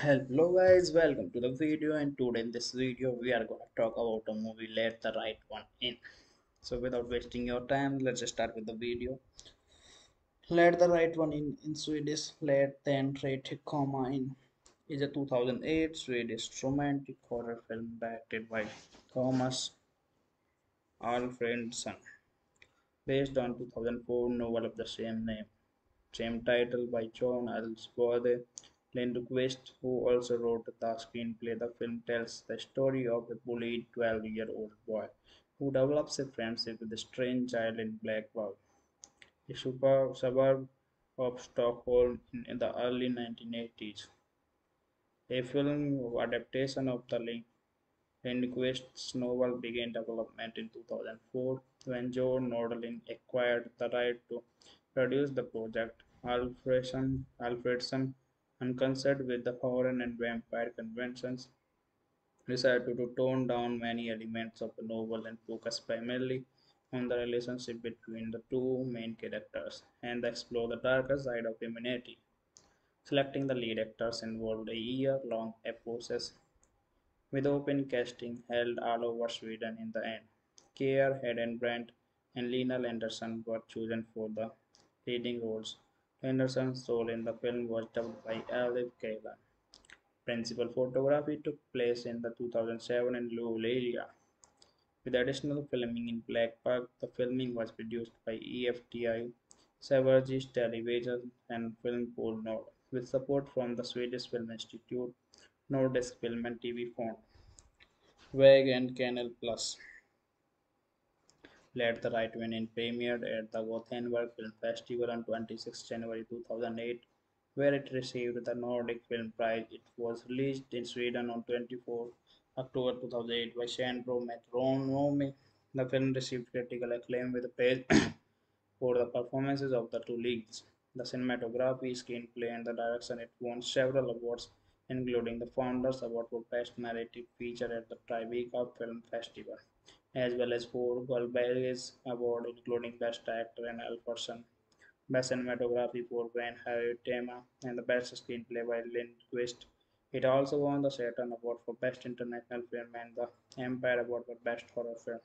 Hello guys, welcome to the video. And today in this video we are going to talk about a movie, Let the Right One In. So without wasting your time, let's just start with the video. Let the Right One in Swedish Let den rätte komma in is a 2008 Swedish romantic horror film directed by Thomas Alfredson, based on 2004 novel of the same name, same title by John Ajvide Lindqvist, who also wrote the screenplay. The film tells the story of a bullied 12-year-old boy who develops a friendship with a strange child in Blackburg, a suburb of Stockholm in the early 1980s. A film adaptation of the Lindqvist's novel began development in 2004 when John Ajvide acquired the right to produce the project. Alfredson, unconcerned with the foreign and vampire conventions, decided to tone down many elements of the novel and focus primarily on the relationship between the two main characters and explore the darker side of humanity. Selecting the lead actors involved a year-long process with open casting held all over Sweden in the end. Kåre Hedebrant and Lina Leandersson were chosen for the leading roles. Anderson's role in the film was dubbed by Alf Kailan. Principal photography took place in the 2007 in Lule area, with additional filming in Blackburg. The filming was produced by EFTI, Sveriges Television and Film Pool Nord, with support from the Swedish Film Institute, Nordisk Film and TV Fond, WEG and Kanal Plus. Let the Right One In premiered at the Gothenburg Film Festival on 26 January 2008, where it received the Nordic Film Prize. It was released in Sweden on 24 October 2008 by Sandrew Metronome. The film received critical acclaim with praise for the performances of the two leads, the cinematography, screenplay, and the direction. It won several awards, including the Founders Award for Best Narrative Feature at the Tribeca Film Festival, as well as 4 Guldbagge's Award, including Best Actor and Alfredson, Best Cinematography for Van Hoytema, and the Best Screenplay by Lindqvist. It also won the Saturn Award for Best International Film and the Empire Award for Best Horror Film.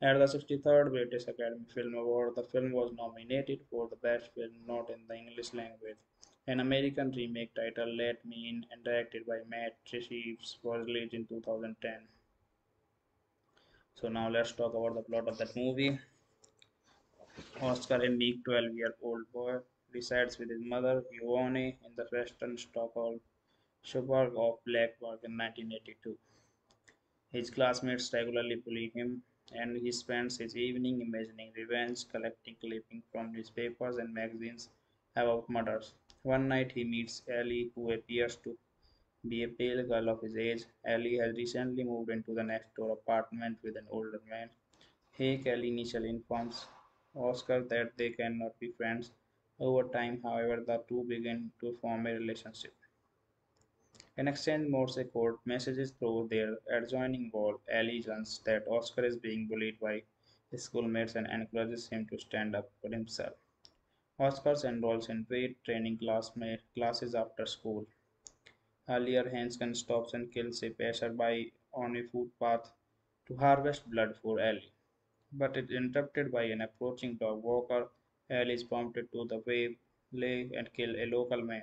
At the 63rd British Academy Film Award, the film was nominated for the Best Film Not in the English Language. An American remake titled Let Me In and directed by Matt Reeves was released in 2010. So now let's talk about the plot of that movie. Oscar, a meek 12-year-old boy, resides with his mother, Yvonne, in the western Stockholm suburb of Blackburg in 1982. His classmates regularly bully him, and he spends his evening imagining revenge, collecting clippings from newspapers and magazines about murders. One night he meets Ellie, who appears to be a pale girl of his age. Ellie has recently moved into the next door apartment with an older man. Ellie initially informs Oscar that they cannot be friends. Over time, however, the two begin to form a relationship. In exchange Morse code messages through their adjoining wall, Ellie learns that Oscar is being bullied by his schoolmates and encourages him to stand up for himself. Oscar enrolls in weight training classes after school. Earlier, Hansken stops and kills a passerby on a footpath to harvest blood for Ellie, but it is interrupted by an approaching dog walker. Ellie is prompted to the waylay and kill a local man,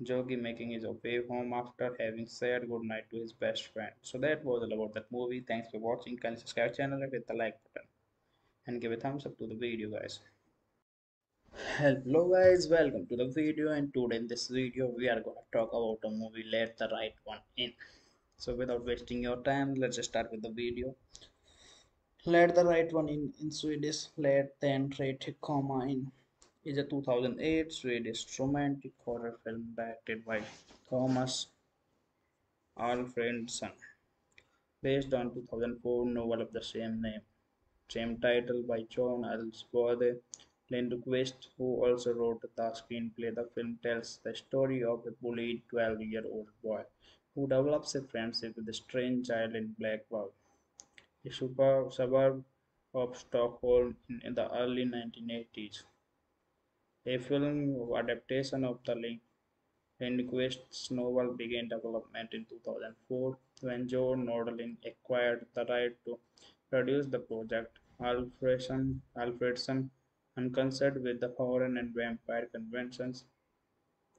Jogi, making his way home after having said goodnight to his best friend. So that was all about that movie. Thanks for watching. Kindly subscribe channel and hit the like button and give a thumbs up to the video, guys. Hello guys, welcome to the video. And today in this video we are going to talk about a movie, Let the Right One In. So without wasting your time, let's just start with the video. Let the Right One in Swedish Let den rätte komma in is a 2008 Swedish romantic horror film directed by Thomas Alfredson, based on 2004 novel of the same name, same title by John Ajvide Lindqvist, who also wrote the screenplay. The film tells the story of a bullied 12-year-old boy who develops a friendship with a strange child in Blackburg, a suburb of Stockholm in the early 1980s. A film adaptation of the Lindqvist's novel began development in 2004 when John Ajvide acquired the right to produce the project. Alfredson, unconcerned with the foreign and vampire conventions,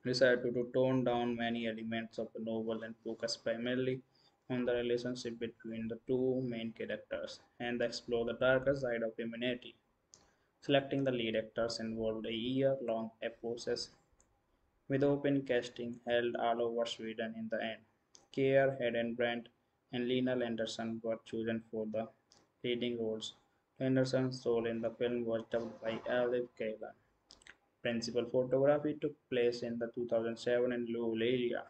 decided to tone down many elements of the novel and focus primarily on the relationship between the two main characters and explore the darker side of humanity. Selecting the lead actors involved a year-long process with open casting held all over Sweden in the end. Kåre Hedebrant and Lina Leandersson were chosen for the leading roles. Leandersson's role in the film was dubbed by Olive Kalan. Principal photography took place in the 2007 in Lowell area.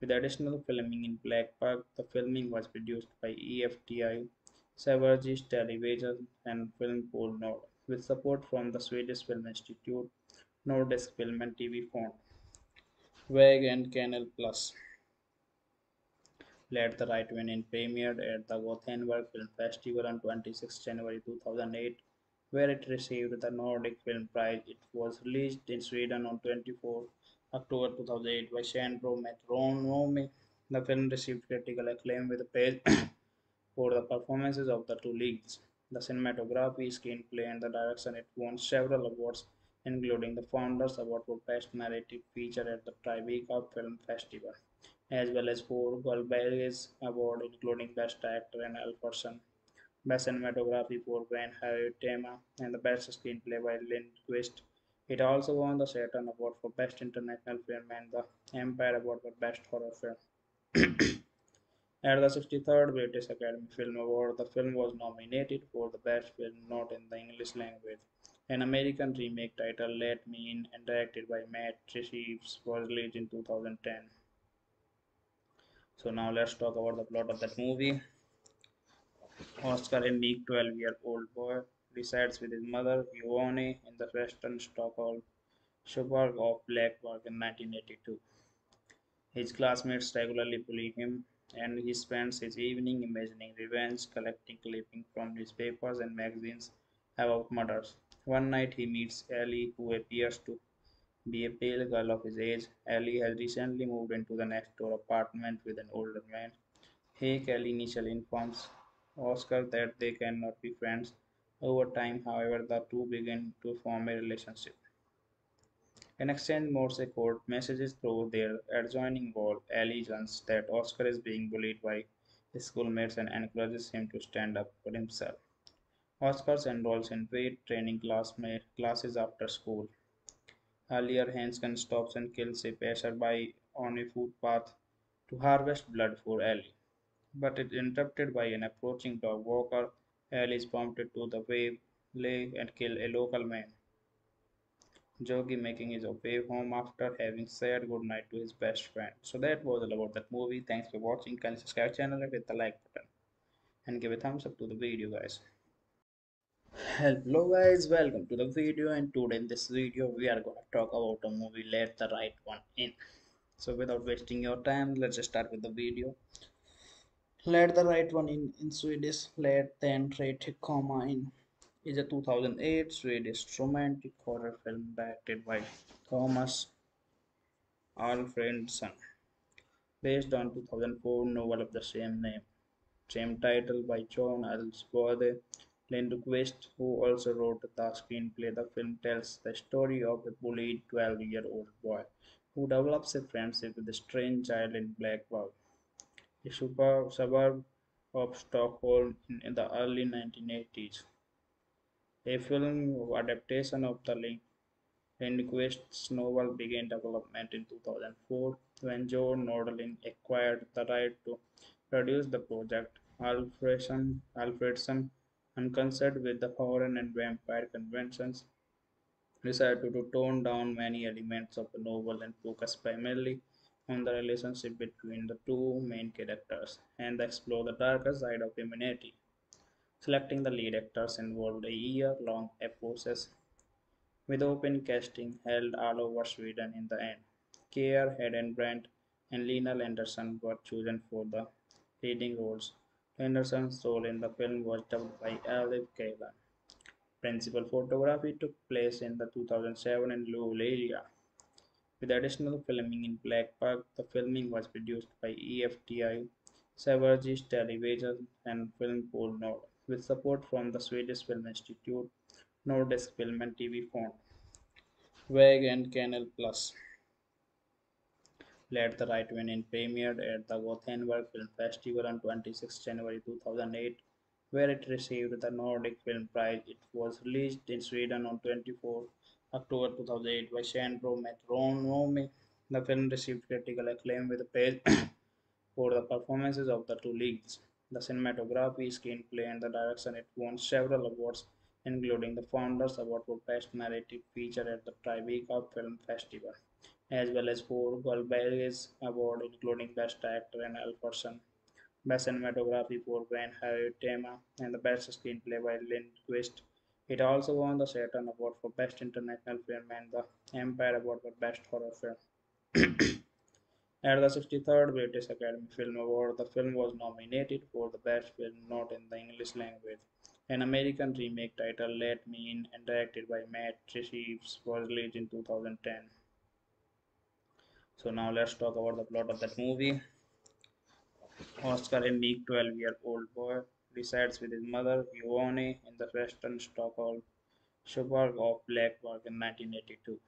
With additional filming in Black Park, the filming was produced by EFTI, Sveriges Television and Film Pool Nord, with support from the Swedish Film Institute, Nordisk Film and TV Fond, WEG and Kanal Plus. Let the Right One In premiered at the Gothenburg Film Festival on 26 January 2008, where it received the Nordic Film Prize. It was released in Sweden on 24 October 2008 by Sandrew Metronome. The film received critical acclaim with praise for the performances of the two leads. The cinematography, screenplay, and the direction it won several awards, including the Founders Award for Best Narrative Feature at the Tribeca Film Festival, as well as 4 Goldberg's Award, including Best Director and Alfredson, Best Cinematography for Van Hoytema, and the Best Screenplay by Lindqvist. It also won the Saturn Award for Best International Film and the Empire Award for Best Horror Film. At the 63rd British Academy Film Award, the film was nominated for the Best Film Not in the English Language. An American remake titled Let Me In and directed by Matt Reeves was released in 2010. So now let's talk about the plot of that movie. Oscar, a meek 12-year-old boy, resides with his mother, Yvonne, in the western Stockholm suburb of Blackburg in 1982. His classmates regularly bully him, and he spends his evening imagining revenge, collecting clippings from newspapers and magazines about murders. One night he meets Ellie, who appears to be a pale girl of his age. Ellie has recently moved into the next door apartment with an older man. Hake, Ellie initially informs Oscar that they cannot be friends. Over time, however, the two begin to form a relationship. In exchange, Morse code messages through their adjoining wall. Ellie learns that Oscar is being bullied by his schoolmates and encourages him to stand up for himself. Oscar enrolls in weight training classes after school. Earlier, Hansken stops and kills a passerby on a footpath to harvest blood for Ellie, but it is interrupted by an approaching dog walker. Ellie is prompted to waylay and kill a local man, Jogi, making his way home after having said goodnight to his best friend. So that was all about that movie. Thanks for watching. Can you subscribe to the channel and hit the like button and give a thumbs up to the video, guys. Hello guys, welcome to the video, and today in this video we are going to talk about a movie, Let the Right One In. So without wasting your time, let's just start with the video. Let the Right One in Swedish, Let den rätte komma in, is a 2008 Swedish romantic horror film directed by Thomas Alfredson, based on 2004 novel of the same name, same title by John Ajvide Lindqvist, who also wrote the screenplay. The film tells the story of a bullied 12-year-old boy who develops a friendship with a strange child in Blackburg, a suburb of Stockholm in the early 1980s. A film adaptation of the Lindqvist's novel began development in 2004 when John Ajvide acquired the right to produce the project. Alfredson, unconcerned with the foreign and vampire conventions, decided to tone down many elements of the novel and focus primarily on the relationship between the two main characters and explore the darker side of humanity. Selecting the lead actors involved a year-long process with open casting held all over Sweden in the end. Kåre Hedebrant and Lina Leandersson were chosen for the leading roles. Leandersson's role in the film was dubbed by Olive Kalan. Principal photography took place in the 2007 in Lowell area. With additional filming in Black Park, the filming was produced by EFTI, Sveriges Television and Film Pool Nord, with support from the Swedish Film Institute, Nordisk Film and TV Fond, WEG and Kanal Plus. Let the Right One In premiered at the Gothenburg Film Festival on 26 January 2008, where it received the Nordic Film Prize. It was released in Sweden on 24 October 2008 by Sandrew Metronome. The film received critical acclaim with praise for the performances of the two leads, the cinematography, screenplay, and the direction. It won several awards, including the Founders Award for Best Narrative Feature at the Tribeca Film Festival, as well as 4 Guldbagge Awards, including Best Actor and Alfredson, Best Cinematography for Van Hoytema, and the Best Screenplay by Lindqvist. It also won the Saturn Award for Best International Film and the Empire Award for Best Horror Film. At the 63rd British Academy Film Award, the film was nominated for the Best Film Not in the English Language. An American remake titled Let Me In and directed by Matt Reeves was released in 2010. So now let's talk about the plot of that movie. Oscar, a meek 12-year-old boy, resides with his mother, Yvonne, in the western Stockholm suburb of Blackburg in 1982.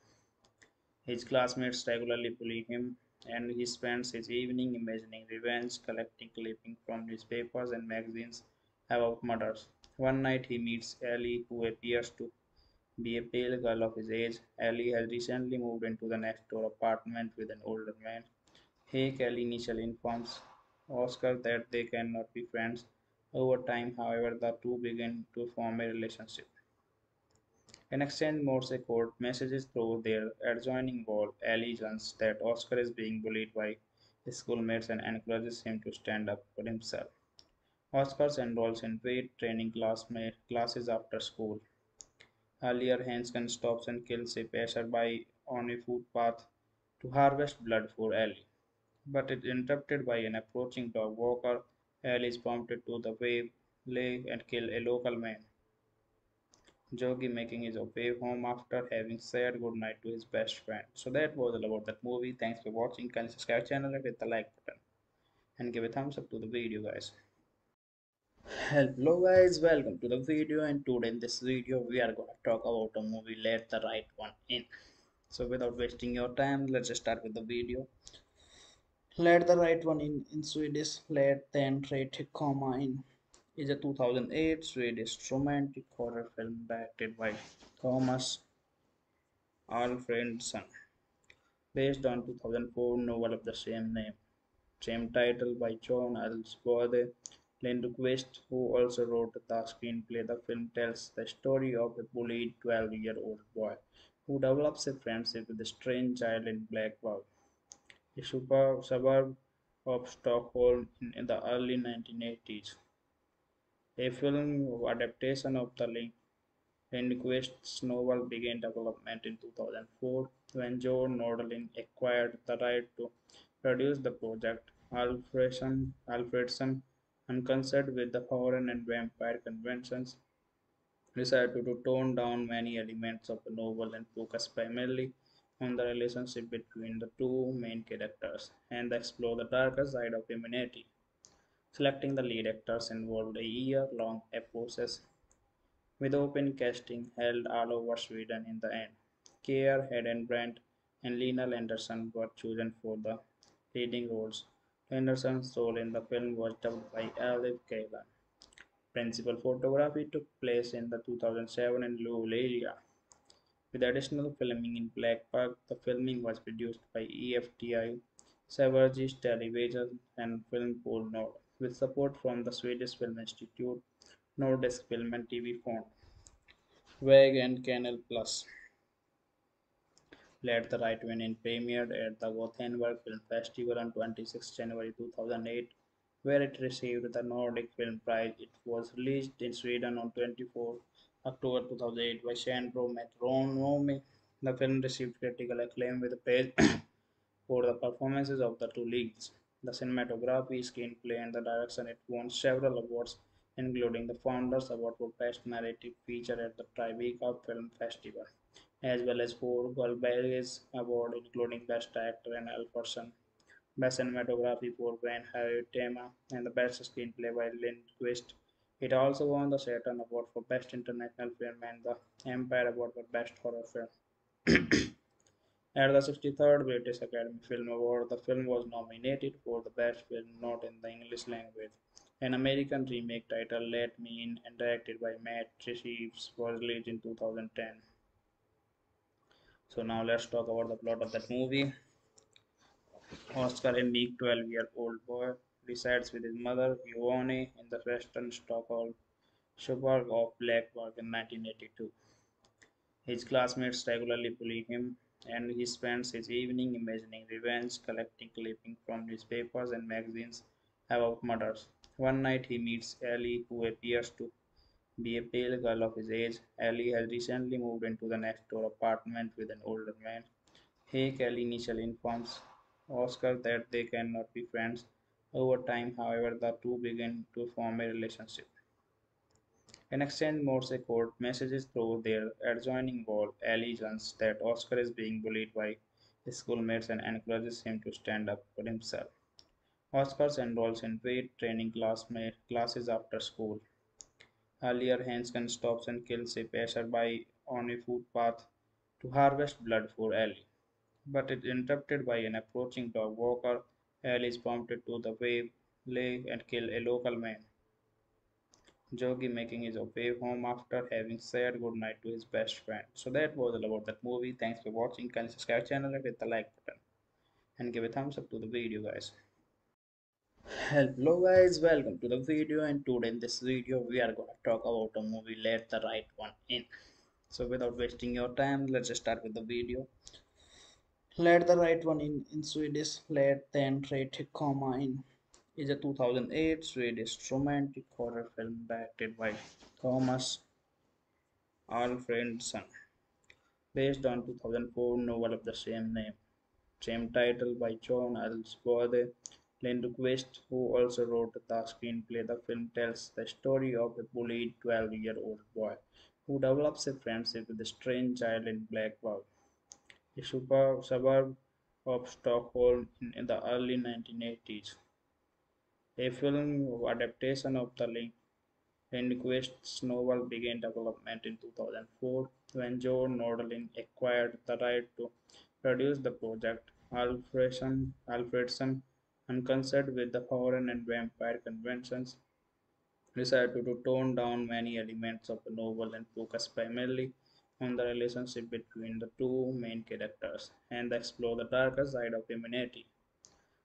His classmates regularly bully him, and he spends his evening imagining revenge, collecting clippings from newspapers and magazines about murders. One night he meets Ellie, who appears to be a pale girl of his age. Ellie has recently moved into the next door apartment with an older man. Hake, Ellie initially informs Oscar that they cannot be friends. Over time, however, the two begin to form a relationship. In exchange, Morse code messages through their adjoining wall. Ellie learns that Oscar is being bullied by his schoolmates and encourages him to stand up for himself. Oscar enrolls in weight training classes after school. Earlier, Hansken stops and kills a passerby on a footpath to harvest blood for Ellie, but it is interrupted by an approaching dog walker. Ellie is prompted to the waylay and kill a local man, Jogi, making his way home after having said goodnight to his best friend. So that was all about that movie. Thanks for watching. Kindly subscribe channel and hit the like button and give a thumbs up to the video, guys. Hello guys, welcome to the video, and today in this video we are going to talk about the movie Let the Right One In. So without wasting your time, let's just start with the video. Let the Right One in Swedish, Let den rätta komma in, is a 2008 Swedish romantic horror film directed by Thomas Alfredson, based on 2004 novel of the same name, same title by John Ajvide Lindqvist, who also wrote the screenplay. The film tells the story of a bullied 12-year-old boy who develops a friendship with a strange child in Blackburg, a suburb of Stockholm in the early 1980s. A film adaptation of the Lindqvist's novel began development in 2004 when John Nordling acquired the right to produce the project. Alfredson, unconcerned with the foreign and vampire conventions, decided to tone down many elements of the novel and focus primarily on the relationship between the two main characters and explore the darker side of humanity. Selecting the lead actors involved a year-long process with open casting held all over Sweden in the end. Kåre Hedebrant and Lina Leandersson were chosen for the leading roles. Leandersson's role in the film was dubbed by Elif Kaylan. Principal photography took place in the 2007 in Lule area. With additional filming in Black Park, the filming was produced by EFTI, Sveriges Television and Film Pool Nord, with support from the Swedish Film Institute, Nordisk Film and TV Fond, WEG and Kanal Plus. Let the Right One In premiered at the Gothenburg Film Festival on 26 January 2008, where it received the Nordic Film Prize. It was released in Sweden on 24 October 2008 by Sandrew Metronome. The film received critical acclaim with praise for the performances of the two leads, the cinematography, screenplay, and the direction. It won several awards, including the Founders Award for Best Narrative Feature at the Tribeca Film Festival, as well as 4 Goldberg Award, including Best Actor and Alfredson, Best Cinematography for Van Hoytema, and the Best Screenplay by Lindqvist. It also won the Saturn Award for Best International Film and the Empire Award for Best Horror Film. At the 63rd British Academy Film Award, the film was nominated for the Best Film Not in the English Language. An American remake titled Let Me In and directed by Matt Reeves was released in 2010. So now let's talk about the plot of that movie. Oscar, a meek 12-year-old boy, resides with his mother, Yvonne, in the western Stockholm suburb of Blackburg in 1982. His classmates regularly bully him, and he spends his evening imagining revenge, collecting clippings from newspapers and magazines about murders. One night he meets Ellie, who appears to be a pale girl of his age. Ellie has recently moved into the next door apartment with an older man. Hake, Ellie initially informs Oscar that they cannot be friends. Over time, however, the two begin to form a relationship. In exchange, Morse code messages through their adjoining wall. Ellie learns that Oscar is being bullied by his schoolmates and encourages him to stand up for himself. Oscar enrolls in weight training classes after school. Earlier, Hansken stops and kills a passerby on a footpath to harvest blood for Ellie, but it is interrupted by an approaching dog walker. Ellie is prompted to the waylay and kill a local man, Jogi, making his way home after having said goodnight to his best friend. So that was all about that movie. Thanks for watching. Kindly subscribe channel and hit the like button and give a thumbs up to the video, guys. Hello guys, welcome to the video, and today in this video we are going to talk about the movie Let the Right One In. So without wasting your time, let's just start with the video. Let the Right One in Swedish, Let den rätta komma in, is a 2008 Swedish romantic horror film directed by Thomas Alfredson, based on 2004 novel of the same name, same title by John Ajvide Lindqvist, who also wrote the screenplay. The film tells the story of a bullied 12-year-old boy who develops a friendship with a strange child in Blackburg, a suburb of Stockholm in the early 1980s. A film adaptation of the Lindqvist's novel began development in 2004 when John Ajvide acquired the right to produce the project. Alfredson, unconcerned with the foreign and vampire conventions, decided to tone down many elements of the novel and focus primarily on the relationship between the two main characters and explore the darker side of humanity.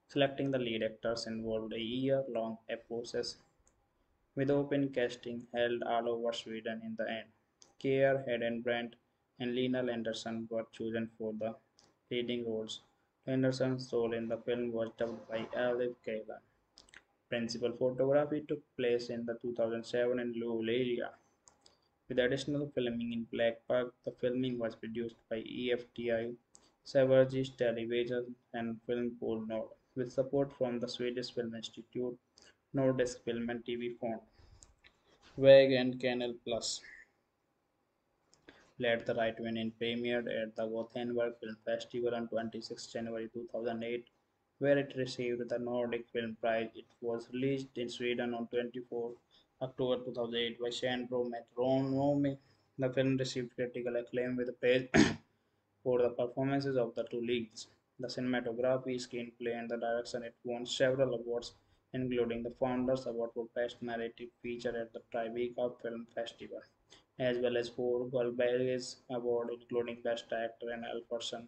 Selecting the lead actors involved a year-long process with open casting held all over Sweden in the end. Kåre Hedebrant and Lina Leandersson were chosen for the leading roles. Anderson's role in the film was dubbed by Elif Kaylan. Principal photography took place in the 2007 in Luleå area, with additional filming in Blackburg. The filming was produced by EFTI, Sveriges Television, and Film Pool Nord, with support from the Swedish Film Institute, Nordisk Film and TV Fond, WEG, and Kanal Plus. Let the Right One In premiered at the Gothenburg Film Festival on 26 January 2008, where it received the Nordic Film Prize. It was released in Sweden on 24 October 2008 by Sandrew Metronome. The film received critical acclaim with praise for the performances of the two leads, the cinematography, screenplay, and the direction. It won several awards, including the Founders Award for Best Narrative Feature at the Tribeca Film Festival, as well as 4 Goldberg Award, including Best Actor and Alfredson,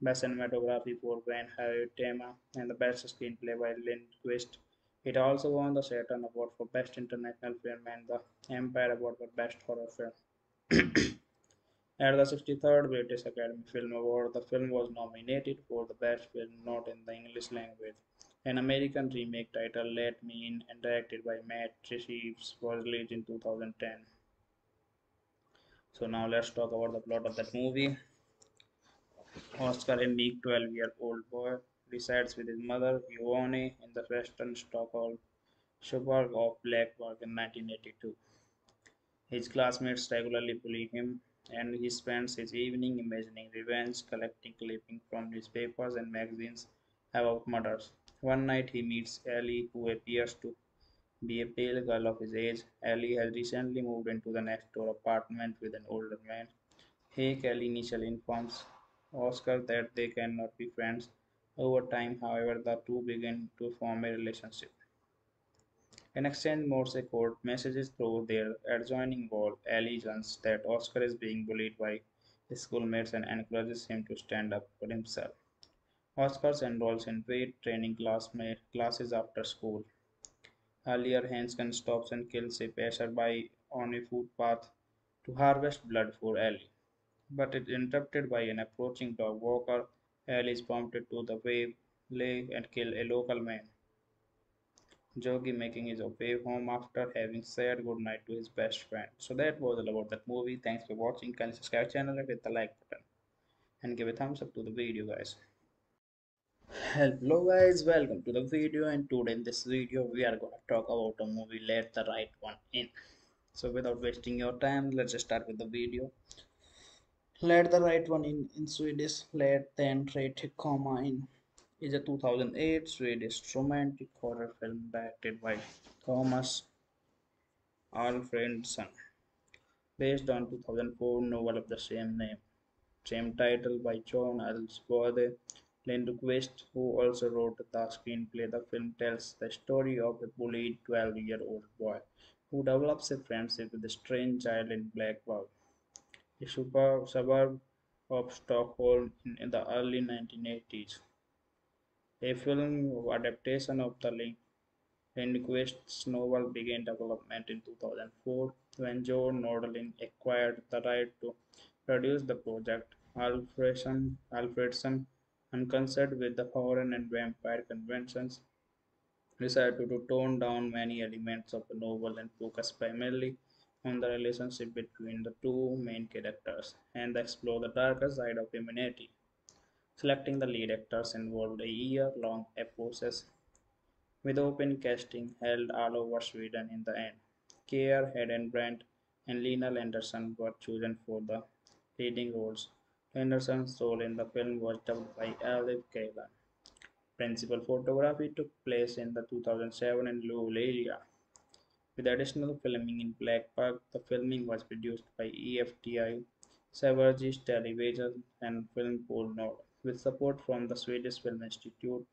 Best Cinematography for Van Hoytema, and the Best Screenplay by Lindqvist. It also won the Saturn Award for Best International Film and the Empire Award for Best Horror Film. At the 63rd British Academy Film Award, the film was nominated for the Best Film Not in the English Language. An American remake titled Let Me In and directed by Matt Reeves was released in 2010. So now let's talk about the plot of that movie. Oscar, a meek 12-year-old boy, resides with his mother, Yvonne, in the western Stockholm suburb of Blackburg in 1982. His classmates regularly bully him, and he spends his evening imagining revenge, collecting clippings from newspapers and magazines about murders. One night he meets Ellie, who appears to be a pale girl of his age. Ellie has recently moved into the next door apartment with an older man. Hake, Ellie initially informs Oscar that they cannot be friends. Over time, however, the two begin to form a relationship. In exchange, Morse code messages through their adjoining wall. Ellie learns that Oscar is being bullied by his schoolmates and encourages him to stand up for himself. Oscar enrolls in weight training classes after school. Earlier, Hansken stops and kills a passerby on a footpath to harvest blood for Ellie, but it is interrupted by an approaching dog walker. Ellie is prompted to waylay and kill a local man, Jogi, making his way home after having said goodnight to his best friend. So that was all about that movie. Thanks for watching. Kindly subscribe channel and hit the like button and give a thumbs up to the video, guys. Hello guys, welcome to the video, and today in this video we are going to talk about a movie, Let the Right One In. So without wasting your time, let's just start with the video. Let the Right One in Swedish, Let den rätte komma in, is a 2008 Swedish romantic horror film directed by Thomas Alfredson, based on 2004 novel of the same name, same title by John Ajvide Lindqvist, who also wrote the screenplay. The film tells the story of a bullied 12-year-old boy who develops a friendship with a strange child in Blackburg, a suburb of Stockholm in the early 1980s. A film adaptation of the Lindqvist's novel began development in 2004 when John Ajvide acquired the right to produce the project. Alfredson, unconcerned with the foreign and vampire conventions, decided to tone down many elements of the novel and focus primarily on the relationship between the two main characters and explore the darker side of humanity. Selecting the lead actors involved a year-long process with open casting held all over Sweden. In the end, Kåre Hedebrant and Lina Leandersson were chosen for the leading roles. Leandersson's role in the film was dubbed by Elif Kaylan. Principal photography took place in the 2007 in Luleå area, with additional filming in Blackburg. The filming was produced by EFTI, Sveriges Television and Film Pool Nord, with support from the Swedish Film Institute,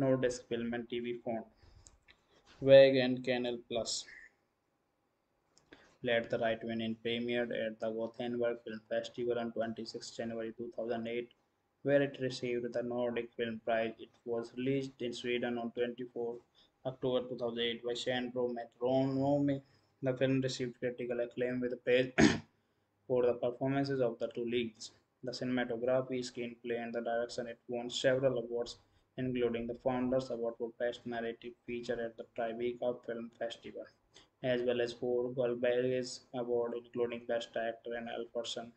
Nordisk Film and TV Fond, WEG and Kanal Plus. Let the Right One In premiered at the Gothenburg Film Festival on 26 January 2008, where it received the Nordic Film Prize. It was released in Sweden on 24 October 2008 by Sandrew Metronome. The film received critical acclaim with praise for the performances of the two leads, the cinematography, screenplay, and the direction. It won several awards, including the Founders Award for Best Narrative Feature at the Tribeca Film Festival, as well as 4 Guldbagge Awards, including Best Actor and Alfredson,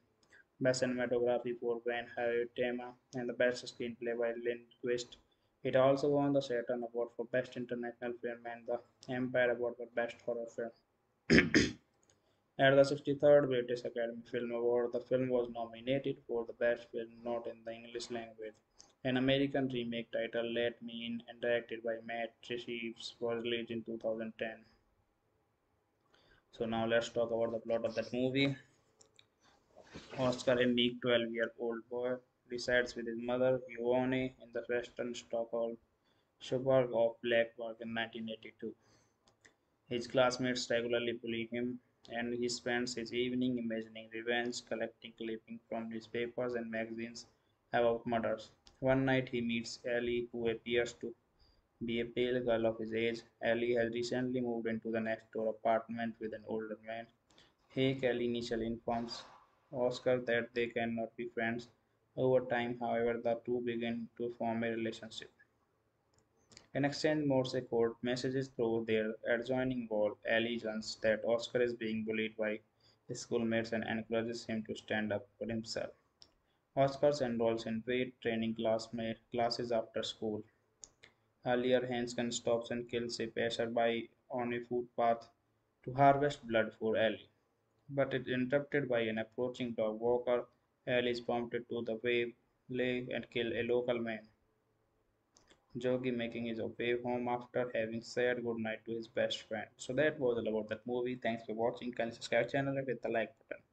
Best Cinematography for Van Hoytema, and the Best Screenplay by Lindqvist. It also won the Saturn Award for Best International Film and the Empire Award for Best Horror Film. At the 63rd British Academy Film Award, the film was nominated for the Best Film Not in the English Language. An American remake titled Let Me In and directed by Matt Reeves was released in 2010. So now let's talk about the plot of that movie. Oscar, a meek 12-year-old boy, resides with his mother, Yvonne, in the western Stockholm suburb of Blackburg in 1982. His classmates regularly bully him, and he spends his evening imagining revenge, collecting clippings from newspapers and magazines about murders. One night he meets Ellie, who appears to be a pale girl of his age. Ellie has recently moved into the next door apartment with an older man. Ellie initially informs Oscar that they cannot be friends. Over time, however, the two begin to form a relationship. In exchange, Morse code messages through their adjoining wall. Ellie learns that Oscar is being bullied by his schoolmates and encourages him to stand up for himself. Oscar enrolls in weight training classes after school. Earlier, Hansken stops and kills a passerby on a footpath to harvest blood for Ellie, but is interrupted by an approaching dog walker. Hal is prompted to the wave, lay and kill a local man. Jogi making his way home after having said goodnight to his best friend. So that was all about that movie. Thanks for watching. Kindly subscribe channel and hit the like button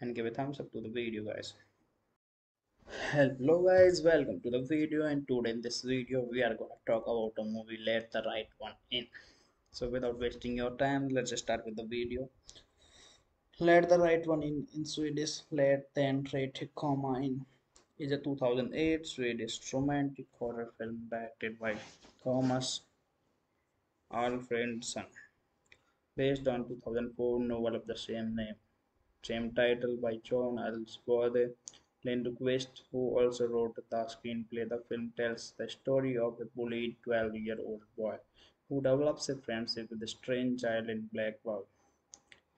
and give a thumbs up to the video, guys. Hello guys, welcome to the video, and today in this video we are going to talk about the movie Let the Right One In. So without wasting your time, let's just start with the video. Let the Right One in Swedish, Let den rätte komma in, is a 2008 Swedish romantic horror film directed by Thomas Alfredson, based on 2004 novel of the same name, same title by John Ajvide Lindqvist, who also wrote the screenplay. The film tells the story of a bullied 12-year-old boy who develops a friendship with a strange child in Blackburg,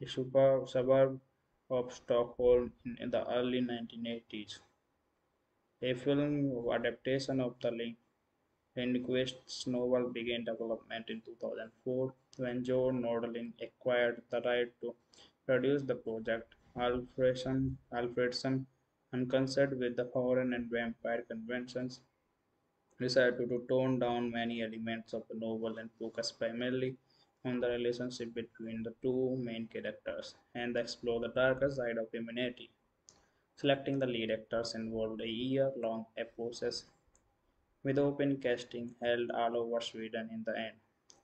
a suburb of Stockholm in the early 1980s. A film adaptation of the Lindqvist's novel began development in 2004 when John Ajvide acquired the right to produce the project. Alfredson, unconcerned with the foreign and vampire conventions, decided to tone down many elements of the novel and focus primarily on the relationship between the two main characters and explore the darker side of humanity. Selecting the lead actors involved a year-long process with open casting held all over Sweden in the end.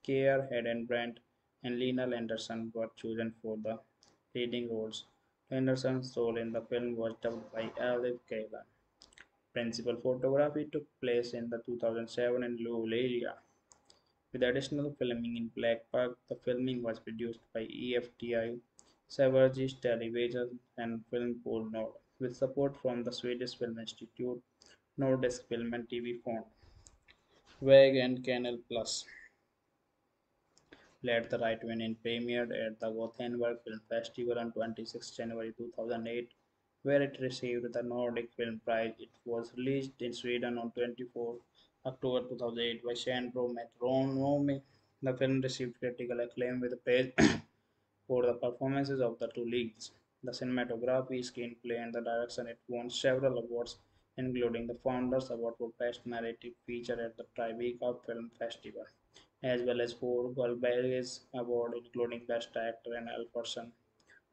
Kåre Hedebrant and Lina Leandersson were chosen for the leading roles. Anderson's role in the film was dubbed by Elif Kalan. Principal photography took place in the 2007 in Luleå area, with additional filming in Blackburg. The filming was produced by EFTI, Sveriges Television and Film Pool Nord, with support from the Swedish Film Institute, Nordisk Film and TV Fond, WEG and Kanal Plus. Let the Right One In premiered at the Gothenburg Film Festival on 26 January 2008, where it received the Nordic Film Prize. It was released in Sweden on 24 October 2008 by Sandrew Metronome. The film received critical acclaim with praise for the performances of the two leads, the cinematography, screenplay, and the direction. It won several awards, including the Founders Award for Best Narrative Feature at the Tribeca Film Festival, as well as 4 Guldbagge Awards, including Best Actor and Alfredson,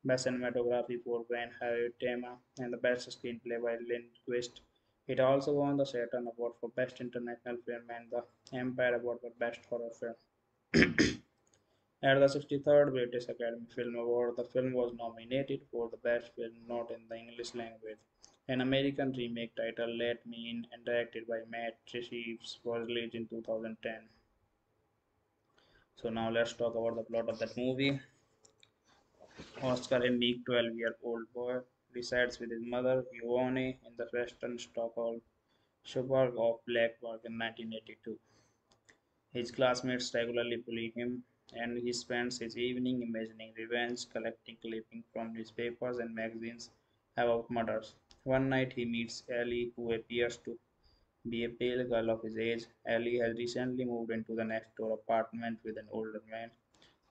Best Cinematography for Van Hoytema, and the Best Screenplay by Lindqvist. It also won the Saturn Award for Best International Film and the Empire Award for Best Horror Film. At the 63rd British Academy Film Award, the film was nominated for the Best Film Not in the English Language. An American remake titled Let Me In and directed by Matt Reeves was released in 2010. So now let's talk about the plot of that movie. Oscar, a meek 12-year-old boy, resides with his mother, Yvonne, in the western Stockholm suburb of Blackburg in 1982. His classmates regularly bully him, and he spends his evening imagining revenge, collecting clippings from newspapers and magazines about murders. One night he meets Ellie, who appears to be a pale girl of his age. Ellie has recently moved into the next door apartment with an older man.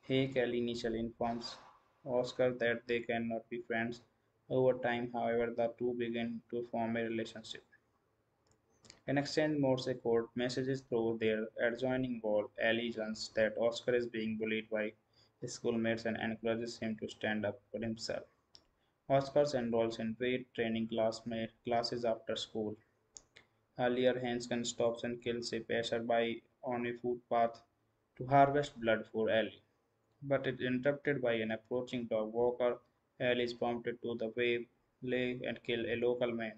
Hake, Ellie initially informs Oscar that they cannot be friends. Over time, however, the two begin to form a relationship. In exchange, Morse code messages through their adjoining wall. Ellie learns that Oscar is being bullied by his schoolmates and encourages him to stand up for himself. Oscar enrolls in weight training classes after school. Earlier, Hansken stops and kills a passerby on a footpath to harvest blood for Ellie, but is interrupted by an approaching dog walker. Ellie is prompted to the wave, lay and kill a local man.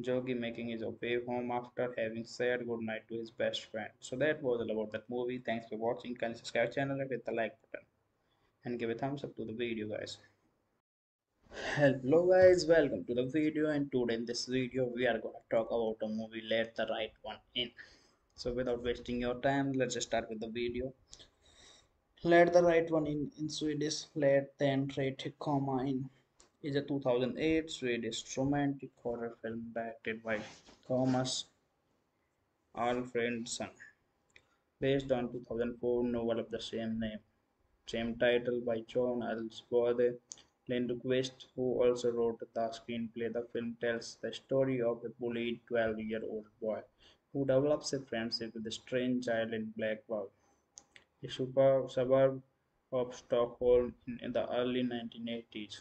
Jogi making his way home after having said goodnight to his best friend. So that was all about that movie. Thanks for watching. Kindly subscribe channel and hit the like button and give a thumbs up to the video, guys. Hello guys, welcome to the video, and today in this video we are going to talk about the movie Let the Right One In. So without wasting your time, let's just start with the video. Let the Right One In Swedish, Let den rätte komma in, is a 2008 Swedish romantic horror film directed by Thomas Alfredson, based on 2004 novel of the same name, same title by John Ajvide Lindqvist, who also wrote the screenplay. The film tells the story of a bullied 12-year-old boy who develops a friendship with a strange child in Blackburg, a suburb of Stockholm in the early 1980s.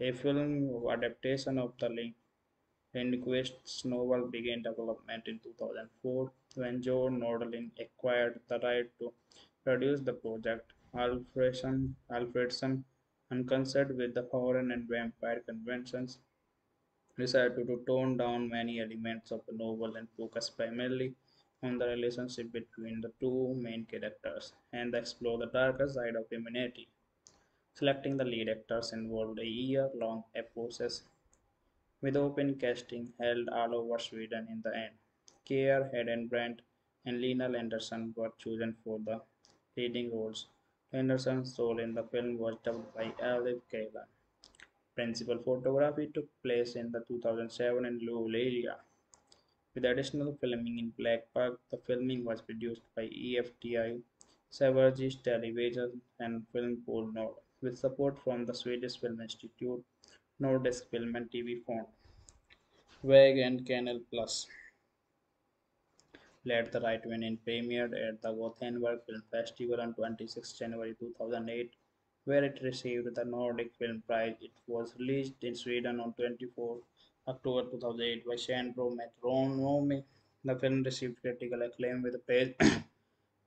A film adaptation of the Lindqvist's novel began development in 2004 when John Ajvide acquired the right to produce the project. Alfredson, unconcerned with the foreign and vampire conventions, decided to tone down many elements of the novel and focus primarily on the relationship between the two main characters and explore the darker side of humanity. Selecting the lead actors involved a year-long process with open casting held all over Sweden. In the end, Kåre Hedebrant and Lina Leandersson were chosen for the leading roles. Leandersson's role in the film was dubbed by Elif Kaylan. Principal photography took place in the 2007 in Luleå area, with additional filming in Blackburg. The filming was produced by EFTI, Sveriges Television and Film Pool Nord, with support from the Swedish Film Institute, Nordisk Film and TV Fond, WEG and Kanal Plus. Let the Right One In premiered at the Gothenburg Film Festival on 26 January 2008, where it received the Nordic Film Prize. It was released in Sweden on 24 October 2008 by Sandrew Metronome. The film received critical acclaim with praise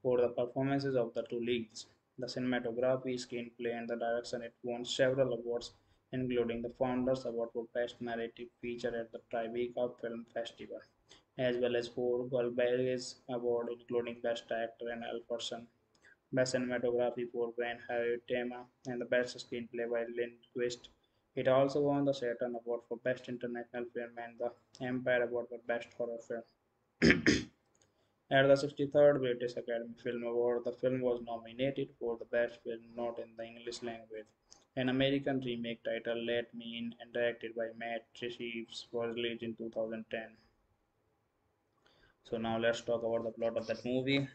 for the performances of the two leads, the cinematography, screenplay, and the direction. It won several awards, including the Founders Award for Best Narrative Feature at the Tribeca Film Festival, as well as 4 Guldbagge Awards, including Best Actor and Alfredson, Best Cinematography for Van Hoytema, and the Best Screenplay by Lindqvist. It also won the Saturn Award for Best International Film and the Empire Award for Best Horror Film. At the 63rd British Academy Film Award, the film was nominated for the Best Film Not in the English Language. An American remake titled Let Me In and directed by Matt Reeves was released in 2010. So now let's talk about the plot of that movie.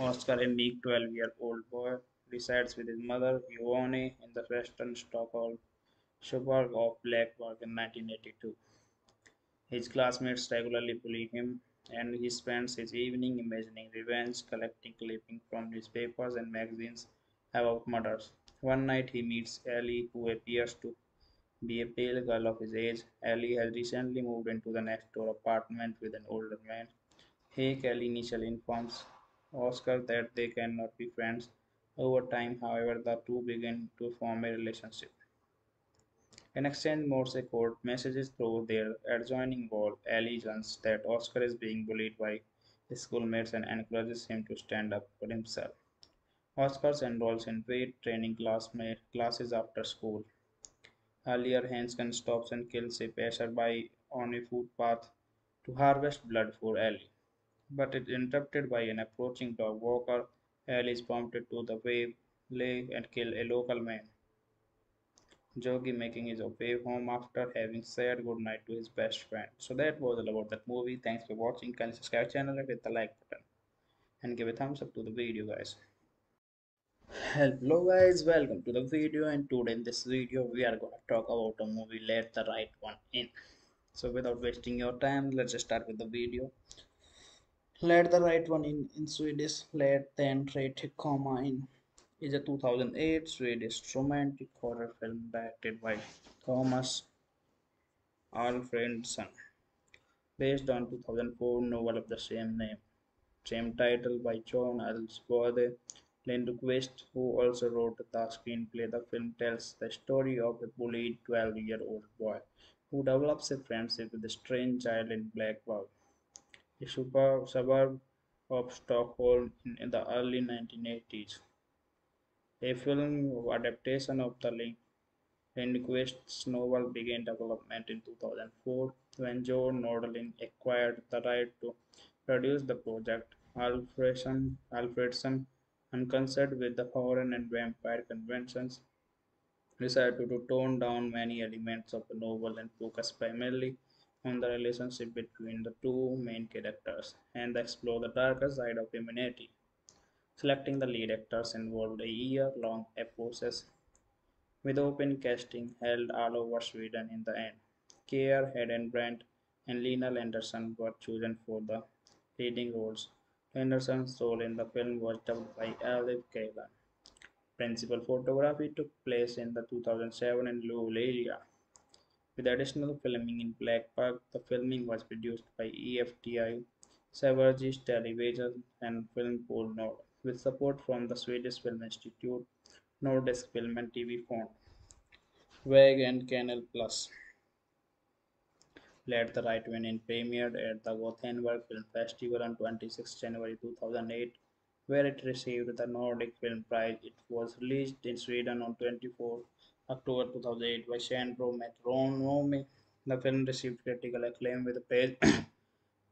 Oscar, a meek 12-year-old boy, resides with his mother, Yvonne, in the western Stockholm suburb of Blackburg in 1982. His classmates regularly bully him, and he spends his evening imagining revenge, collecting clippings from newspapers and magazines about murders. One night he meets Ellie, who appears to be a pale girl of his age. Ellie has recently moved into the next door apartment with an older man. Ellie initially informs Oscar that they cannot be friends. Over time, however, the two begin to form a relationship. In exchange, Morse code messages through their adjoining wall. Ellie learns that Oscar is being bullied by his schoolmates and encourages him to stand up for himself. Oscar enrolls in weight training classes after school. Earlier, Hansken stops and kills a passerby on a footpath to harvest blood for Ellie, but it is interrupted by an approaching dog walker. Ellie is prompted to waylay and kill a local man, Jogi, making his way home after having said goodnight to his best friend. So that was all about that movie. Thanks for watching. Can you subscribe to the channel and hit the like button and give a thumbs up to the video, guys. Hello guys, welcome to the video, and today in this video we are going to talk about the movie Let the Right One In. So without wasting your time, let's just start with the video. Let the Right One in Swedish Let den rätta komma in is a 2008 Swedish romantic horror film directed by Thomas Alfredson, based on 2004 novel of the same name, same title by John Ajvide Lindqvist, who also wrote the screenplay. The film tells the story of a bullied 12-year-old boy who develops a friendship with a strange child in Blackburg, a suburb of Stockholm in the early 1980s. A film adaptation of the Lindqvist's novel began development in 2004 when John Ajvide acquired the right to produce the project. Alfredson, unconcerned with the foreign and vampire conventions, decided to tone down many elements of the novel and focus primarily on the relationship between the two main characters and explore the darker side of humanity. Selecting the lead actors involved a year-long process with open casting held all over Sweden in the end. Kåre Hedebrant and Lina Leandersson were chosen for the leading roles. Leandersson's role in the film was dubbed by Olive Kalan. Principal photography took place in the 2007 in Lowell area. With additional filming in Black Park, the filming was produced by EFTI, Sveriges Television and Film Pool Nord, with support from the Swedish Film Institute, Nordisk Film and TV Fond, WEG and Kanal Plus. Let the Right One In premiered at the Gothenburg Film Festival on 26 January 2008, where it received the Nordic Film Prize. It was released in Sweden on 24 October 2008 by Sandrew Metronome. The film received critical acclaim with praise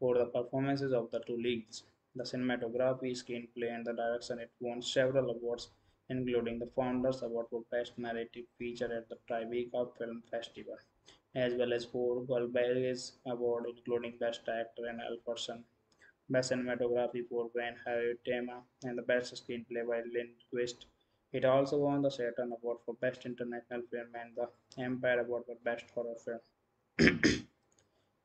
for the performances of the two leads. The cinematography, screenplay, and the direction, it won several awards, including the Founders Award for Best Narrative Feature at the Tribeca Film Festival, as well as 4 Guldbagge Awards, including Best Director and Alfredson, Best Cinematography for Van Hoytema, and the Best Screenplay by Lindqvist. It also won the Saturn Award for Best International Film and the Empire Award for Best Horror Film.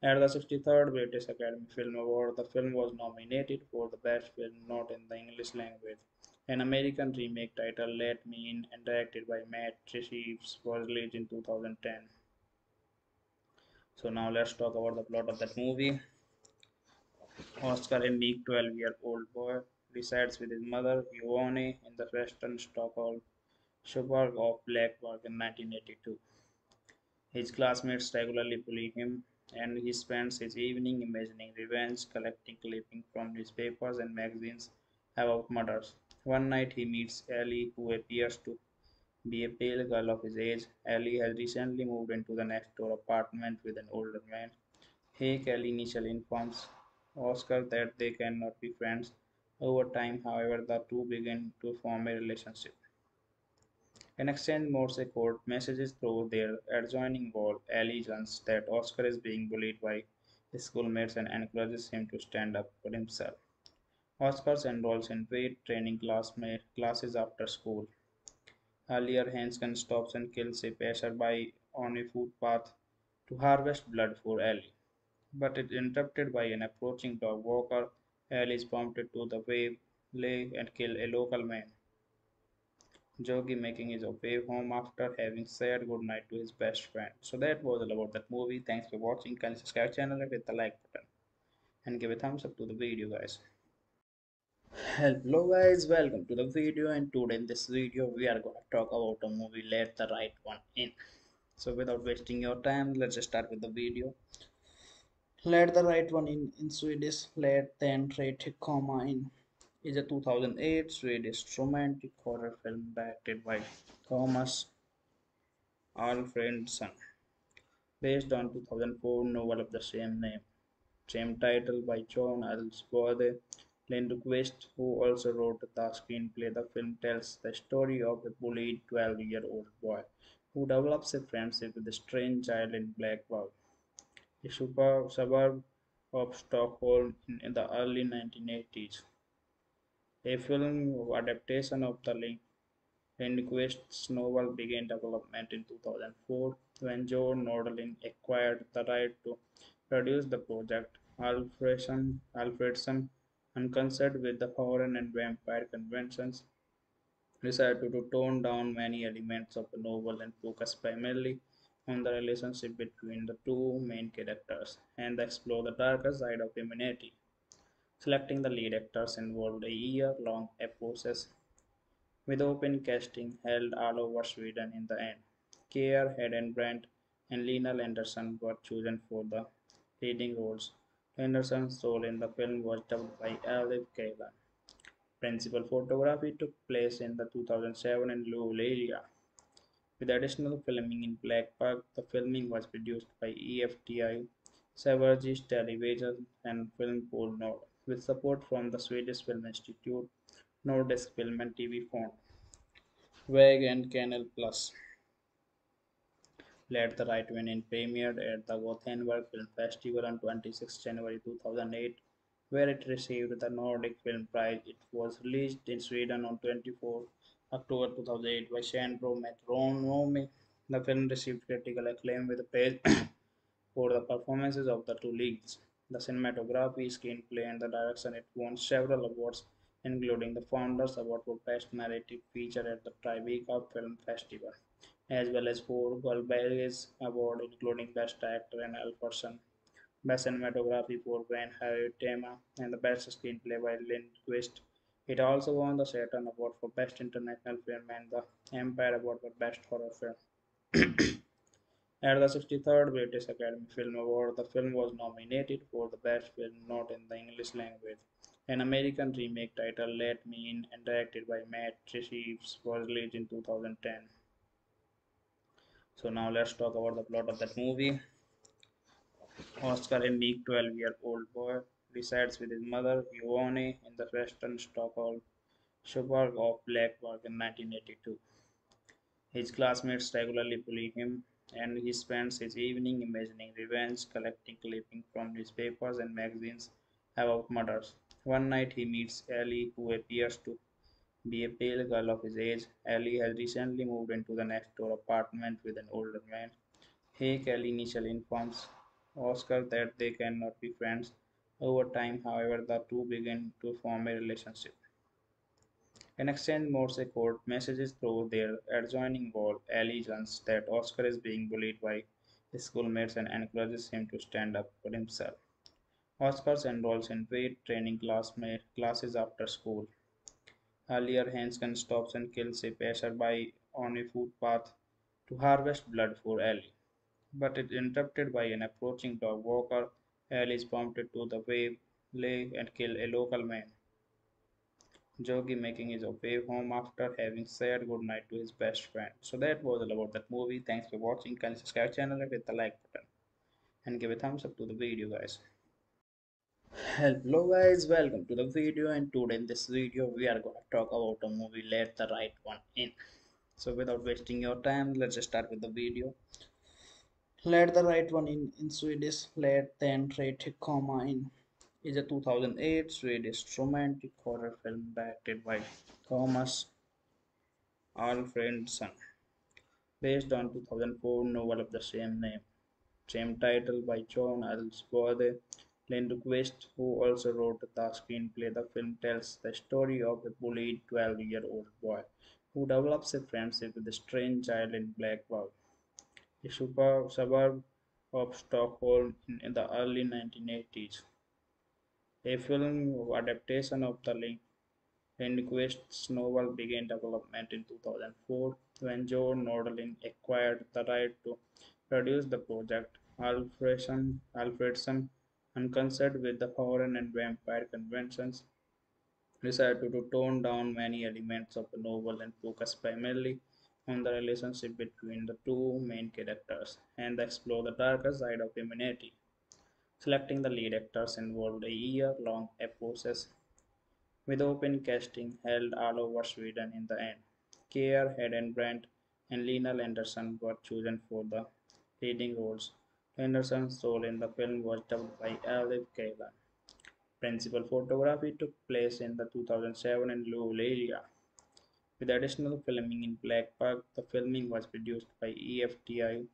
At the 63rd British Academy Film Award, the film was nominated for the Best Film Not in the English Language. An American remake titled Let Me In and directed by Matt Reeves was released in 2010. So now let's talk about the plot of that movie. Oscar, a meek 12-year-old boy, resides with his mother, Yvonne, in the western Stockholm suburb of Blackburg in 1982. His classmates regularly bully him, and he spends his evening imagining revenge, collecting clippings from newspapers and magazines about murders. One night he meets Ellie, who appears to be a pale girl of his age. Ellie has recently moved into the next door apartment with an older man. Hake, Ellie initially informs Oscar that they cannot be friends. Over time, however, the two begin to form a relationship. In exchange, Morse code messages through their adjoining wall. Ellie learns that Oscar is being bullied by his schoolmates and encourages him to stand up for himself. Oscar enrolls in weight training classes after school. Earlier, Hansken stops and kills a passerby on a footpath to harvest blood for Ellie, but it is interrupted by an approaching dog walker. Ellie is prompted to the waylay and kill a local man, Jogi, making his way home after having said goodnight to his best friend. So that was all about that movie. Thanks for watching. Kindly subscribe to the channel and hit the like button and give a thumbs up to the video, guys. Hello guys, welcome to the video, and today in this video we are going to talk about the movie Let the Right One In. So without wasting your time, let's just start with the video. Let the Right One in Swedish Let den rätta komma in is a 2008 Swedish romantic horror film directed by Thomas Alfredson, based on 2004 novel of the same name, same title by John Ajvide Lindqvist, who also wrote the screenplay. The film tells the story of a bullied 12-year-old boy who develops a friendship with a strange child in Blackburg, a suburb of Stockholm in the early 1980s. A film adaptation of the Lindqvist's novel began development in 2004 when John Ajvide acquired the right to produce the project. Alfredson, unconcerned with the foreign and vampire conventions, decided to tone down many elements of the novel and focus primarily on the relationship between the two main characters and explore the darker side of humanity. Selecting the lead actors involved a year-long process with open casting held all over Sweden in the end. Kåre Hedebrant and Lina Leandersson were chosen for the leading roles. Leandersson's role in the film was dubbed by Olive Kalan. Principal photography took place in the 2007 in Lowell area. With additional filming in Black Park, the filming was produced by EFTI, Sveriges Television and Film Pool Nord, with support from the Swedish Film Institute, Nordisk Film and TV Fond, WEG and Kanal Plus. Let the Right One In premiered at the Gothenburg Film Festival on 26 January 2008, where it received the Nordic Film Prize. It was released in Sweden on 24 October 2008 by Sandrew Metronome. The film received critical acclaim with praise for the performances of the two leads, the cinematography, screenplay, and the direction. It won several awards, including the Founders Award for Best Narrative Feature at the Tribeca Film Festival, as well as 4 Guldbagge Awards, including Best Actor and Alfredson, Best Cinematography for Van Hoytema, and the Best Screenplay by Lindqvist. It also won the Saturn Award for Best International Film and the Empire Award for Best Horror Film. At the 63rd British Academy Film Award, the film was nominated for the Best Film Not in the English Language. An American remake titled Let Me In and directed by Matt Reeves was released in 2010. So now let's talk about the plot of that movie. Oscar, a meek 12-year-old boy, resides with his mother, Yvonne, in the western Stockholm suburb of Blackburg in 1982. His classmates regularly bully him, and he spends his evening imagining revenge, collecting clippings from newspapers and magazines about murders. One night he meets Ellie, who appears to be a pale girl of his age. Ellie has recently moved into the next door apartment with an older man. Hey, Ellie initially informs Oscar that they cannot be friends. Over time, however, the two begin to form a relationship. In exchange, Morse code messages through their adjoining wall. Ellie learns that Oscar is being bullied by his schoolmates and encourages him to stand up for himself. Oscar enrolls in weight training classes after school. Earlier, Hansken stops and kills a passerby on a footpath to harvest blood for Ellie, but it is interrupted by an approaching dog walker. Ellie is prompted to the waylay and kill a local man, Jogi, making his way home after having said goodnight to his best friend. So that was all about that movie. Thanks for watching. Can you subscribe to the channel and hit the like button and give a thumbs up to the video, guys. Hello guys, welcome to the video, and today in this video we are going to talk about the movie Let the Right One In. So without wasting your time, let's just start with the video. Let the Right One in Swedish, Let den rätte komma in, is a 2008 Swedish romantic horror film directed by Thomas Alfredson, based on 2004 novel of the same name, same title by John Ajvide Lindqvist, who also wrote the screenplay. The film tells the story of a bullied 12-year-old boy who develops a friendship with a strange child in Blackburg, a suburb of Stockholm in the early 1980s. A film adaptation of the Lindqvist's novel began development in 2004 when John Ajvide acquired the right to produce the project. Alfredson, unconcerned with the foreign and vampire conventions, decided to tone down many elements of the novel and focus primarily on the relationship between the two main characters and explore the darker side of humanity. Selecting the lead actors involved a year-long process with open casting held all over Sweden in the end. Kåre Hedebrant and Lina Leandersson were chosen for the leading roles. Leandersson's role in the film was dubbed by Elif Kaylan. Principal photography took place in the 2007 in Lule area, with additional filming in Blackburg. The filming was produced by EFTI,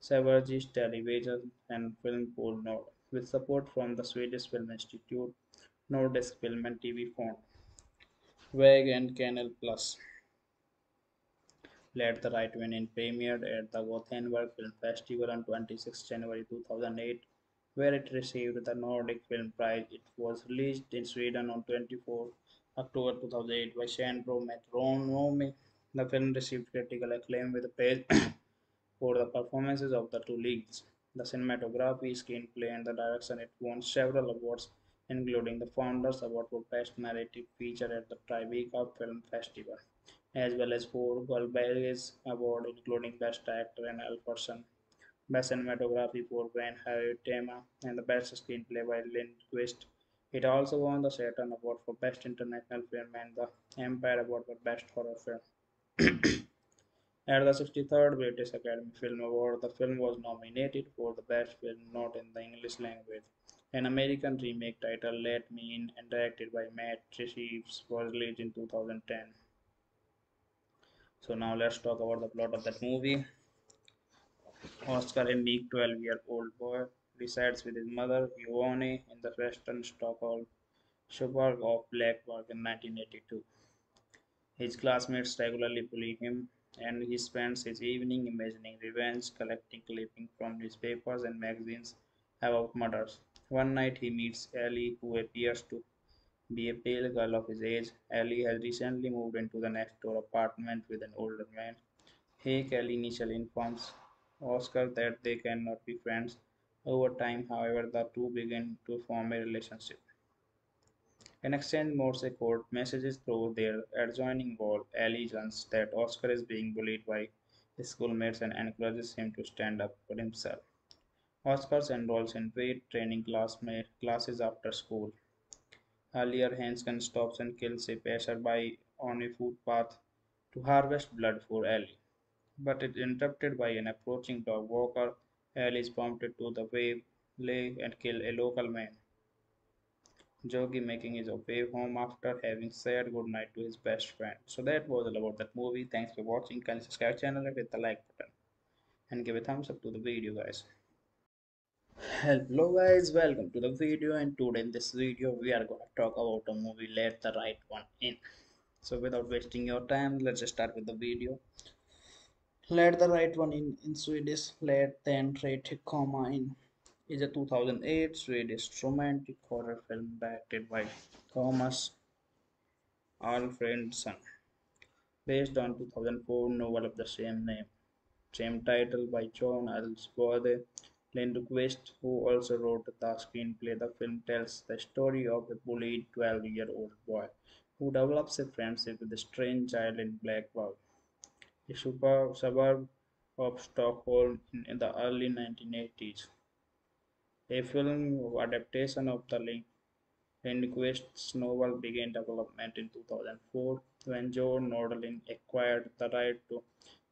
Sveriges Television, and Film Pool Nord, with support from the Swedish Film Institute, Nordisk Film and TV Fond, WEG, and Kanal Plus. Let the Right One In premiered at the Gothenburg Film Festival on 26 January 2008, where it received the Nordic Film Prize. It was released in Sweden on 24 October 2008 by Sandrew Metronome. The film received critical acclaim with praise for the performances of the two leads, the cinematography, screenplay, and the direction. It won several awards, including the Founders Award for Best Narrative Feature at the Tribeca Film Festival, as well as 4 Guldbagge Awards, including Best Actor and Alfredson, Best Cinematography for Van Hoytema, and the Best Screenplay by Lindqvist. It also won the Saturn Award for Best International Film and the Empire Award for Best Horror Film. At the 63rd British Academy Film Award, the film was nominated for the Best Film Not in the English Language, An American remake titled Let Me In and directed by Matt Reeves was released in 2010. So now let's talk about the plot of that movie. Oscar, a meek 12-year-old boy, resides with his mother, Yvonne, in the western Stockholm suburb of Blackburg in 1982. His classmates regularly bully him, and he spends his evening imagining revenge, collecting clippings from newspapers and magazines about murders. One night he meets Ellie, who appears to be a pale girl of his age. Ellie has recently moved into the next door apartment with an older man. Hake, Ellie initially informs Oscar that they cannot be friends. Over time, however, the two begin to form a relationship. In exchange, Morse code messages through their adjoining wall. Ellie learns that Oscar is being bullied by his schoolmates and encourages him to stand up for himself. Oscar enrolls in weight training classes after school. Earlier, Hansken stops and kills a passerby on a footpath to harvest blood for Ellie, but it is interrupted by an approaching dog walker. Ellie is prompted to the waylay and kill a local man, Jogi, making his way home after having said goodnight to his best friend. So that was all about that movie. Thanks for watching. Kindly subscribe channel and hit the like button and give a thumbs up to the video, guys. Hello guys, welcome to the video, and today in this video we are going to talk about the movie Let the Right One In. So without wasting your time, let's just start with the video. Let the Right One in Swedish Let den rätta komma in is a 2008 Swedish romantic horror film directed by Thomas Alfredson, based on 2004 novel of the same name, same title by John Ajvide Lindqvist, who also wrote the screenplay. The film tells the story of a bullied 12-year-old boy who develops a friendship with a strange child in Blackburg, a suburb of Stockholm in the early 1980s. A film adaptation of the Lindqvist's novel began development in 2004 when John Ajvide acquired the right to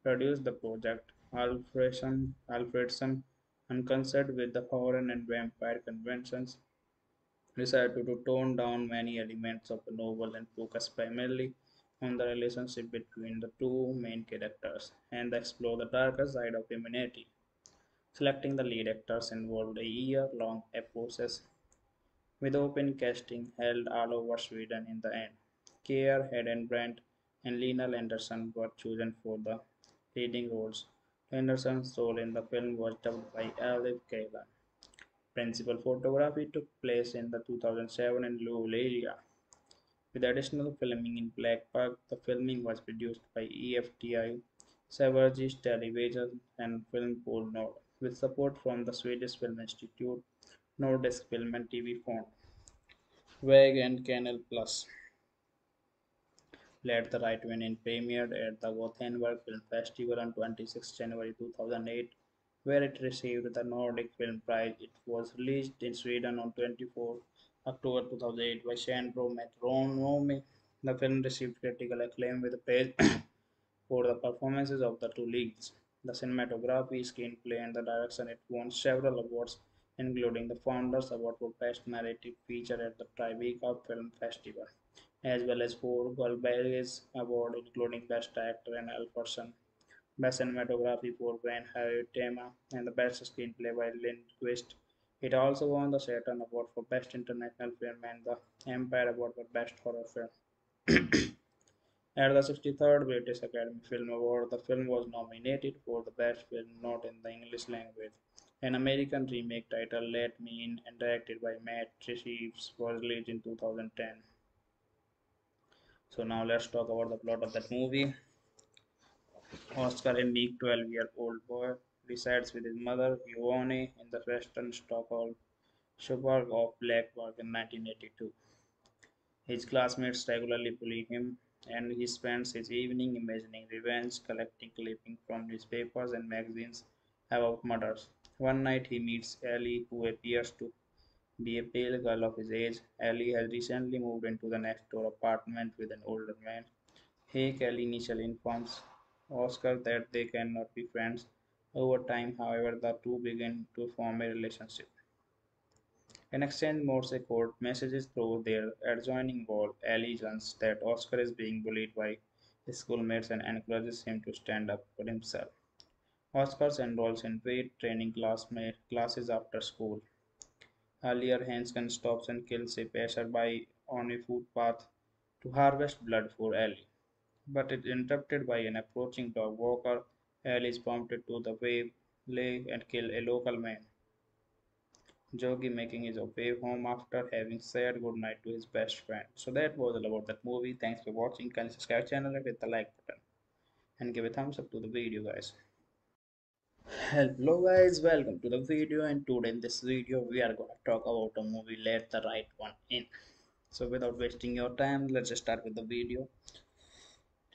produce the project. Alfredson, unconcerned with the foreign and vampire conventions, decided to tone down many elements of the novel and focus primarily on the relationship between the two main characters and explore the darker side of humanity. Selecting the lead actors involved a year-long process with open casting held all over Sweden in the end. Kåre Hedebrant and Lina Leandersson were chosen for the leading roles. Anderson's role in the film was dubbed by Elif Kaylan. Principal photography took place in the 2007 in Luleå area, with additional filming in Blackburg. The filming was produced by EFTI, Sveriges Television and Film Pool Nord, with support from the Swedish Film Institute, Nordisk Film and TV Fond, WEG and Kanal Plus. Let the Right One In premiered at the Gothenburg Film Festival on 26 January 2008, where it received the Nordic Film Prize. It was released in Sweden on 24 October 2008 by Sandrew Metronome. The film received critical acclaim with praise for the performances of the two leads, the cinematography, screenplay, and the direction. It won several awards, including the Founders Award for Best Narrative Feature at the Tribeca Film Festival, as well as 4 Guldbagge Awards, including Best Actor and Alfredson, Best Cinematography for Van Hoytema, and the Best Screenplay by Lindqvist. It also won the Saturn Award for Best International Film and the Empire Award for Best Horror Film. At the 63rd British Academy Film Award, the film was nominated for the Best Film Not in the English Language. An American remake titled Let Me In and directed by Matt Reeves was released in 2010. So now let's talk about the plot of that movie. Oscar, a meek 12-year-old boy, resides with his mother, Yvonne, in the western Stockholm suburb of Blackburg in 1982. His classmates regularly bully him, and he spends his evening imagining revenge, collecting clippings from newspapers and magazines about murders. One night he meets Ellie, who appears to be a pale girl of his age. Ellie has recently moved into the next door apartment with an older man. Ellie initially informs Oscar that they cannot be friends. Over time, however, the two begin to form a relationship. and exchange Morse code messages through their adjoining wall, allegiance that Oscar is being bullied by his schoolmates and encourages him to stand up for himself. Oscar enrolls in weight training classes after school. Earlier, Hanscom stops and kills a passerby on a footpath to harvest blood for Ellie, but it is interrupted by an approaching dog walker. Ellie is prompted to the waylay and kill a local man, Jogi, making his way home after having said goodnight to his best friend. So that was all about that movie. Thanks for watching. Kindly subscribe channel and hit the like button and give a thumbs up to the video, guys. Hello guys, welcome to the video, and today in this video we are going to talk about the movie Let the Right One In. So without wasting your time, let's just start with the video.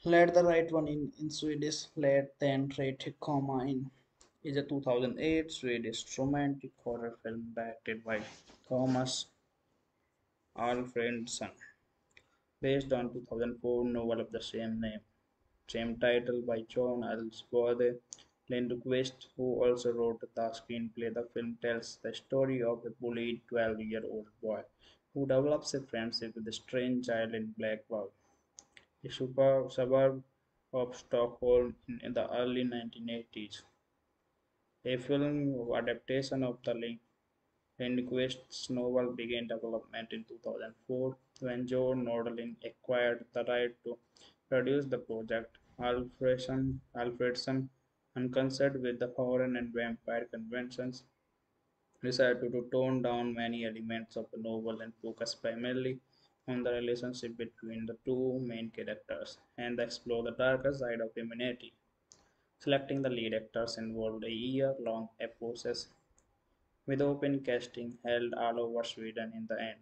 Let the Right One in Swedish, Let den rätte komma in, is a 2008 Swedish romantic horror film directed by Thomas Alfredson, based on 2004 novel of the same name, same title by John Ajvide Lindqvist, who also wrote the screenplay. The film tells the story of a bullied 12-year-old boy who develops a friendship with a strange child in Blackburg, a suburb of Stockholm in the early 1980s. A film adaptation of the Lindqvist's novel began development in 2004 when John Ajvide acquired the right to produce the project. Alfredson, unconcerned with the foreign and vampire conventions, decided to tone down many elements of the novel and focus primarily on the relationship between the two main characters and explore the darker side of humanity. Selecting the lead actors involved a year-long process with open casting held all over Sweden in the end.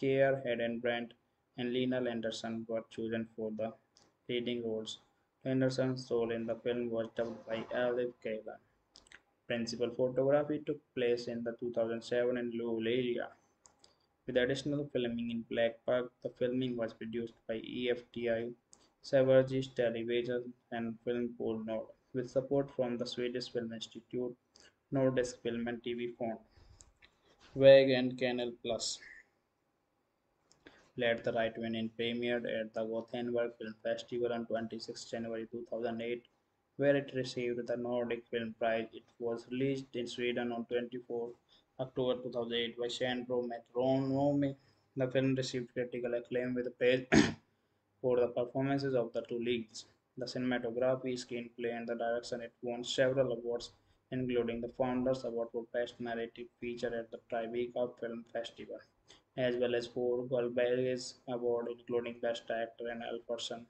Kåre Hedebrant and Lina Leandersson were chosen for the leading roles. Anderson's role in the film was dubbed by Elif Kalan. Principal photography took place in the 2007 in Luleå area, with additional filming in Blackburg. The filming was produced by EFTI, Sveriges Television and Film Pool Nord, with support from the Swedish Film Institute, Nordisk Film and TV Fond, WEG and Kanal Plus. Let the Right One In premiered at the Gothenburg Film Festival on 26 January 2008, where it received the Nordic Film Prize. It was released in Sweden on 24 October 2008 by Sandrew Metronome. The film received critical acclaim with praise for the performances of the two leads, the cinematography, screenplay, and the direction. It won several awards, including the Founders Award for Best Narrative Feature at the Tribeca Film Festival, as well as 4 Guldbagge Awards, including Best Actor and Alfredson,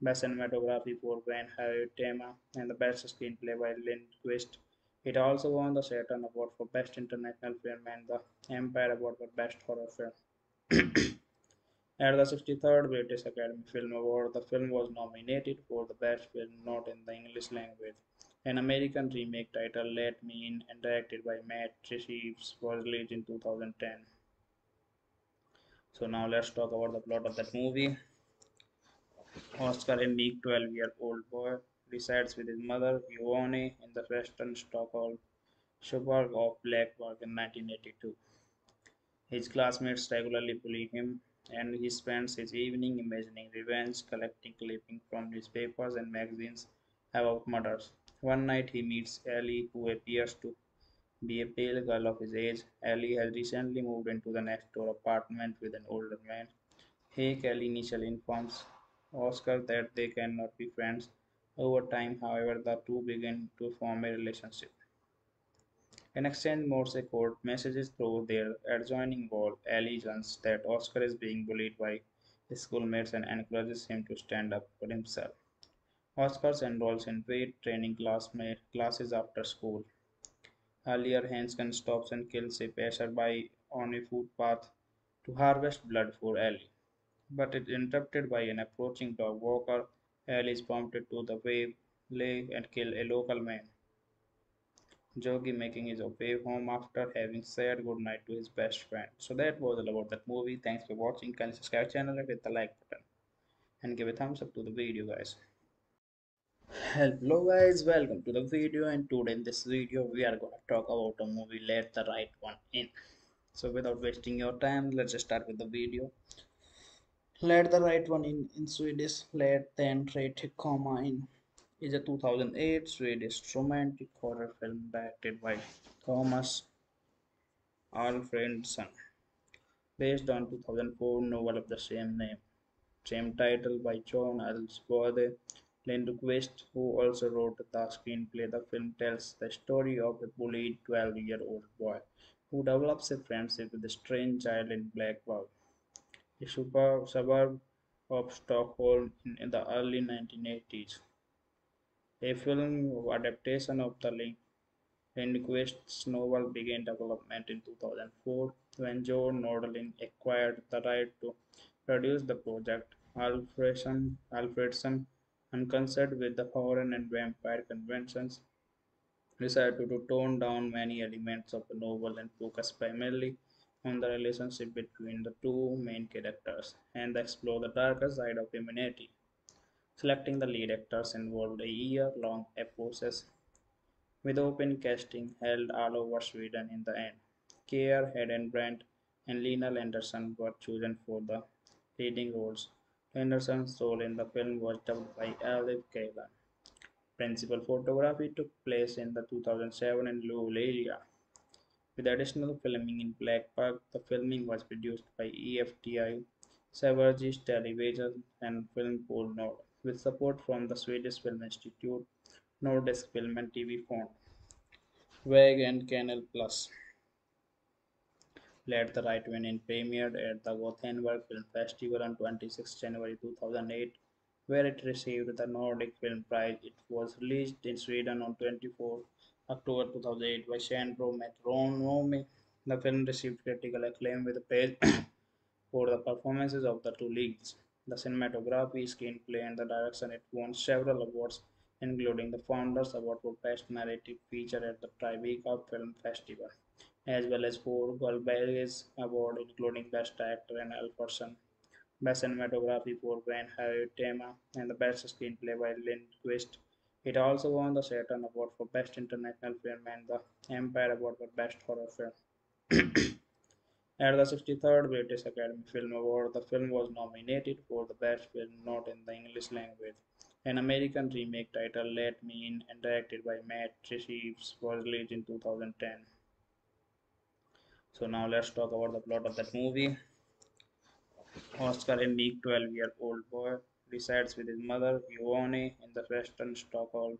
Best Cinematography for Van Hoytema, and the Best Screenplay by Lindqvist. It also won the Saturn Award for Best International Film and the Empire Award for Best Horror Film. At the 63rd British Academy Film Award, the film was nominated for the Best Film Not in the English Language. An American remake titled Let Me In and directed by Matt Reeves was released in 2010. So now let's talk about the plot of that movie. Oscar, a meek 12-year-old boy, resides with his mother, Yvonne, in the western Stockholm suburb of Blackburg in 1982. His classmates regularly bully him, and he spends his evening imagining revenge, collecting clippings from newspapers and magazines about murders. One night he meets Ellie, who appears to be a pale girl of his age. Ellie has recently moved into the next door apartment with an older man. Ellie initially informs Oscar that they cannot be friends. Over time, however, the two begin to form a relationship and exchange Morse code messages through their adjoining wall. Ellie learns that Oscar is being bullied by his schoolmates and encourages him to stand up for himself. Oscar enrolls in weight training classes after school. Earlier, Hanscom stops and kills a passerby on a footpath to harvest blood for Ellie, but it is interrupted by an approaching dog walker. Ellie is prompted to the waylay and kill a local man, Jogi, making his way home after having said goodnight to his best friend. So that was all about that movie. Thanks for watching. Kindly subscribe channel and hit the like button and give a thumbs up to the video, guys. Hello guys, welcome to the video, and today in this video we are going to talk about the movie Let the Right One In. So without wasting your time, let's start with the video. Let the Right One in Swedish, Let den rätta komma in, is a 2008 Swedish romantic horror film directed by Thomas Alfredson, based on 2004 novel of the same name, same title by John Ajvide Lindqvist, who also wrote the screenplay. The film tells the story of a bullied 12-year-old boy who develops a friendship with a strange child in Blackburg, a suburb of Stockholm in the early 1980s. A film adaptation of the Lindqvist's novel began development in 2004 when John Ajvide acquired the right to produce the project. Alfredson, unconcerned with the foreign and vampire conventions, decided to tone down many elements of the novel and focus primarily on the relationship between the two main characters and explore the darker side of humanity. Selecting the lead actors involved a year-long process with open casting held all over Sweden. In the end, Kåre Hedebrant and Lina Leandersson were chosen for the leading roles. Leandersson's role in the film was dubbed by Elif Kaylan. Principal photography took place in the 2007 in Luleå area, with additional filming in Blackburg. The filming was produced by EFTI, Sveriges Television and Film Pool Nord, with support from the Swedish Film Institute, Nordisk Film and TV Fond, WEG and Kanal Plus. Let the Right One In premiered at the Gothenburg Film Festival on 26 January 2008, where it received the Nordic Film Prize. It was released in Sweden on 24 October 2008 by Sandrew Metronome. The film received critical acclaim with praise for the performances of the two leads, the cinematography, screenplay, and the direction. It won several awards, including the Founders Award for Best Narrative Feature at the Tribeca Film Festival, as well as 4 Guldbagge's Award, including Best Actor and Alfredson, Best Cinematography for Van Hoytema, and the Best Screenplay by Lindqvist. It also won the Saturn Award for Best International Film and the Empire Award for Best Horror Film. At the 63rd British Academy Film Award, the film was nominated for the Best Film Not in the English Language. An American remake titled Let Me In and directed by Matt Reeves was released in 2010. So now let's talk about the plot of that movie. Oscar, a meek 12-year-old boy, resides with his mother, Yvonne, in the western Stockholm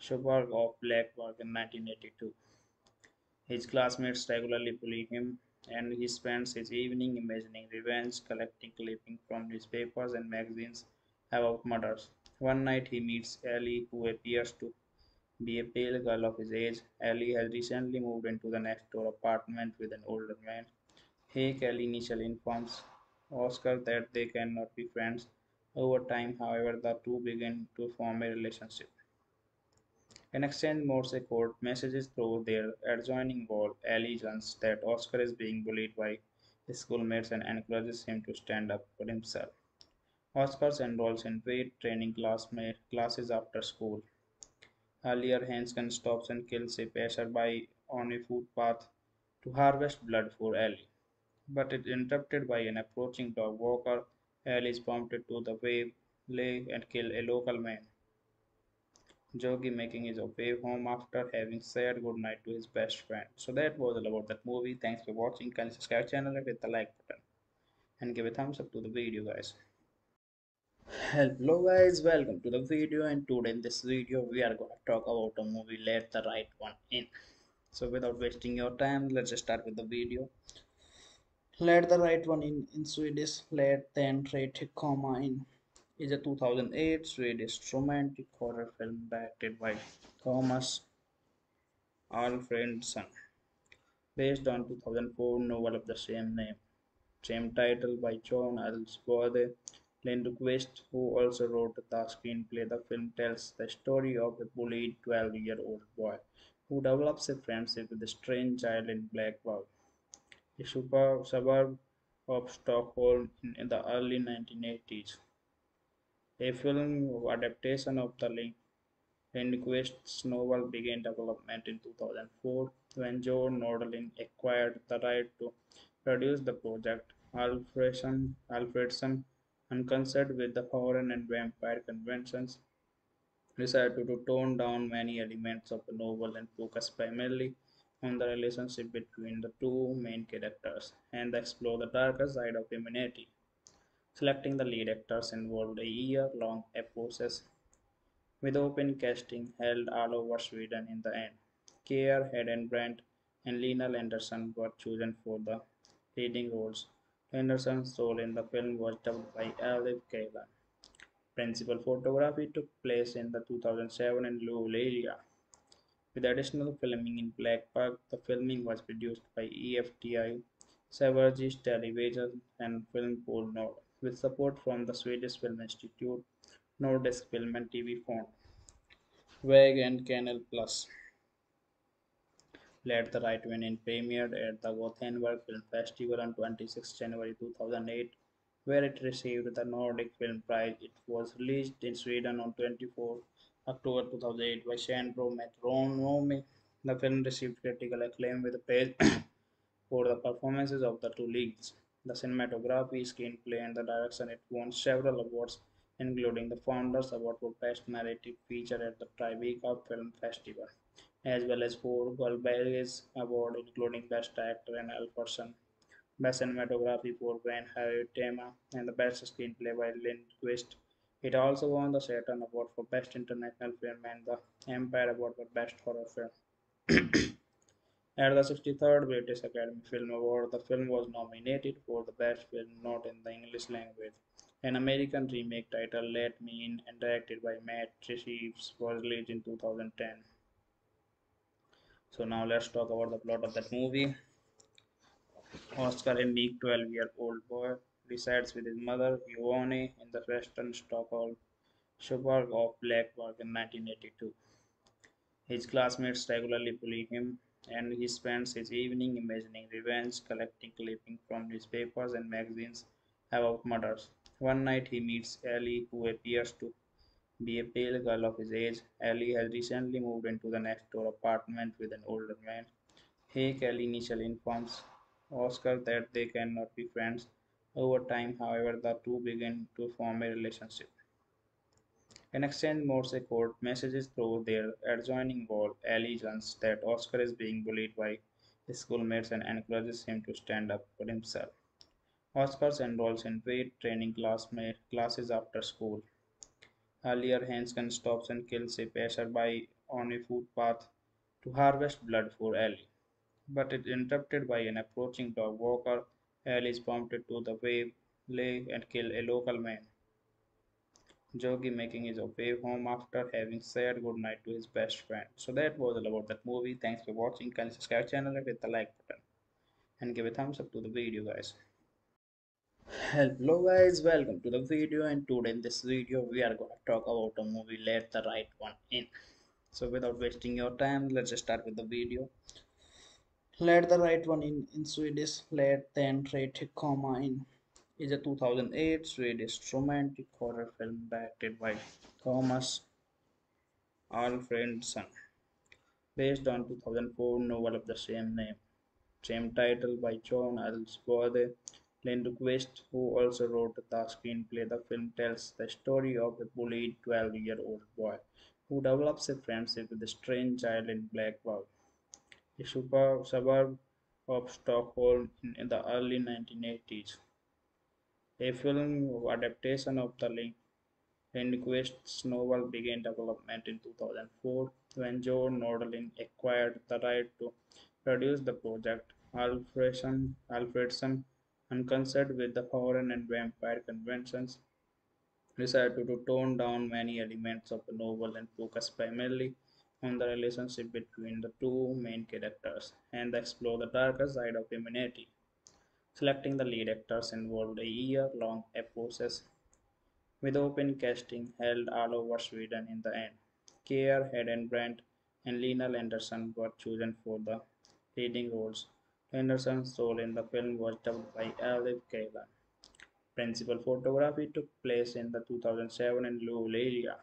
suburb of Blackburg in 1982. His classmates regularly bully him, and he spends his evening imagining revenge, collecting clippings from newspapers and magazines about murders. One night he meets Ellie, who appears to be a pale girl of his age. Ellie has recently moved into the next door apartment with an older man. Ellie initially informs Oscar that they cannot be friends. Over time, however, the two begin to form a relationship. In exchange Morse code messages through their adjoining wall, Ellie learns that Oscar is being bullied by his schoolmates and encourages him to stand up for himself. Oscar enrolls in weight training classes after school. Earlier, Hansken stops and kills a passerby on a footpath to harvest blood for Ellie, but it is interrupted by an approaching dog walker. Ellie is prompted to waylay and kill a local man, Jogi, making his way home after having said goodnight to his best friend. So that was all about that movie. Thanks for watching. Kindly subscribe to the channel and hit the like button and give a thumbs up to the video, guys. Hello guys, welcome to the video, and today in this video we are going to talk about the movie Let the Right One In. So without wasting your time, let's start with the video. Let the Right One In Swedish, Let den rätta komma in, is a 2008 Swedish romantic horror film directed by Thomas Alfredson, based on 2004 novel of the same name, same title by John Ajvide Lindqvist, who also wrote the screenplay. The film tells the story of a bullied 12-year-old boy who develops a friendship with a strange child in Blackburg, a suburb of Stockholm in the early 1980s. A film adaptation of the Lindqvist's novel began development in 2004 when John Ajvide acquired the right to produce the project. Alfredson, unconcerned with the foreign and vampire conventions, decided to tone down many elements of the novel and focus primarily on the relationship between the two main characters and explore the darker side of humanity. Selecting the lead actors involved a year-long process with open casting held all over Sweden in the end. Kåre Hedebrant and Lina Leandersson were chosen for the leading roles. Leandersson's role in the film was dubbed by Olive Kalan. Principal photography took place in the 2007 in Lowell area. With additional filming in Black Park, the filming was produced by EFTI, Sveriges Television and Film Pool Nord, with support from the Swedish Film Institute, Nordisk Film and TV Fond, WEG and Kanal Plus. Let the Right One In premiered at the Gothenburg Film Festival on 26 January 2008, where it received the Nordic Film Prize. It was released in Sweden on 24 October 2008 by Sandrew Metronome. The film received critical acclaim with praise for the performances of the two leads. The cinematography, screenplay, and the direction, it won several awards, including the Founders Award for Best Narrative Feature at the Tribeca Film Festival, as well as 4 Guldbagge Award, including Best Actor and Alfredson, Best Cinematography for Van Hoytema, and the Best Screenplay by Lindqvist. It also won the Saturn Award for Best International Film and the Empire Award for Best Horror Film. At the 63rd British Academy Film Award, the film was nominated for the Best Film Not in the English Language. An American remake titled Let Me In and directed by Matt Reeves was released in 2010. So now let's talk about the plot of that movie. Oscar, a meek 12-year-old boy, resides with his mother, Yvonne, in the western Stockholm suburb of Blackburg in 1982. His classmates regularly bully him, and he spends his evening imagining revenge, collecting clippings from newspapers and magazines about murders. One night he meets Ellie, who appears to be a pale girl of his age. Ellie has recently moved into the next door apartment with an older man. Hake, Ellie initially informs Oscar that they cannot be friends. Over time, however, the two begin to form a relationship. In exchange Morse code messages through their adjoining wall, Ellie learns that Oscar is being bullied by his schoolmates and encourages him to stand up for himself. Oscar enrolls in weight training classes after school. Earlier, Hansken stops and kills a passerby on a footpath to harvest blood for Ellie, but it is interrupted by an approaching dog walker. Ellie is prompted to the waylay and kill a local man, Jogi, making his way home after having said goodnight to his best friend. So that was all about that movie. Thanks for watching. Kindly subscribe to the channel and hit the like button and give a thumbs up to the video, guys. Hello guys, welcome to the video, and today in this video we are going to talk about the movie Let the Right One In. So without wasting your time, let's just start with the video. Let the Right One in Swedish Let den rätte komma in is a 2008 Swedish romantic horror film directed by Thomas Alfredson, based on 2004 novel of the same name, same title by John Ajvide Lindqvist, who also wrote the screenplay. The film tells the story of a bullied 12-year-old boy who develops a friendship with a strange child in Blackburg, a suburb of Stockholm in the early 1980s. A film adaptation of the Lindqvist's novel began development in 2004 when John Ajvide acquired the right to produce the project. Alfredson, unconcerned with the foreign and vampire conventions, decided to tone down many elements of the novel and focus primarily on the relationship between the two main characters and explore the darker side of humanity. Selecting the lead actors involved a year-long process with open casting held all over Sweden in the end. Kåre Hedebrant and Lina Leandersson were chosen for the leading roles. Leandersson's role in the film was dubbed by Olive Kalan. Principal photography took place in the 2007 in Lowell area.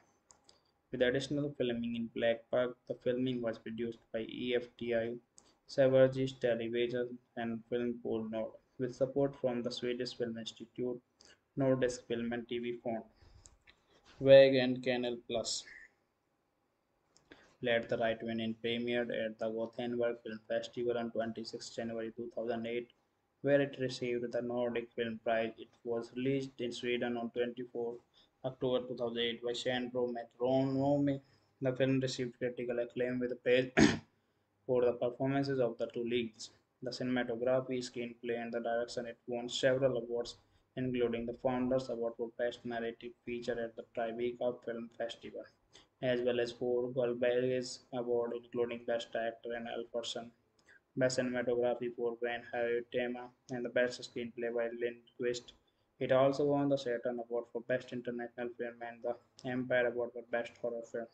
With additional filming in Black Park, the filming was produced by EFTI, Sveriges Television and Film Pool Nord, with support from the Swedish Film Institute, Nordisk Film and TV Fond, WEG and Kanal Plus. Let the Right One In premiered at the Gothenburg Film Festival on 26 January 2008, where it received the Nordic Film Prize. It was released in Sweden on 24 October 2008 by Sandrew Metronome. The film received critical acclaim with praise for the performances of the two leads, the cinematography, screenplay, and the direction. It won several awards, including the Founders Award for Best Narrative Feature at the Tribeca Film Festival, as well as 4 Guldbagge Awards, including Best Actor and Alfredson, Best Cinematography for Van Hoytema, and the Best Screenplay by Lindqvist. It also won the Saturn Award for Best International Film and the Empire Award for Best Horror Film.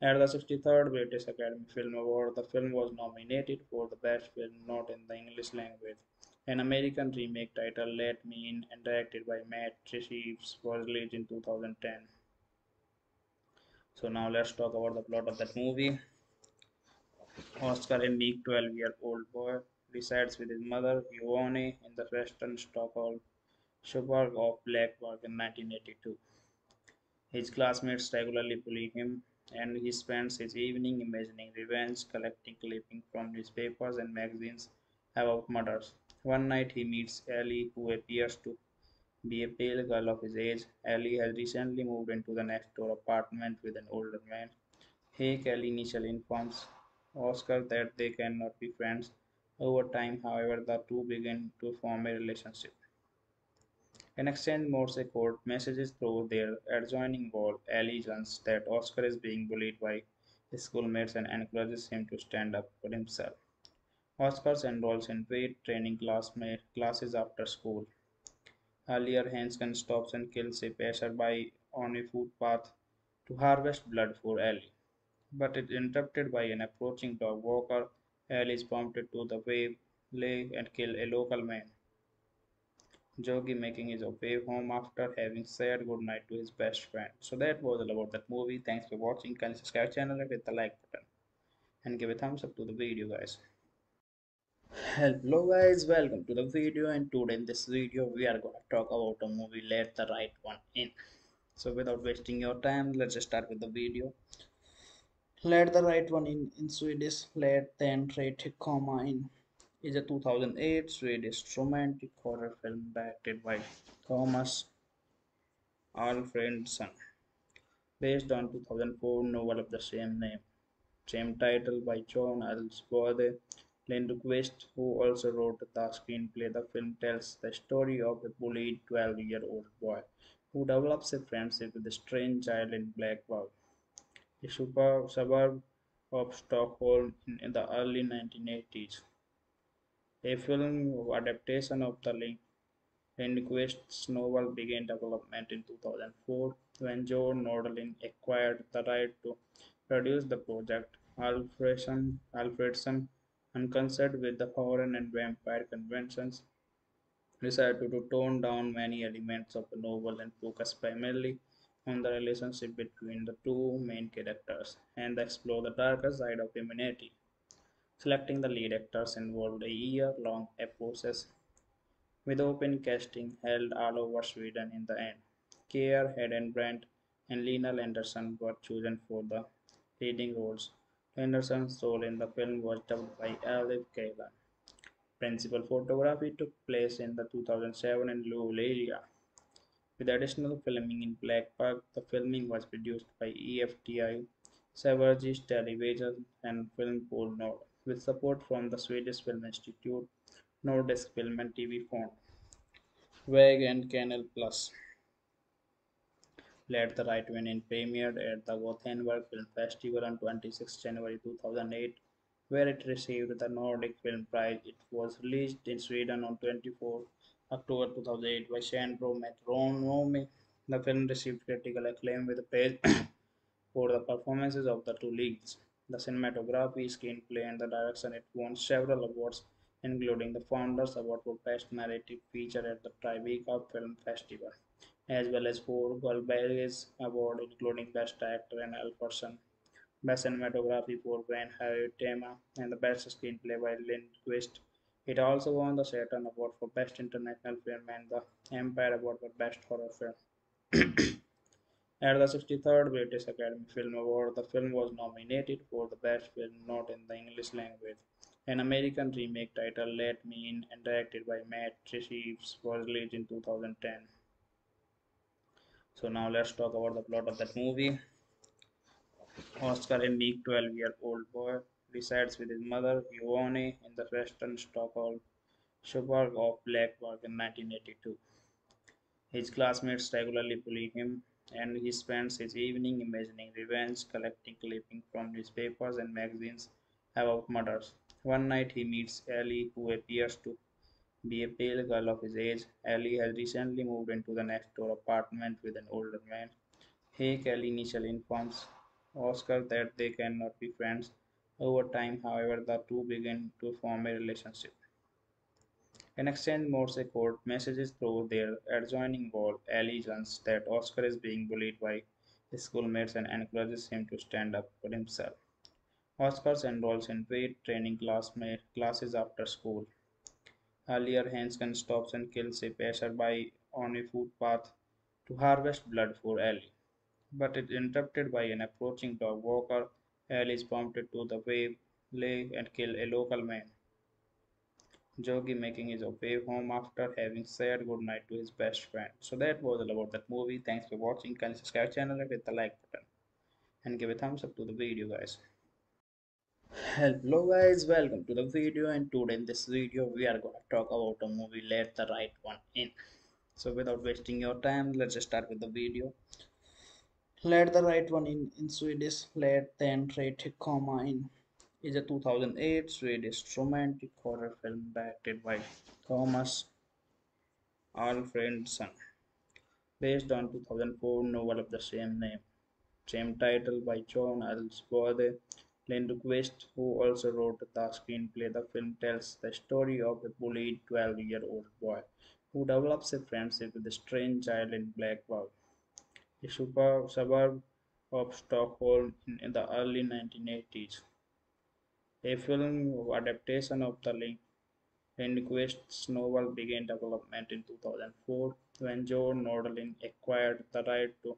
At the 63rd British Academy Film Award, the film was nominated for the Best Film Not in the English Language. An American remake titled Let Me In and directed by Matt Reeves was released in 2010. So now let's talk about the plot of that movie. Oscar, a meek 12-year-old boy, resides with his mother, Yvonne, in the western Stockholm suburb of Blackburg in 1982. His classmates regularly bully him, and he spends his evening imagining revenge, collecting clippings from newspapers and magazines about murders. One night he meets Ellie, who appears to be a pale girl of his age. Ellie has recently moved into the next door apartment with an older man. Hake, Ellie initially informs Oscar that they cannot be friends. Over time, however, the two begin to form a relationship. In exchange, Morse code messages through their adjoining wall. Ellie learns that Oscar is being bullied by his schoolmates and encourages him to stand up for himself. Oscar enrolls in weight training classes after school. Earlier, Hansken stops and kills a passerby on a footpath to harvest blood for Ellie, but it is interrupted by an approaching dog walker. Ellie is prompted to the waylay and kill a local man, Jogi, making his way home after having said goodnight to his best friend. So that was all about that movie. Thanks for watching. Kindly subscribe channel and hit the like button and give a thumbs up to the video, guys. Hello guys, welcome to the video, and today in this video we are going to talk about the movie Let the Right One In. So without wasting your time, let's just start with the video. Let the Right One in Swedish, Let den rätta komma in, is a 2008 Swedish romantic horror film directed by Thomas Alfredson, based on 2004 novel of the same name, same title by John Ajvide Lindqvist, who also wrote the screenplay. The film tells the story of a bullied 12-year-old boy who develops a friendship with a strange child in Blackburg, a suburb of Stockholm in the early 1980s. A film adaptation of the Lindqvist's novel began development in 2004 when John Ajvide acquired the right to produce the project. Alfredson, unconcerned with the foreign and vampire conventions, decided to tone down many elements of the novel and focus primarily on the relationship between the two main characters and explore the darker side of humanity. Selecting the lead actors involved a year-long process with open casting held all over Sweden in the end. Kåre Hedebrant and Lina Leandersson were chosen for the leading roles. Anderson's role in the film was dubbed by Elif Kaylan. Principal photography took place in the 2007 in Lule area. With additional filming in Black Park, the filming was produced by EFTI, Sveriges Television and Film Pool Nord, with support from the Swedish Film Institute, Nordisk Film and TV Fond, WEG and Kanal Plus. Let the Right One In premiered at the Gothenburg Film Festival on 26 January 2008, where it received the Nordic Film Prize. It was released in Sweden on 24 October 2008 by Sandrew Metronome. The film received critical acclaim with praise for the performances of the two leads, the cinematography, screenplay, and the direction. It won several awards, including the Founders Award for Best Narrative Feature at the Tribeca Film Festival, as well as 4 Goldberg Award, including Best Actor and Alfredson, Best Cinematography for Van Hoytema, and the Best Screenplay by Lindqvist. It also won the Saturn Award for Best International Film and the Empire Award for Best Horror Film. At the 63rd British Academy Film Award, the film was nominated for the Best Film Not in the English Language. An American remake titled Let Me In and directed by Matt Reeves was released in 2010. So now let's talk about the plot of that movie. Oscar, a meek 12-year-old boy, resides with his mother, Yvonne, in the western Stockholm suburb of Blackburg in 1982. His classmates regularly bully him, and he spends his evening imagining revenge, collecting clippings from newspapers and magazines about murders. One night he meets Ellie, who appears to be a pale girl of his age. Ellie has recently moved into the next door apartment with an older man. Hake, Ellie initially informs Oscar that they cannot be friends. Over time, however, the two begin to form a relationship. In exchange, Morse code messages through their adjoining wall. Ellie learns that Oscar is being bullied by his schoolmates and encourages him to stand up for himself. Oscar enrolls in weight training classes after school. Earlier, Hansken stops and kills a passerby on a footpath to harvest blood for Ellie, but it is interrupted by an approaching dog walker. Ellie is prompted to the waylay and kill a local man, Jogi, making his way home after having said goodnight to his best friend. So that was all about that movie. Thanks for watching. Kindly subscribe channel and hit the like button and give a thumbs up to the video, guys. Hello guys, welcome to the video, and today in this video we are going to talk about the movie Let the Right One In. So without wasting your time, let's just start with the video. Let the Right One in Swedish, Let den rätta komma in, is a 2008 Swedish romantic horror film directed by Thomas Alfredson, based on 2004 novel of the same name, same title by John Ajvide Lindqvist, who also wrote the screenplay. The film tells the story of a bullied 12-year-old boy who develops a friendship with a strange child in Blackburg, a suburb of Stockholm in the early 1980s. A film adaptation of the Lindqvist's novel began development in 2004 when John Ajvide acquired the right to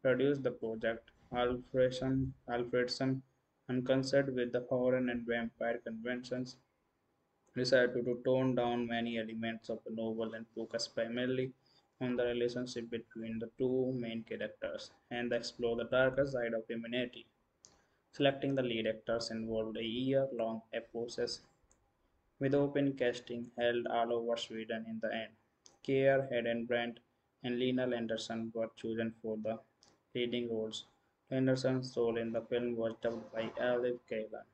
produce the project. Alfredson, unconcerned with the foreign and vampire conventions, decided to tone down many elements of the novel and focus primarily on the relationship between the two main characters and explore the darker side of humanity. Selecting the lead actors involved a year-long process with open casting held all over Sweden in the end. Kåre Hedebrant and Lina Leandersson were chosen for the leading roles. Leandersson's role in the film was dubbed by Elif Kaylan.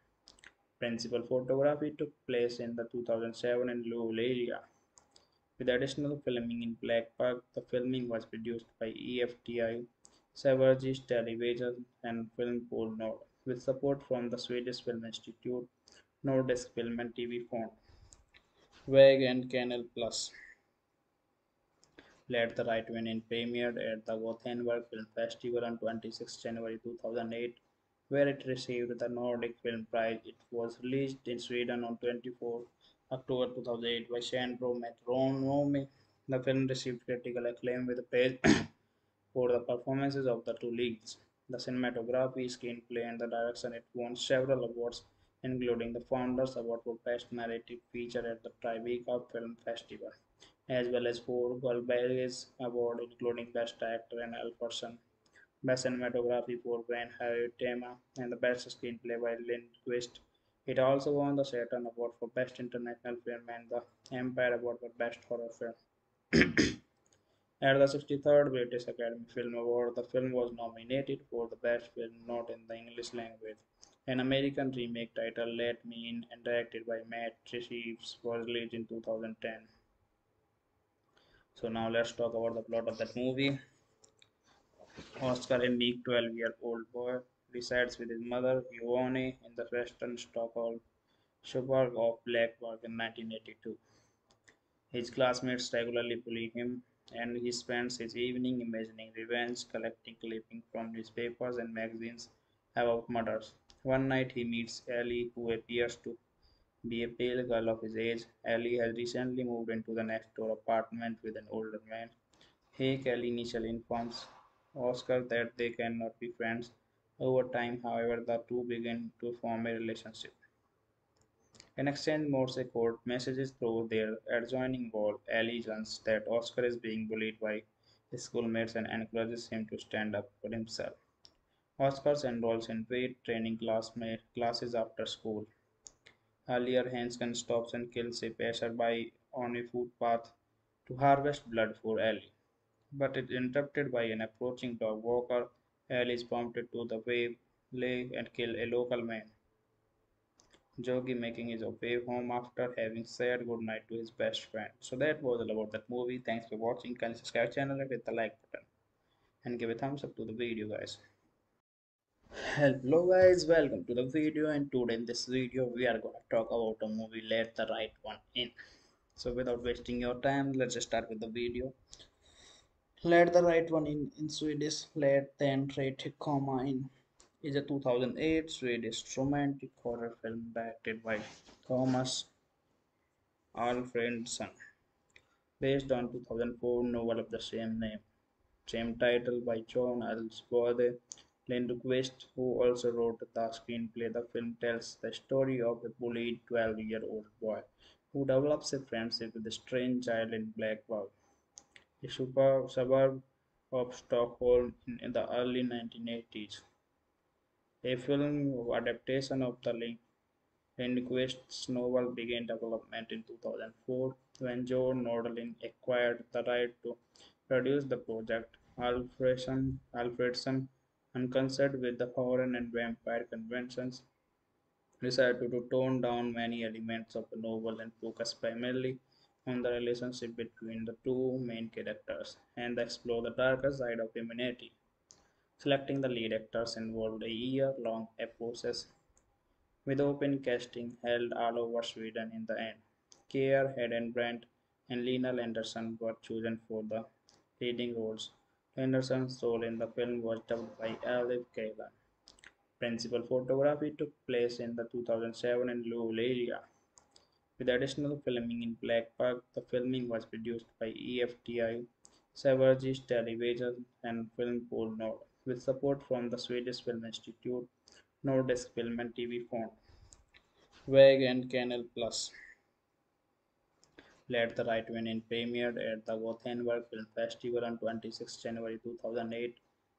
Principal photography took place in the 2007 in Luleå area, with additional filming in Blackburg. The filming was produced by EFTI, Sveriges Television and Film Pool Nord, with support from the Swedish Film Institute, Nordisk Film and TV Fond, WEG and Kanal Plus. Let the Right One In premiered at the Gothenburg Film Festival on 26 January 2008, where it received the Nordic Film Prize. It was released in Sweden on 24 October 2008 by Sandrew Metronome. The film received critical acclaim with praise for the performances of the two leads, the cinematography, screenplay, and the direction. It won several awards, including the Founders Award for Best Narrative Feature at the Tribeca Film Festival, as well as 4 Goldberg Award, including Best Actor and Alfredson, Best Cinematography for Van Hoytema, and the Best Screenplay by Lindqvist. It also won the Saturn Award for Best International Film and the Empire Award for Best Horror Film. At the 63rd British Academy Film Award, the film was nominated for the Best Film Not in the English Language. An American remake titled Let Me In and directed by Matt Reeves was released in 2010. So now let's talk about the plot of that movie. Oscar, a meek 12-year-old boy, resides with his mother, Yvonne, in the western Stockholm suburb of Blackburg in 1982. His classmates regularly bully him, and he spends his evening imagining revenge, collecting clippings from newspapers and magazines about murders. One night he meets Ellie, who appears to be a pale girl of his age. Ellie has recently moved into the next door apartment with an older man. Hake, Ellie initially informs Oscar that they cannot be friends. Over time, however, the two begin to form a relationship. In exchange, Morse code messages through their adjoining wall. Ellie learns that Oscar is being bullied by his schoolmates and encourages him to stand up for himself. Oscar enrolls in weight training classes after school. Earlier, Hansken stops and kills a passerby on a footpath to harvest blood for Ellie, but it is interrupted by an approaching dog walker. Ellie is prompted to waylay and kill a local man, Jogi, making his way home after having said goodnight to his best friend. So that was all about that movie. Thanks for watching. Kindly subscribe channel and hit the like button and give a thumbs up to the video, guys. Hello guys, welcome to the video, and today in this video we are going to talk about a movie, Let the Right One In. So without wasting your time, let's just start with the video. Let the Right One in Swedish, Let den rätte komma in, is a 2008 Swedish romantic horror film directed by Thomas Alfredson, based on 2004 novel of the same name, same title by John Ajvide Lindqvist, who also wrote the screenplay. The film tells the story of a bullied 12-year-old boy who develops a friendship with a strange child in Blackburg, a suburb of Stockholm in the early 1980s. A film adaptation of the Lindqvist's novel began development in 2004 when John Ajvide acquired the right to produce the project. Alfredson, unconcerned with the foreign and vampire conventions, decided to tone down many elements of the novel and focus primarily on the relationship between the two main characters and explore the darker side of humanity. Selecting the lead actors involved a year-long process with open casting held all over Sweden. In the end, Kåre Hedebrant and Lina Leandersson were chosen for the leading roles. Anderson's role in the film was dubbed by Elif Kalan. Principal photography took place in the 2007 in Lule area, with additional filming in Blackburg. The filming was produced by EFTI, Sveriges Television and Film Pool Nord, with support from the Swedish Film Institute, Nordisk Film and TV Fond, WEG and Kanal Plus. Let the Right One In premiered at the Gothenburg Film Festival on 26 January 2008,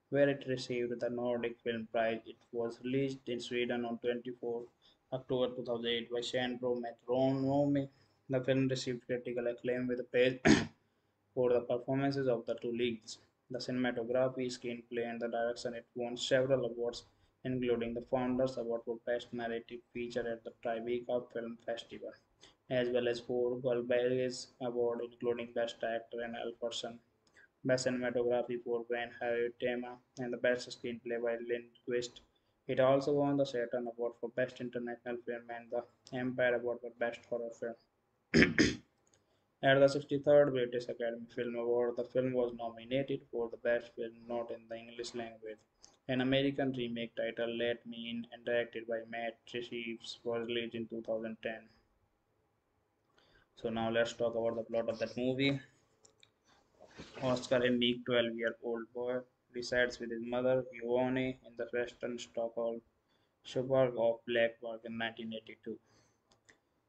where it received the Nordic Film Prize. It was released in Sweden on 24 October 2008 by Sandrew Metronome. The film received critical acclaim with praise for the performances of the two leads, the cinematography, screenplay, and the direction. It won several awards, including the Founders Award for Best Narrative Feature at the Tribeca Film Festival, as well as 4 Gulberries Award, including Best Actor and Alfredson, Best Cinematography for Van Hoytema, and the Best Screenplay by Lindqvist. It also won the Saturn Award for Best International Film and the Empire Award for Best Horror Film. At the 63rd British Academy Film Award, the film was nominated for the Best Film Not in the English Language. An American remake titled Let Me In and directed by Matt Reeves was released in 2010. So now let's talk about the plot of that movie. Oscar, a meek 12-year-old boy, resides with his mother, Yvonne, in the western Stockholm suburb of Blackburg in 1982.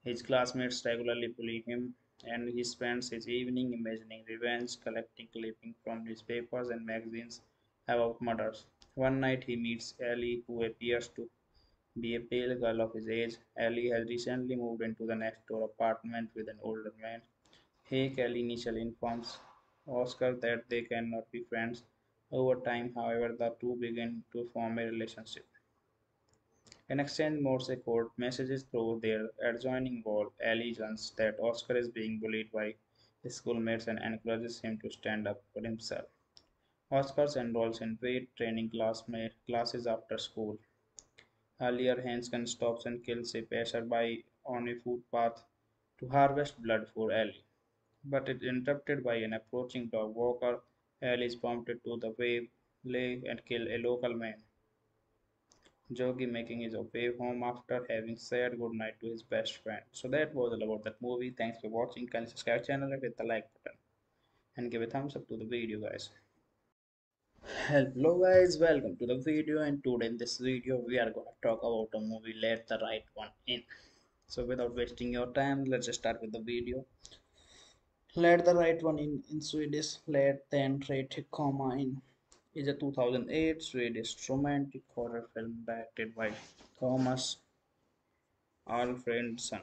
His classmates regularly bully him, and he spends his evening imagining revenge, collecting clippings from newspapers and magazines about murders. One night he meets Ellie, who appears to be a pale girl of his age. Ellie has recently moved into the next door apartment with an older man. Hake, Ellie initially informs Oscar that they cannot be friends. Over time, however, the two begin to form a relationship. In exchange, Morse code messages through their adjoining wall. Ellie learns that Oscar is being bullied by his schoolmates and encourages him to stand up for himself. Oscar enrolls in weight training classes after school. Earlier, Hansken stops and kills a passerby on a footpath to harvest blood for Ellie, but is interrupted by an approaching dog walker. Hal is prompted to the waylay and kill a local man. Jogi making his way home after having said goodnight to his best friend. So that was all about that movie. Thanks for watching. Kindly subscribe channel and hit the like button and give a thumbs up to the video, guys. Hello guys, welcome to the video, and today in this video we are going to talk about the movie Let the Right One In. So without wasting your time, let's just start with the video. Let the Right One in Swedish Let den rätta komma in is a 2008 Swedish romantic horror film directed by Thomas Alfredson,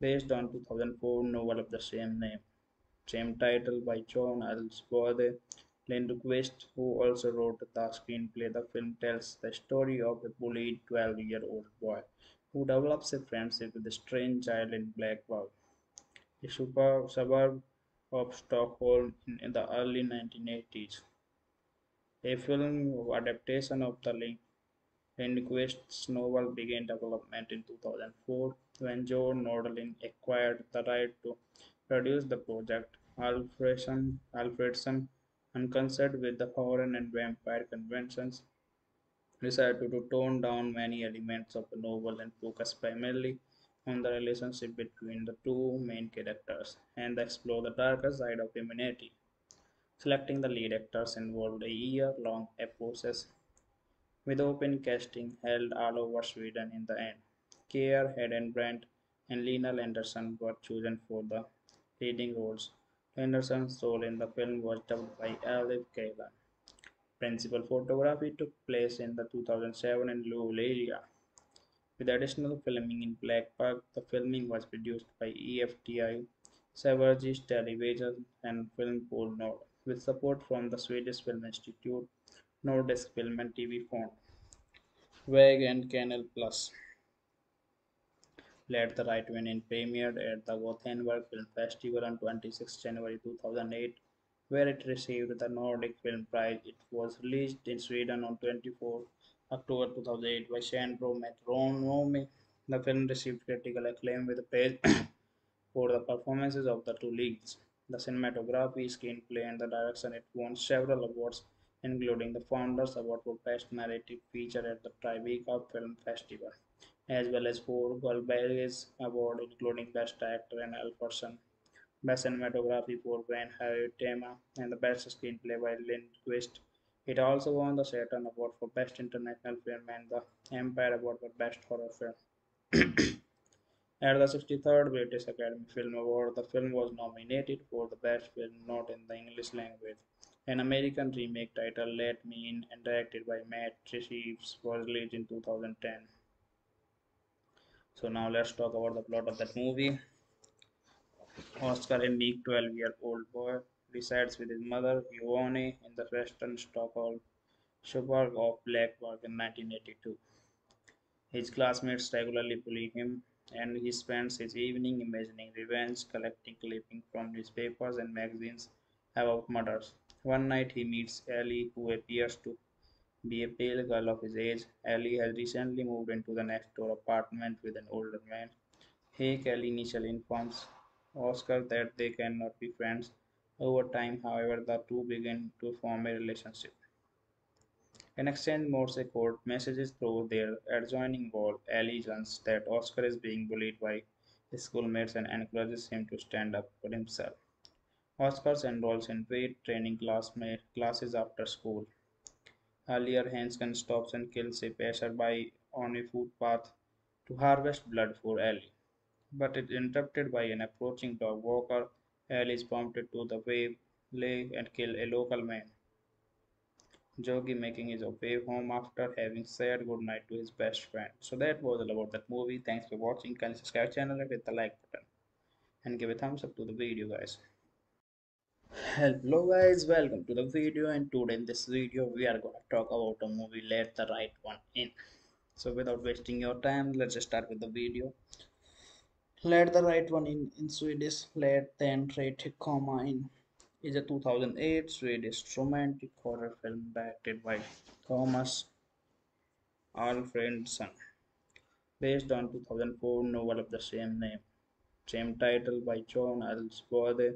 based on 2004 novel of the same name, same title by John Ajvide Lindqvist, who also wrote the screenplay. The film tells the story of a bullied 12-year-old boy who develops a friendship with a strange child in Blackburg, a suburb of Stockholm in the early 1980s. A film adaptation of the Lindqvist's novel began development in 2004 when John Ajvide acquired the right to produce the project. Alfredson, unconcerned with the foreign and vampire conventions, decided to tone down many elements of the novel and focus primarily on the relationship between the two main characters and explore the darker side of humanity. Selecting the lead actors involved a year-long process with open casting held all over Sweden in the end. Kåre Hedebrant and Lina Leandersson were chosen for the leading roles. Leandersson's role in the film was dubbed by Elif Kaylan. Principal photography took place in the 2007 in Luleå area, with additional filming in Blackburg. The filming was produced by EFTI, Sveriges Television and Film Pool Nord, with support from the Swedish Film Institute, Nordisk Film and TV Fond, WEG and Kanal Plus. Let the Right One In premiered at the Gothenburg Film Festival on 26 January 2008, where it received the Nordic Film Prize. It was released in Sweden on 24 October 2008 by Sandrew Metronome. The film received critical acclaim with praise for the performances of the two leads, the cinematography, screenplay, and the direction. It won several awards, including the Founders Award for Best Narrative Feature at the Tribeca Film Festival, as well as 4 Guldbagge's Award, including Best Actor and Alfredson, Best Cinematography for Van Hoytema, and the Best Screenplay by Lindqvist. It also won the Saturn Award for Best International Film and the Empire Award for Best Horror Film. At the 63rd British Academy Film Award, the film was nominated for the Best Film Not in the English Language. An American remake titled Let Me In and directed by Matt Reeves was released in 2010. So now let's talk about the plot of that movie. Oscar, a meek 12-year-old boy, resides with his mother, Yvonne, in the western Stockholm suburb of Blackburg in 1982. His classmates regularly bully him, and he spends his evening imagining revenge, collecting clippings from newspapers and magazines about murders. One night he meets Ellie, who appears to be a pale girl of his age. Ellie has recently moved into the next door apartment with an older man. Ellie initially informs Oscar that they cannot be friends. Over time, however, the two begin to form a relationship. In exchange, Morse code messages through their adjoining wall. Ellie learns that Oscar is being bullied by his schoolmates and encourages him to stand up for himself. Oscar enrolls in weight training classes after school. Earlier, Hansken stops and kills a passerby on a footpath to harvest blood for Ellie, but is interrupted by an approaching dog walker. Ellie is prompted to the waylay and kill a local man. Jogi making his way home after having said goodnight to his best friend. So that was all about that movie. Thanks for watching. Kindly subscribe channel and hit the like button and give a thumbs up to the video, guys. Hello guys, welcome to the video, and today in this video we are going to talk about the movie Let the Right One In. So without wasting your time, let's just start with the video. Let the Right One in Swedish Let den rätta komma in is a 2008 Swedish romantic horror film directed by Thomas Alfredson, based on 2004 novel of the same name, same title by John Ajvide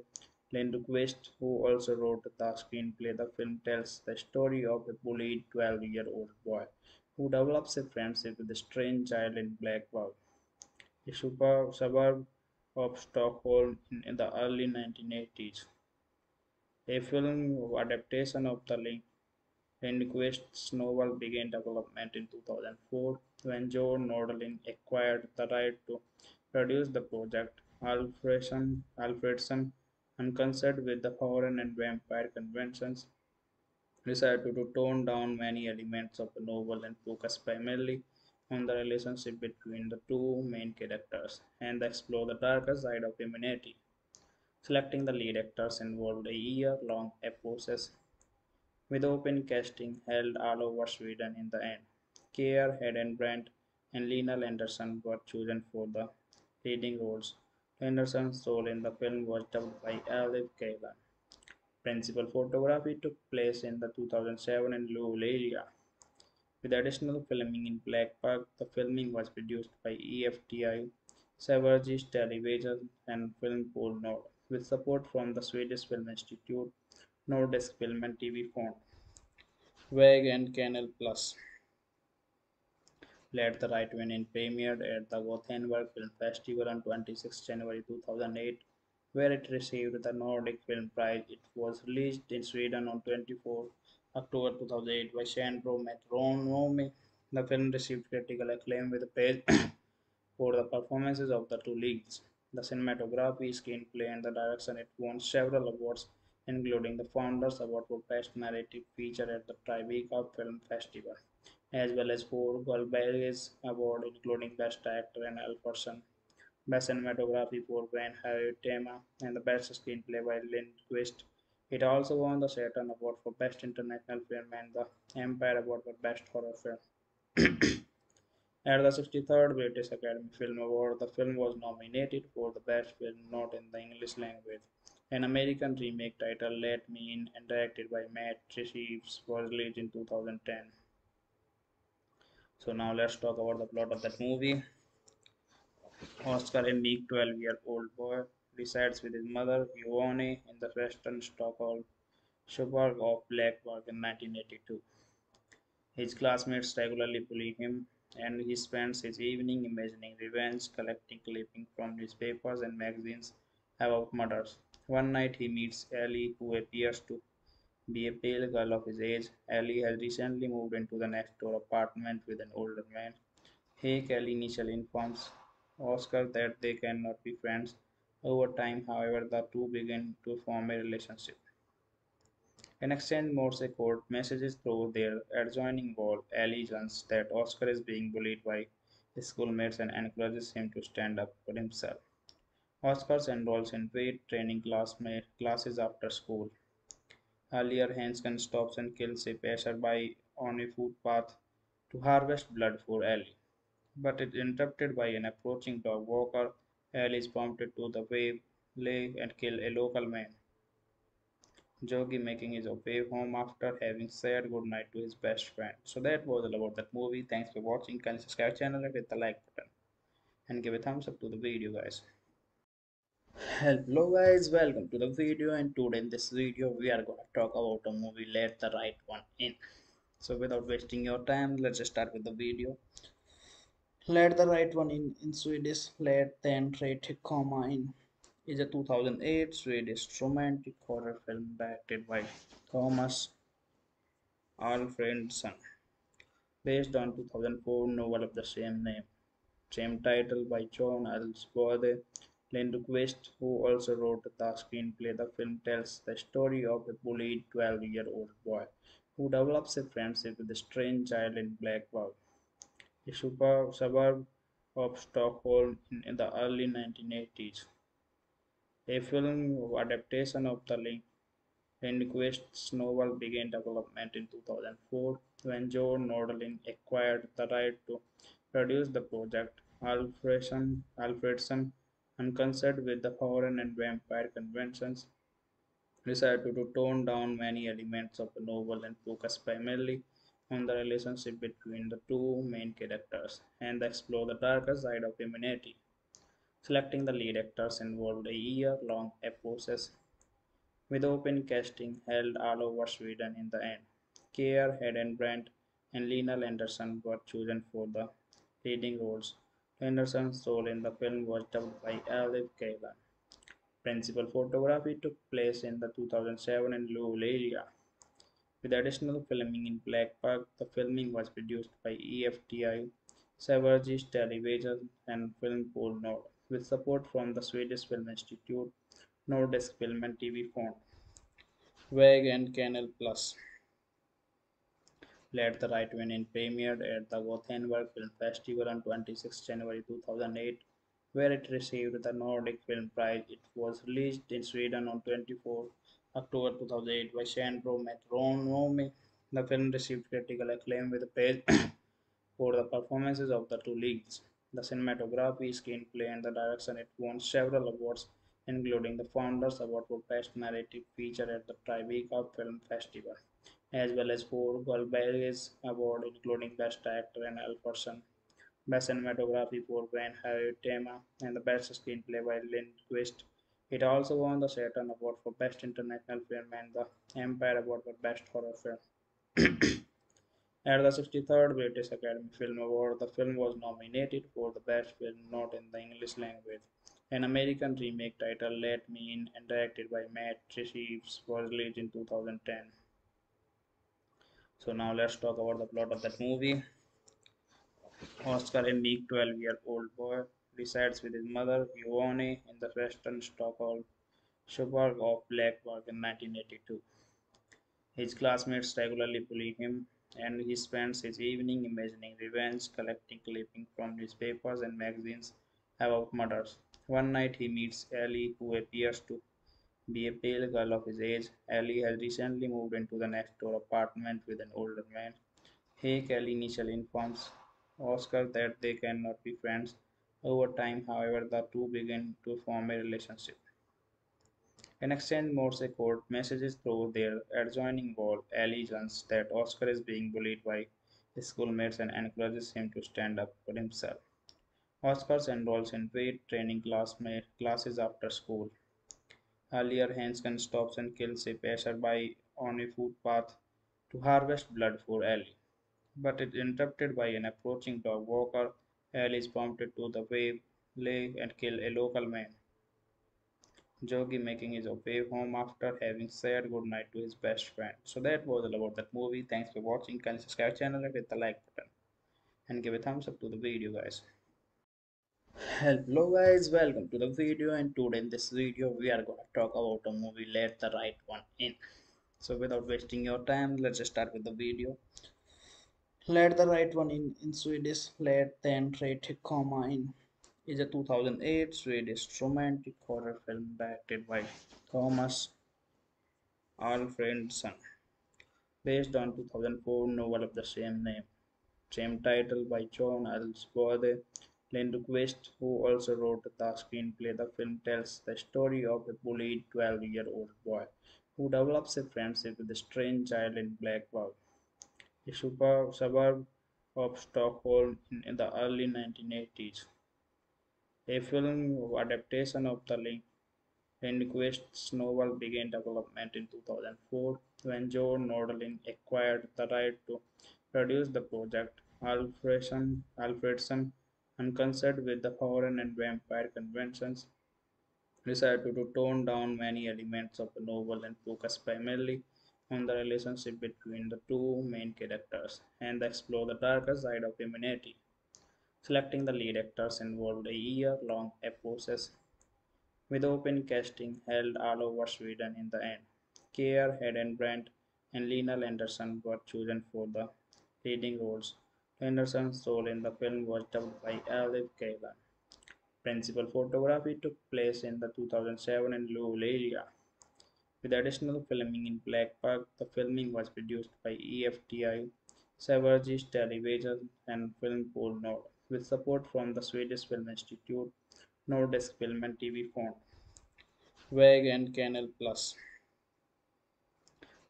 Lindqvist, who also wrote the screenplay. The film tells the story of a bullied 12-year-old boy who develops a friendship with a strange child in Blackburg, a suburb of Stockholm in the early 1980s. A film adaptation of the Lindqvist's novel began development in 2004 when John Ajvide acquired the right to produce the project. Alfredson, unconcerned with the foreign and vampire conventions, decided to tone down many elements of the novel and focus primarily on the relationship between the two main characters and explore the darker side of humanity. Selecting the lead actors involved a year-long process with open casting held all over Sweden in the end. Kåre Hedebrant and Lina Leandersson were chosen for the leading roles. Leandersson's role in the film was dubbed by Elif Kaylan. Principal photography took place in the 2007 in Luleå area, with additional filming in Blackburg. The filming was produced by EFTI, Sveriges Television and Film Pool Nord, with support from the Swedish Film Institute, Nordisk Film and TV Fond, WEG and Kanal Plus. Let the Right One In premiered at the Gothenburg Film Festival on 26 January 2008, where it received the Nordic Film Prize. It was released in Sweden on 24 October 2008 by Sandrew Metronome. The film received critical acclaim with praise for the performances of the two leads, the cinematography, screenplay, and the direction. It won several awards, including the Founders Award for Best Narrative Feature at the Tribeca Film Festival, as well as 4 Guldbagge Awards, including Best Actor and Alfredson, Best Cinematography for Van Hoytema, and the Best Screenplay by Lindqvist. It also won the Saturn Award for Best International Film and the Empire Award for Best Horror Film. At the 63rd British Academy Film Award, the film was nominated for the Best Film Not in the English Language. An American remake titled Let Me In and directed by Matt Reeves was released in 2010. So now let's talk about the plot of that movie. Oscar, a meek 12-year-old boy, resides with his mother, Yvonne, in the western Stockholm suburb of Blackburg in 1982. His classmates regularly bully him, and he spends his evening imagining revenge, collecting clippings from newspapers and magazines about murders. One night he meets Ellie, who appears to be a pale girl of his age. Ellie has recently moved into the next door apartment with an older man. Hake, Ellie initially informs Oscar that they cannot be friends. Over time, however, the two begin to form a relationship. In exchange, Morse code messages through their adjoining wall. Ellie learns that Oscar is being bullied by his schoolmates and encourages him to stand up for himself. Oscar enrolls in weight training classes after school. Earlier, Hansken stops and kills a passerby on a footpath to harvest blood for Ellie, but it is interrupted by an approaching dog walker. Ellie is prompted to waylay and kill a local man, Jogi, making his way home after having said goodnight to his best friend. So that was all about that movie. Thanks for watching. Can you subscribe to the channel and hit the like button and give a thumbs up to the video, guys. Hello guys, welcome to the video, and today in this video we are going to talk about the movie Let the Right One In. So without wasting your time, let's just start with the video. Let the Right One in Swedish Let den Rätte Komma In is a 2008 Swedish romantic horror film directed by Thomas Alfredson, based on 2004 novel of the same name, same title by John Ajvide Lindqvist, who also wrote the screenplay. The film tells the story of a bullied 12-year-old boy who develops a friendship with a strange child in Blackburg, a suburb of Stockholm in the early 1980s. A film adaptation of the Lindqvist's novel began development in 2004 when John Ajvide acquired the right to produce the project. Alfredson, unconcerned with the foreign and vampire conventions, decided to tone down many elements of the novel and focus primarily on the relationship between the two main characters and explore the darker side of humanity. Selecting the lead actors involved a year-long process with open casting held all over Sweden in the end. Kåre Hedebrant and Lina Leandersson were chosen for the leading roles. Leandersson's role in the film was dubbed by Olive Kalan. Principal photography took place in the 2007 in Lule area. With additional filming in Black Park, the filming was produced by EFTI, Sveriges Television and Film Pool Nord, with support from the Swedish Film Institute, Nordisk Film and TV Fond, WEG and Kanal Plus. Let the Right One In premiered at the Gothenburg Film Festival on 26 January 2008, where it received the Nordic Film Prize. It was released in Sweden on 24 October 2008 by Sandrew Metronome. The film received critical acclaim with praise for the performances of the two leads. The cinematography, screenplay, and the direction, it won several awards, including the Founders Award for Best Narrative Feature at the Tribeca Film Festival, as well as 4 Guldbagge Award, including Best Actor and Alfredson, Best Cinematography for Van Hoytema, and the Best Screenplay by Lindqvist. It also won the Saturn Award for Best International Film and the Empire Award for Best Horror Film. At the 63rd British Academy Film Award, the film was nominated for the Best Film Not in the English Language. An American remake titled Let Me In and directed by Matt Reeves was released in 2010. So now let's talk about the plot of that movie. Oscar, a meek 12-year-old boy, resides with his mother, Yvonne, in the western Stockholm suburb of Blackburg in 1982. His classmates regularly bully him, and he spends his evening imagining revenge, collecting clippings from newspapers and magazines about murders. One night he meets Ellie, who appears to be a pale girl of his age. Ellie has recently moved into the next door apartment with an older man. Hake, Ellie initially informs Oscar that they cannot be friends. Over time, however, the two begin to form a relationship. In exchange, Morse code messages through their adjoining wall. Ellie learns that Oscar is being bullied by his schoolmates and encourages him to stand up for himself. Oscar enrolls in weight training classes after school. Earlier, Hansken stops and kills a passerby on a footpath to harvest blood for Ellie, but it is interrupted by an approaching dog walker. Ellie is prompted to the waylay and kill a local man, Jogi, making his way home after having said goodnight to his best friend. So that was all about that movie. Thanks for watching. Kindly subscribe to the channel and hit the like button and give a thumbs up to the video, guys. Hello guys, welcome to the video, and today in this video we are going to talk about a movie, Let the Right One In. So without wasting your time, let's just start with the video. Let the Right One in Swedish, Let den rätte komma in, is a 2008 Swedish romantic horror film directed by Thomas Alfredson, based on 2004 novel of the same name, same title by John Ajvide Lindqvist, who also wrote the screenplay. The film tells the story of a bullied 12-year-old boy who develops a friendship with a strange child in Blackburg, a suburb of Stockholm in the early 1980s. A film adaptation of the Lindqvist's novel began development in 2004 when John Ajvide acquired the right to produce the project. Alfredson, unconcerned with the foreign and vampire conventions, decided to tone down many elements of the novel and focus primarily on the relationship between the two main characters and explore the darker side of humanity. Selecting the lead actors involved a year-long process with open casting held all over Sweden in the end. Kåre Hedebrant and Lina Leandersson were chosen for the leading roles. Leandersson's role in the film was dubbed by Olive Kalan. Principal photography took place in the 2007 in Lule area. With additional filming in Black Park, the filming was produced by EFTI, Sveriges Television and Film Pool Nord, with support from the Swedish Film Institute, Nordisk Film and TV Fond, WEG and Kanal Plus.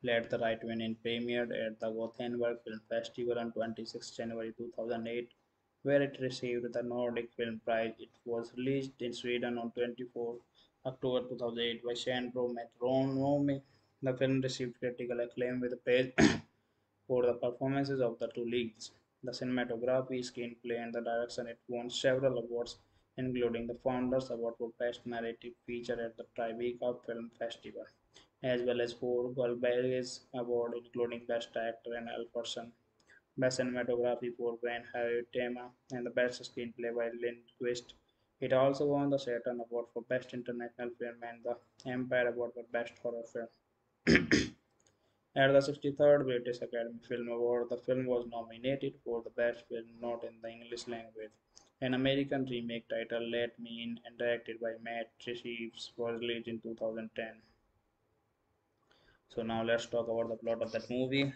Let the Right One In premiered at the Gothenburg Film Festival on 26 January 2008, where it received the Nordic Film Prize. It was released in Sweden on 24 October 2008 by Sandrew Metronome. The film received critical acclaim with praise for the performances of the two leads, the cinematography, screenplay, and the direction. It won several awards, including the Founders Award for Best Narrative Feature at the Tribeca Film Festival, as well as 4 Guldbergs Award, including Best Actor and Alfredson, Best Cinematography for Van Hoytema, and the Best Screenplay by Lindqvist. It also won the Saturn Award for Best International Film and the Empire Award for Best Horror Film. At the 63rd British Academy Film Award, the film was nominated for the Best Film Not in the English Language. An American remake titled Let Me In and directed by Matt Reeves was released in 2010. So now let's talk about the plot of that movie.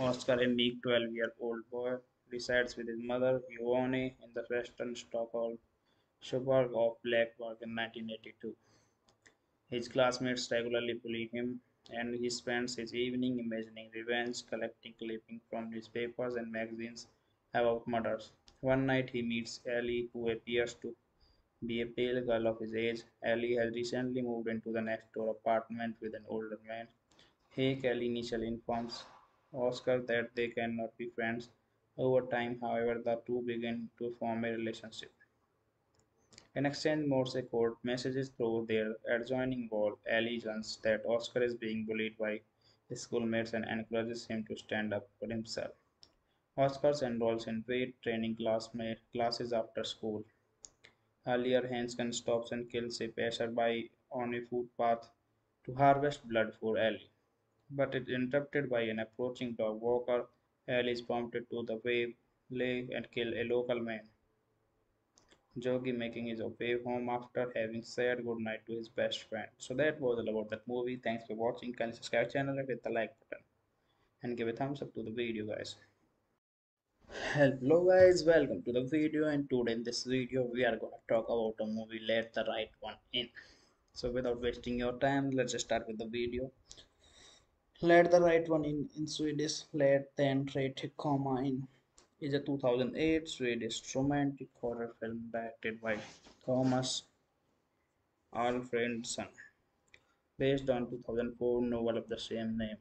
Oscar, a meek 12-year-old boy, resides with his mother, Yvonne, in the western Stockholm suburb of Blackburg in 1982. His classmates regularly bully him, and he spends his evening imagining revenge, collecting clippings from newspapers and magazines about murders. One night he meets Ellie, who appears to be a pale girl of his age. Ellie has recently moved into the next door apartment with an older man. Hey, Ellie initially informs Oscar that they cannot be friends. Over time, however, the two begin to form a relationship. In exchange, Morse code messages through their adjoining wall. Ellie learns that Oscar is being bullied by his schoolmates and encourages him to stand up for himself. Oscar enrolls in weight training classes after school. Earlier, Hansken stops and kills a passerby on a footpath to harvest blood for Ellie, but it is interrupted by an approaching dog walker. Ellie is prompted to the waylay and kill a local man, Jogi, making his way home after having said goodnight to his best friend. So that was all about that movie. Thanks for watching. Kindly subscribe channel and hit the like button and give a thumbs up to the video, guys. Hello guys, welcome to the video, and today in this video we are going to talk about a movie, Let the Right One In. So without wasting your time, let's just start with the video. Let the Right One in Swedish, Let den rätta komma in, is a 2008 Swedish romantic horror film directed by Thomas Alfredson, based on 2004 novel of the same name,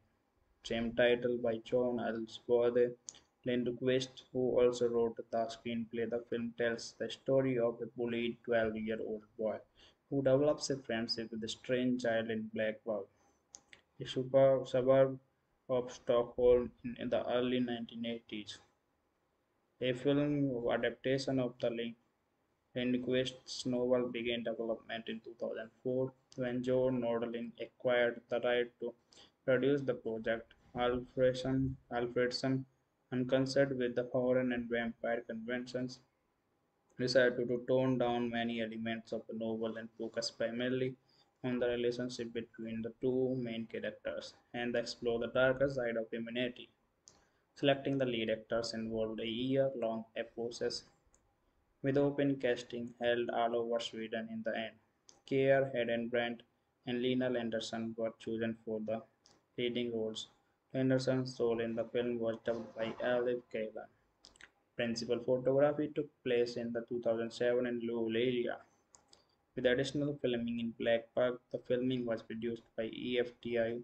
same title by John Ajvide Lindqvist, who also wrote the screenplay. The film tells the story of a bullied 12-year-old boy who develops a friendship with a strange child in Blackburg, a suburb of Stockholm in the early 1980s. A film adaptation of the Lindqvist's novel began development in 2004 when John Ajvide acquired the right to produce the project. Alfredson, unconcerned with the foreign and vampire conventions, decided to tone down many elements of the novel and focus primarily on the relationship between the two main characters and explore the darker side of humanity. Selecting the lead actors involved a year-long process with open casting held all over Sweden in the end. Kåre Hedebrant and Lina Leandersson were chosen for the leading roles. Leandersson's role in the film was dubbed by Elif Kaylan. Principal photography took place in the 2007 in Luleå area, with additional filming in Blackburg. The filming was produced by EFTI,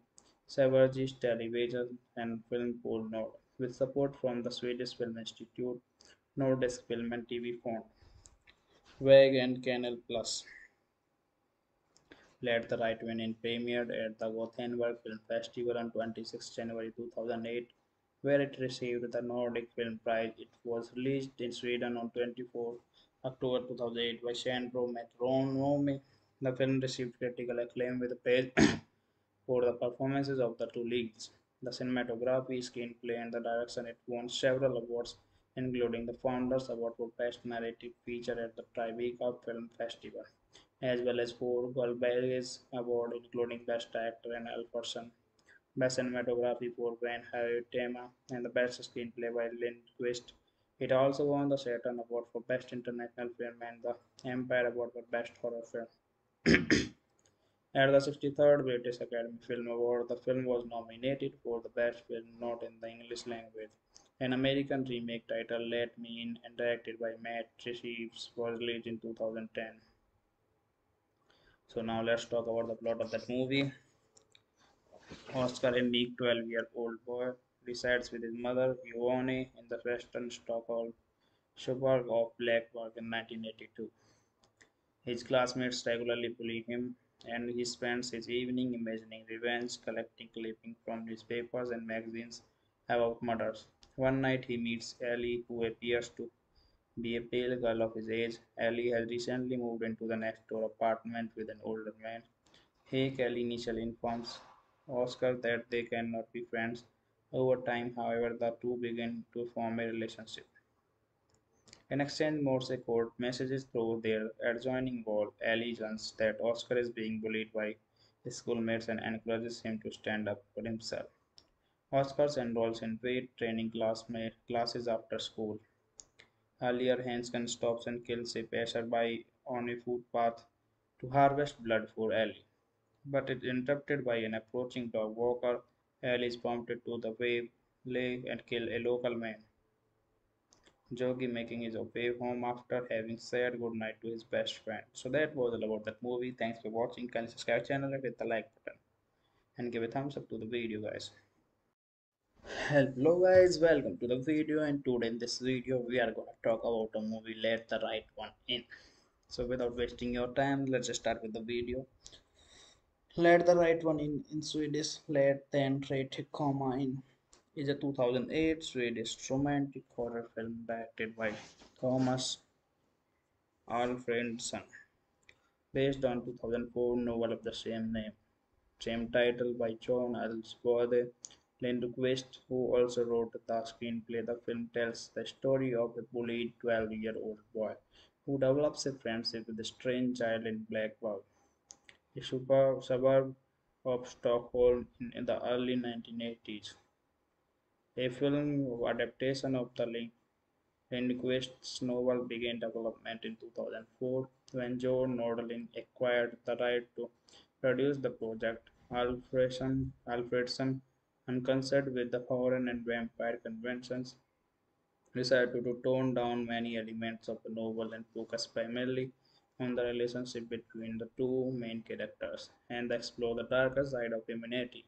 Sveriges Television, and Film Pool Nord, with support from the Swedish Film Institute, Nordisk Film and TV Fond, WEG, and Kanal Plus. Let the Right One In premiered at the Gothenburg Film Festival on 26 January 2008, where it received the Nordic Film Prize. It was released in Sweden on 24 October 2008 by Sandrew Metronome. The film received critical acclaim with praise for the performances of the two leads, the cinematography, screenplay, and the direction. It won several awards, including the Founders Award for Best Narrative Feature at the Tribeca Film Festival, as well as 4 Guldbergs Award, including Best Actor and Alfredson, Best Cinematography for Van Hoytema, and the Best Screenplay by Lindqvist. It also won the Saturn Award for Best International Film and the Empire Award for Best Horror Film. At the 63rd British Academy Film Award, the film was nominated for the Best Film Not in the English Language, An American remake titled Let Me In and directed by Matt Reeves was released in 2010. So now let's talk about the plot of that movie. Oscar, a meek 12-year-old boy, resides with his mother, Yvonne, in the western Stockholm suburb of Blackburg in 1982. His classmates regularly bully him, and he spends his evening imagining revenge, collecting clippings from newspapers and magazines about murders. One night he meets Ellie, who appears to be a pale girl of his age. Ellie has recently moved into the next door apartment with an older man. Hake, Ellie initially informs Oscar that they cannot be friends. Over time, however, the two begin to form a relationship. In exchange, Morse code messages through their adjoining wall. Ellie learns that Oscar is being bullied by his schoolmates and encourages him to stand up for himself. Oscar enrolls in weight training classes after school. Earlier, Hansken stops and kills a passerby on a footpath to harvest blood for Ellie, but it is interrupted by an approaching dog walker. Ellie is prompted to the waylay and kill a local man, Jogi, making his way home after having said goodnight to his best friend. So that was all about that movie. Thanks for watching. Kindly subscribe channel and hit the like button and give a thumbs up to the video, guys. Hello guys, welcome to the video, and today in this video we are going to talk about a movie, Let the Right One In. So without wasting your time, let's just start with the video. Let the Right One in Swedish, Let den rätte komma in, is a 2008 Swedish romantic horror film directed by Thomas Alfredson, based on 2004 novel of the same name, same title by John Ajvide Lindqvist, who also wrote the screenplay. The film tells the story of a bullied 12-year-old boy who develops a friendship with a strange child in Blackburg, a suburb of Stockholm in the early 1980s. A film adaptation of the Lindqvist's novel began development in 2004 when John Ajvide acquired the right to produce the project. Alfredson, unconcerned with the foreign and vampire conventions, decided to tone down many elements of the novel and focus primarily on the relationship between the two main characters and explore the darker side of humanity.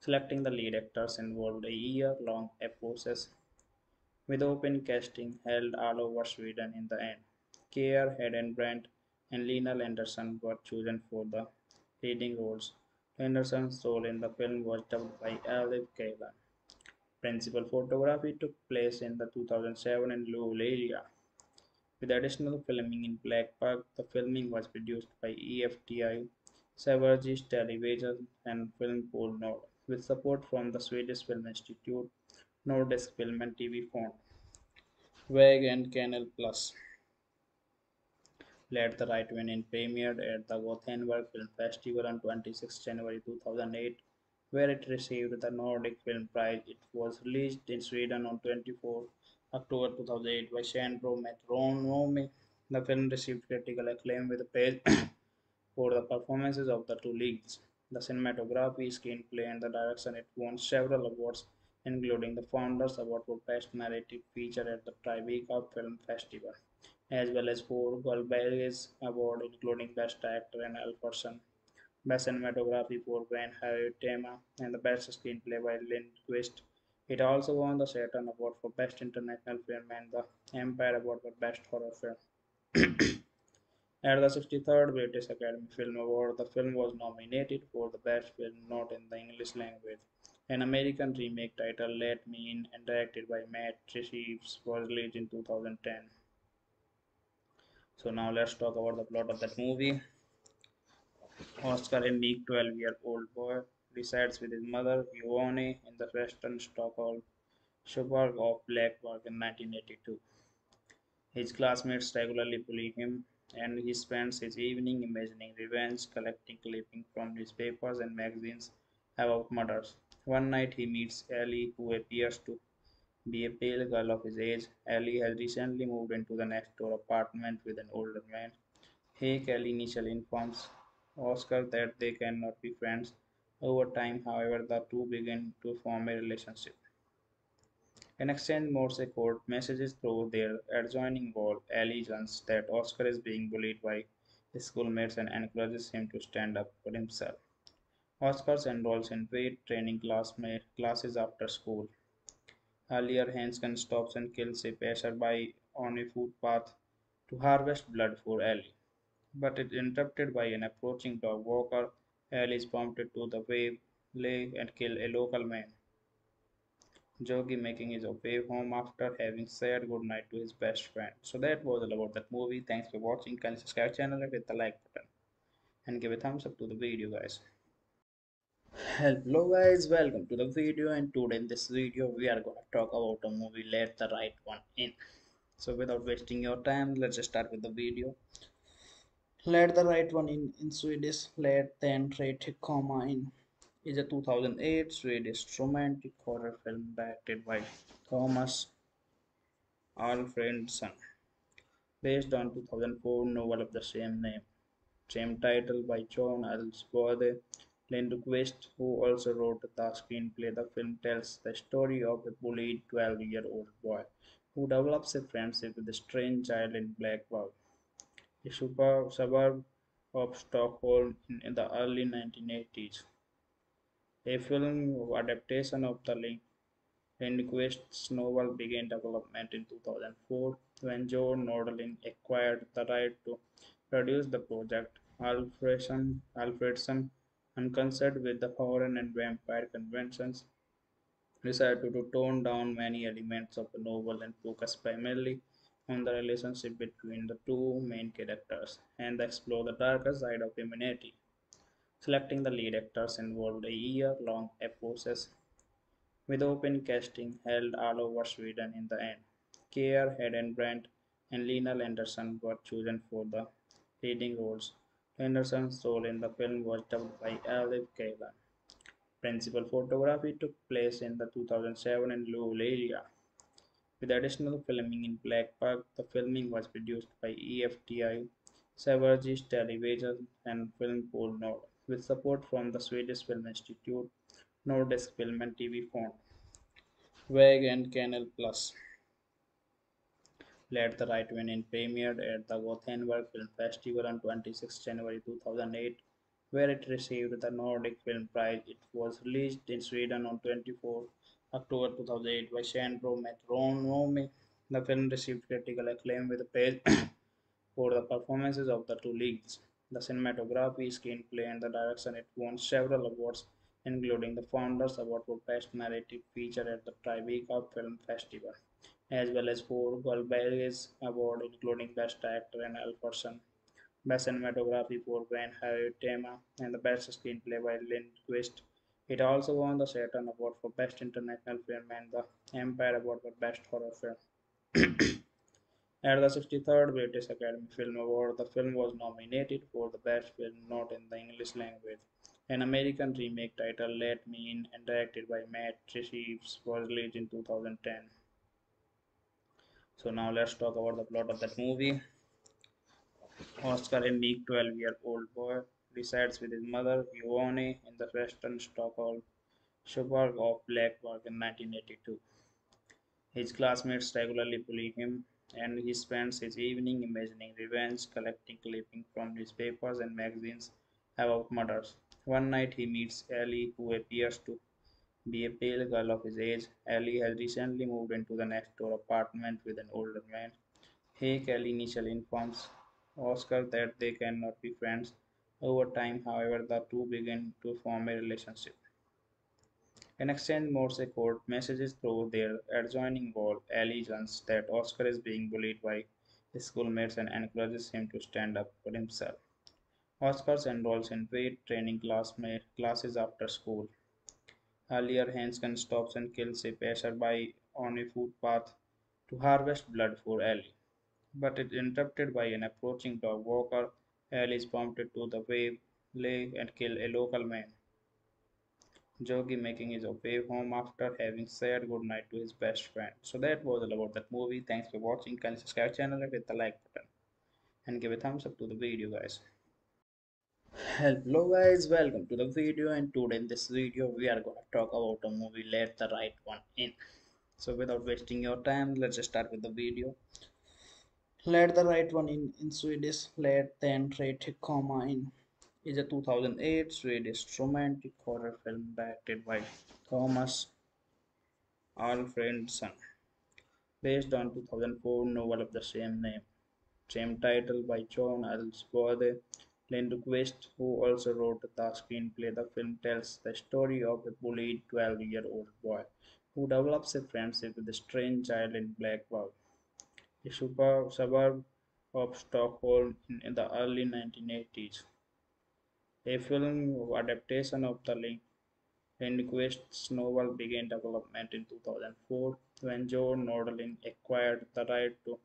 Selecting the lead actors involved a year-long process with open casting held all over Sweden in the end. Kåre Hedebrant and Lina Leandersson were chosen for the leading roles. Anderson's role in the film was dubbed by Elif Kalan. Principal photography took place in the 2007 in Lule area, with additional filming in Blackburg. The filming was produced by EFTI, Sveriges Television, and Film Pool Nord, with support from the Swedish Film Institute, Nordisk Film and TV Fond, WEG, and Kanal Plus. Let the Right One In premiered at the Gothenburg Film Festival on 26 January 2008, where it received the Nordic Film Prize. It was released in Sweden on 24 October 2008 by Sandrew Metronome. The film received critical acclaim with praise for the performances of the two leads, the cinematography, screenplay, and the direction. It won several awards, including the Founders Award for Best Narrative Feature at the Tribeca Film Festival, as well as 4 Guldbagge Awards, including Best Actor and Alfredson, Best Cinematography for Van Hoytema, and the Best Screenplay by Lindqvist. It also won the Saturn Award for Best International Film and the Empire Award for Best Horror Film. At the 63rd British Academy Film Award, the film was nominated for the Best Film Not in the English Language. An American remake titled Let Me In and directed by Matt Reeves was released in 2010. So now let's talk about the plot of that movie. Oscar, a meek 12-year-old boy, resides with his mother, Yvonne, in the western Stockholm suburb of Blackburg in 1982. His classmates regularly bully him, and he spends his evening imagining revenge, collecting clippings from newspapers and magazines about murders. One night he meets Ellie, who appears to be a pale girl of his age. Ellie has recently moved into the next door apartment with an older man. Ellie initially informs Oscar that they cannot be friends. Over time, however, the two begin to form a relationship. and exchange Morse code messages through their adjoining wall, allegiance that Oscar is being bullied by his schoolmates and encourages him to stand up for himself. Oscar enrolls in weight training classes after school. Earlier, Hanscom stops and kills a passerby on a footpath to harvest blood for Ellie, but it is interrupted by an approaching dog walker. Ellie is prompted to the waylay and kill a local man, Jogi, making his way home after having said goodnight to his best friend. So that was all about that movie. Thanks for watching. Kindly subscribe channel and hit the like button and give a thumbs up to the video, guys. Hello guys, welcome to the video, and today in this video we are going to talk about a movie, Let the Right One In. So without wasting your time, let's just start with the video. Let the Right One in Swedish, Let den rätte komma in, is a 2008 Swedish romantic horror film directed by Thomas Alfredson, based on 2004 novel of the same name, same title by John Ajvide Lindqvist, who also wrote the screenplay. The film tells the story of a bullied 12-year-old boy who develops a friendship with a strange child in Blackburg, a suburb of Stockholm in the early 1980s. A film adaptation of the Lindqvist's novel began development in 2004 when John Ajvide acquired the right to produce the project. Alfredson, unconcerned with the foreign and vampire conventions, decided to tone down many elements of the novel and focus primarily on the relationship between the two main characters and explore the darker side of humanity. Selecting the lead actors involved a year-long process with open casting held all over Sweden in the end. Kåre Hedebrant and Lina Leandersson were chosen for the leading roles. Anderson's role in the film was dubbed by Elif Kalan. Principal photography took place in the 2007 in Luleå area, with additional filming in Blackburg. The filming was produced by EFTI, Sveriges Television and Film Pool Nord, with support from the Swedish Film Institute, Nordisk Film and TV Fond, WEG and Kanal Plus. Let the Right One In premiered at the Gothenburg Film Festival on 26 January 2008, where it received the Nordic Film Prize. It was released in Sweden on 24 October 2008 by Sandrew Metronome. The film received critical acclaim with praise for the performances of the two leads, the cinematography, screenplay, and the direction. It won several awards, including the Founders Award for Best Narrative Feature at the Tribeca Film Festival, as well as 4 Guldbagge Awards, including Best Actor and Alfredson, Best Cinematography for Van Hoytema, and the Best Screenplay by Lindqvist. It also won the Saturn Award for Best International Film and the Empire Award for Best Horror Film. At the 63rd British Academy Film Award, the film was nominated for the Best Film Not in the English Language. An American remake titled Let Me In and directed by Matt Reeves was released in 2010. So now let's talk about the plot of that movie. Oscar, a meek 12-year-old boy, resides with his mother, Yvonne, in the western Stockholm suburb of Blackburg in 1982. His classmates regularly bully him, and he spends his evening imagining revenge, collecting clippings from newspapers and magazines about murders. One night he meets Ellie, who appears to be a pale girl of his age. Ellie has recently moved into the next door apartment with an older man. Ellie initially informs Oscar that they cannot be friends. Over time, however, the two begin to form a relationship and exchange Morse code messages through their adjoining wall. Ellie learns that Oscar is being bullied by his schoolmates and encourages him to stand up for himself. Oscar enrolls in weight training classes after school. Earlier, Hanscom stops and kills a passerby on a footpath to harvest blood for Ellie, but it is interrupted by an approaching dog walker. Ellie is prompted to the waylay and kill a local man, Jogi, making his way home after having said goodnight to his best friend. So that was all about that movie. Thanks for watching. Kindly subscribe channel and hit the like button and give a thumbs up to the video, guys. Hello guys, welcome to the video, and today in this video we are going to talk about a movie, Let the Right One In. So without wasting your time, let's start with the video. Let the Right One in Swedish, Let den rätta komma in, is a 2008 Swedish romantic horror film directed by Thomas Alfredson, based on 2004 novel of the same name, same title by John Ajvide Lindqvist, who also wrote the screenplay. The film tells the story of a bullied 12-year-old boy who develops a friendship with a strange child in Blackburg, a suburb of Stockholm in the early 1980s. A film adaptation of the Lindqvist's novel began development in 2004 when John Ajvide acquired the right to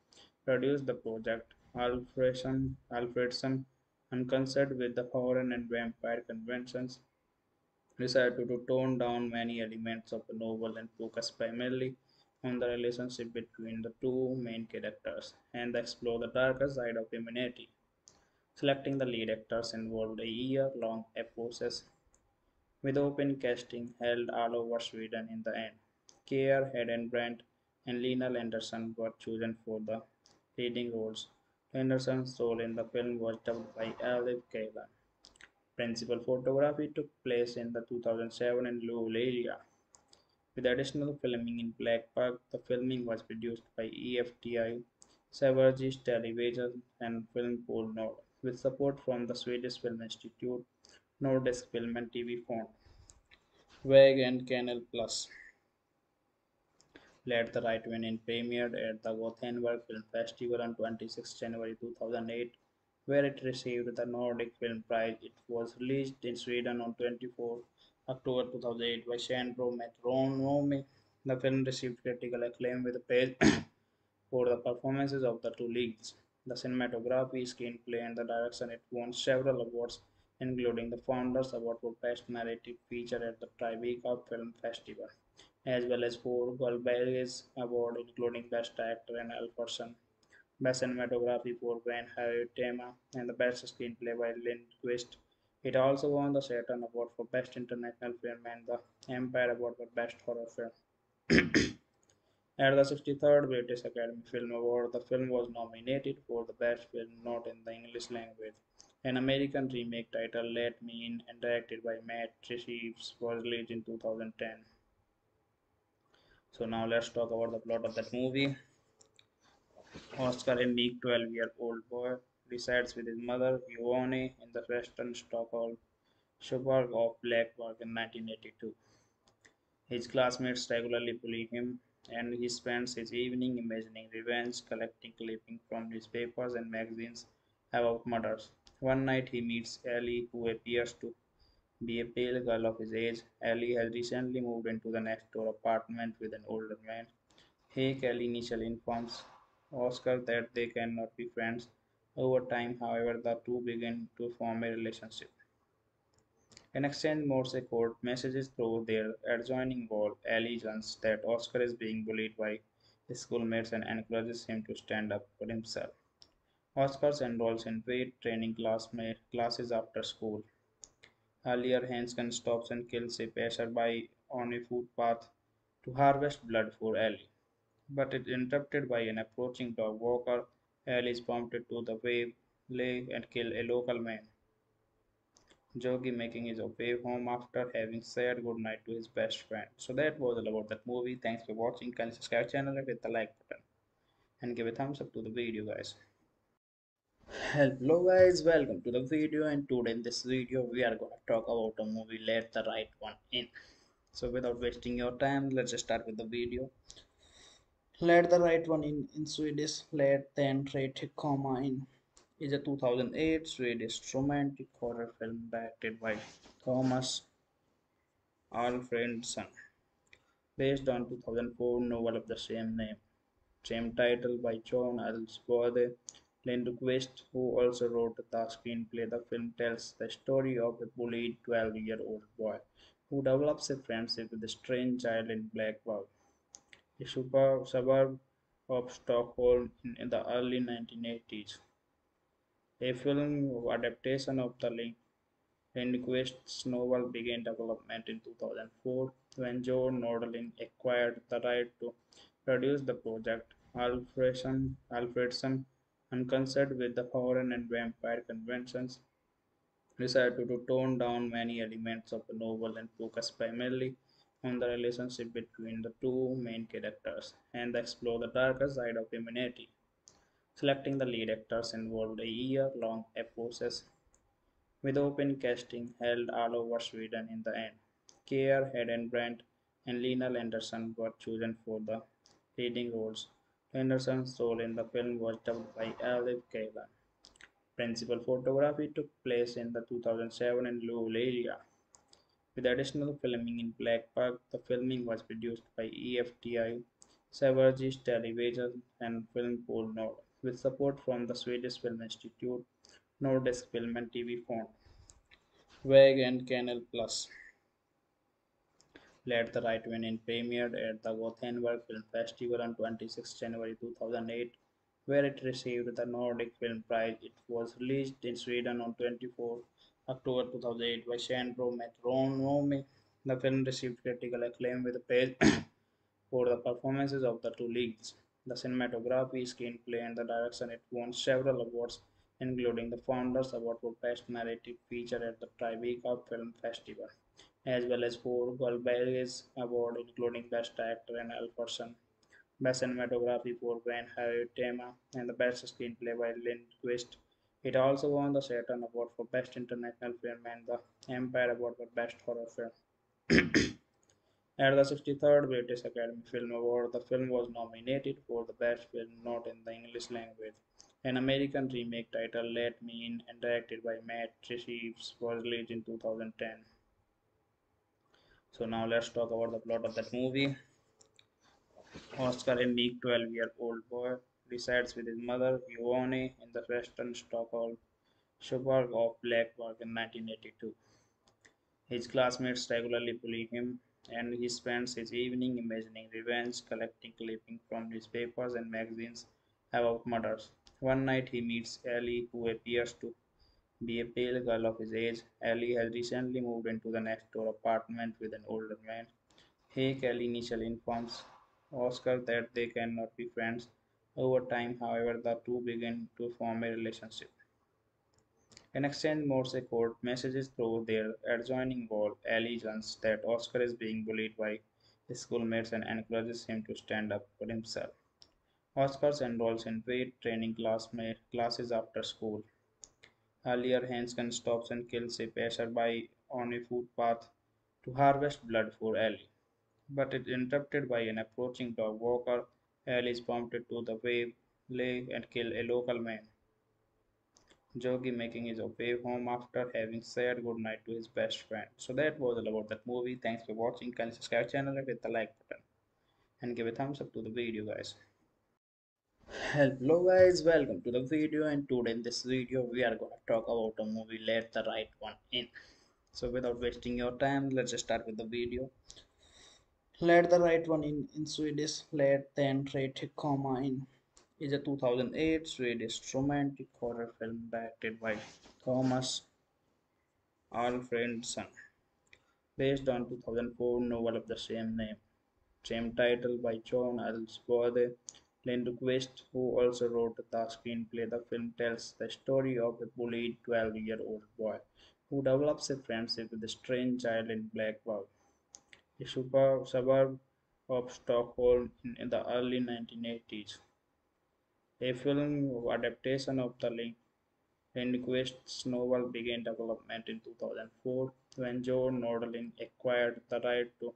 produce the project. Alfredson, unconcerned with the foreign and vampire conventions, decided to tone down many elements of the novel and focus primarily on the relationship between the two main characters and explore the darker side of humanity. Selecting the lead actors involved a year-long process with open casting held all over Sweden. In the end, Kåre Hedebrant and Lina Leandersson were chosen for the leading roles. Leandersson's role in the film was dubbed by Elif Kaylan. Principal photography took place in the 2007 in Luleå area, with additional filming in Blackburg. The filming was produced by EFTI, Sveriges Television and Film Pool Nord, with support from the Swedish Film Institute, Nordisk Film and TV Fond, WEG and Kanal Plus. Let the Right One In premiered at the Gothenburg Film Festival on 26 January 2008, where it received the Nordic Film Prize. It was released in Sweden on 24 October 2008 by Sandrew Metronome. The film received critical acclaim with praise for the performances of the two leads, the cinematography, screenplay, and the direction. It won several awards, including the Founders Award for Best Narrative Feature at the Tribeca Film Festival, as well as 4 Guldbagge Awards, including Best Actor and Alfredson, Best Cinematography for Van Hoytema, and the Best Screenplay by Lindqvist. It also won the Saturn Award for Best International Film and the Empire Award for Best Horror Film. At the 63rd British Academy Film Award, the film was nominated for the Best Film Not in the English Language. An American remake titled Let Me In and directed by Matt Reeves was released in 2010. So now let's talk about the plot of that movie. Oscar, a meek 12-year-old boy, resides with his mother Yvonne in the western Stockholm suburb of Blackburg in 1982. His classmates regularly bully him, and he spends his evening imagining revenge, collecting clippings from newspapers and magazines about murders. One night he meets Ellie, who appears to be a pale girl of his age. Ellie has recently moved into the next door apartment with an older man. Ellie initially informs Oscar that they cannot be friends. Over time, however, the two begin to form a relationship. In exchange, Morse code messages through their adjoining wall. Ellie learns that Oscar is being bullied by his schoolmates and encourages him to stand up for himself. Oscar enrolls in weight training classes after school. Earlier, Hansken stops and kills a passerby on a footpath to harvest blood for Ellie, but it is interrupted by an approaching dog walker. Ellie is prompted to waylay and kill a local man, Jogi, making his way home after having said goodnight to his best friend. So that was all about that movie. Thanks for watching. Kindly subscribe channel and hit the like button and give a thumbs up to the video, guys. Hello guys, welcome to the video, and today in this video we are going to talk about the movie Let the Right One In. So without wasting your time, let's start with the video. Let the Right One In Swedish, Let den rätta komma in, is a 2008 Swedish romantic horror film directed by Thomas Alfredson, based on 2004 novel of the same name, same title by John Ajvide Lindqvist, who also wrote the screenplay. The film tells the story of a bullied 12-year-old boy who develops a friendship with a strange child in Blackburg, a suburb of Stockholm in the early 1980s. A film adaptation of the Lindqvist's novel began development in 2004 When John Nordlin acquired the right to produce the project, Alfredson, unconcerned with the foreign and vampire conventions, decided to tone down many elements of the novel and focus primarily on the relationship between the two main characters and explore the darker side of humanity. Selecting the lead actors involved a year-long process with open casting held all over Sweden in the end. Kåre Hedebrant and Lina Leandersson were chosen for the leading roles. Leandersson's role in the film was dubbed by Olive Kalan. Principal photography took place in the 2007 in Lowell area. With additional filming in Black Park, the filming was produced by EFTI, Sveriges Television and Film Pool Nord, with support from the Swedish Film Institute, Nordisk Film and TV Fond, WEG and Kanal Plus. Let the Right One In premiered at the Gothenburg Film Festival on 26 January 2008, where it received the Nordic Film Prize. It was released in Sweden on 24 October 2008 by Sandrew Metronome. The film received critical acclaim with praise for the performances of the two leads. The cinematography, screenplay, and the direction, it won several awards, including the Founders Award for Best Narrative Feature at the Tribeca Film Festival, as well as 4 Guldbagge Award, including Best Director and Alfredson, Best Cinematography for Van Hoytema, and the Best Screenplay by Lindqvist. It also won the Saturn Award for Best International Film and the Empire Award for Best Horror Film. At the 63rd British Academy Film Award, the film was nominated for the Best Film Not in the English Language. An American remake titled Let Me In and directed by Matt Reeves was released in 2010. So now let's talk about the plot of that movie. Oscar, a meek 12-year-old boy, resides with his mother, Yvonne, in the western Stockholm suburb of Blackburg in 1982. His classmates regularly bully him, and he spends his evening imagining revenge, collecting clippings from newspapers and magazines about murders. One night he meets Ellie, who appears to be a pale girl of his age. Ellie has recently moved into the next door apartment with an older man. Hake, Ellie initially informs Oscar that they cannot be friends. Over time, however, the two begin to form a relationship. In exchange Morse code messages through their adjoining wall, Ellie learns that Oscar is being bullied by his schoolmates and encourages him to stand up for himself. Oscar enrolls in weight training classes after school. Earlier, Hansken stops and kills a passerby on a footpath to harvest blood for Ellie, but it is interrupted by an approaching dog walker. Ellie is prompted to waylay and kill a local man, Jogi, making his way home after having said goodnight to his best friend. So that was all about that movie. Thanks for watching. Kindly subscribe to the channel and hit the like button and give a thumbs up to the video, guys. Hello guys, welcome to the video, and today in this video we are going to talk about the movie Let the Right One In. So without wasting your time, let's just start with the video. Let the Right One in Swedish Let den Rätte Komma In is a 2008 Swedish romantic horror film directed by Thomas Alfredson, based on 2004 novel of the same name, same title by John Ajvide Lindqvist, who also wrote the screenplay. The film tells the story of a bullied 12-year-old boy who develops a friendship with a strange child in Blackburg, a suburb of Stockholm in the early 1980s. A film adaptation of the Lindqvist's novel began development in 2004 when John Nordlin acquired the right to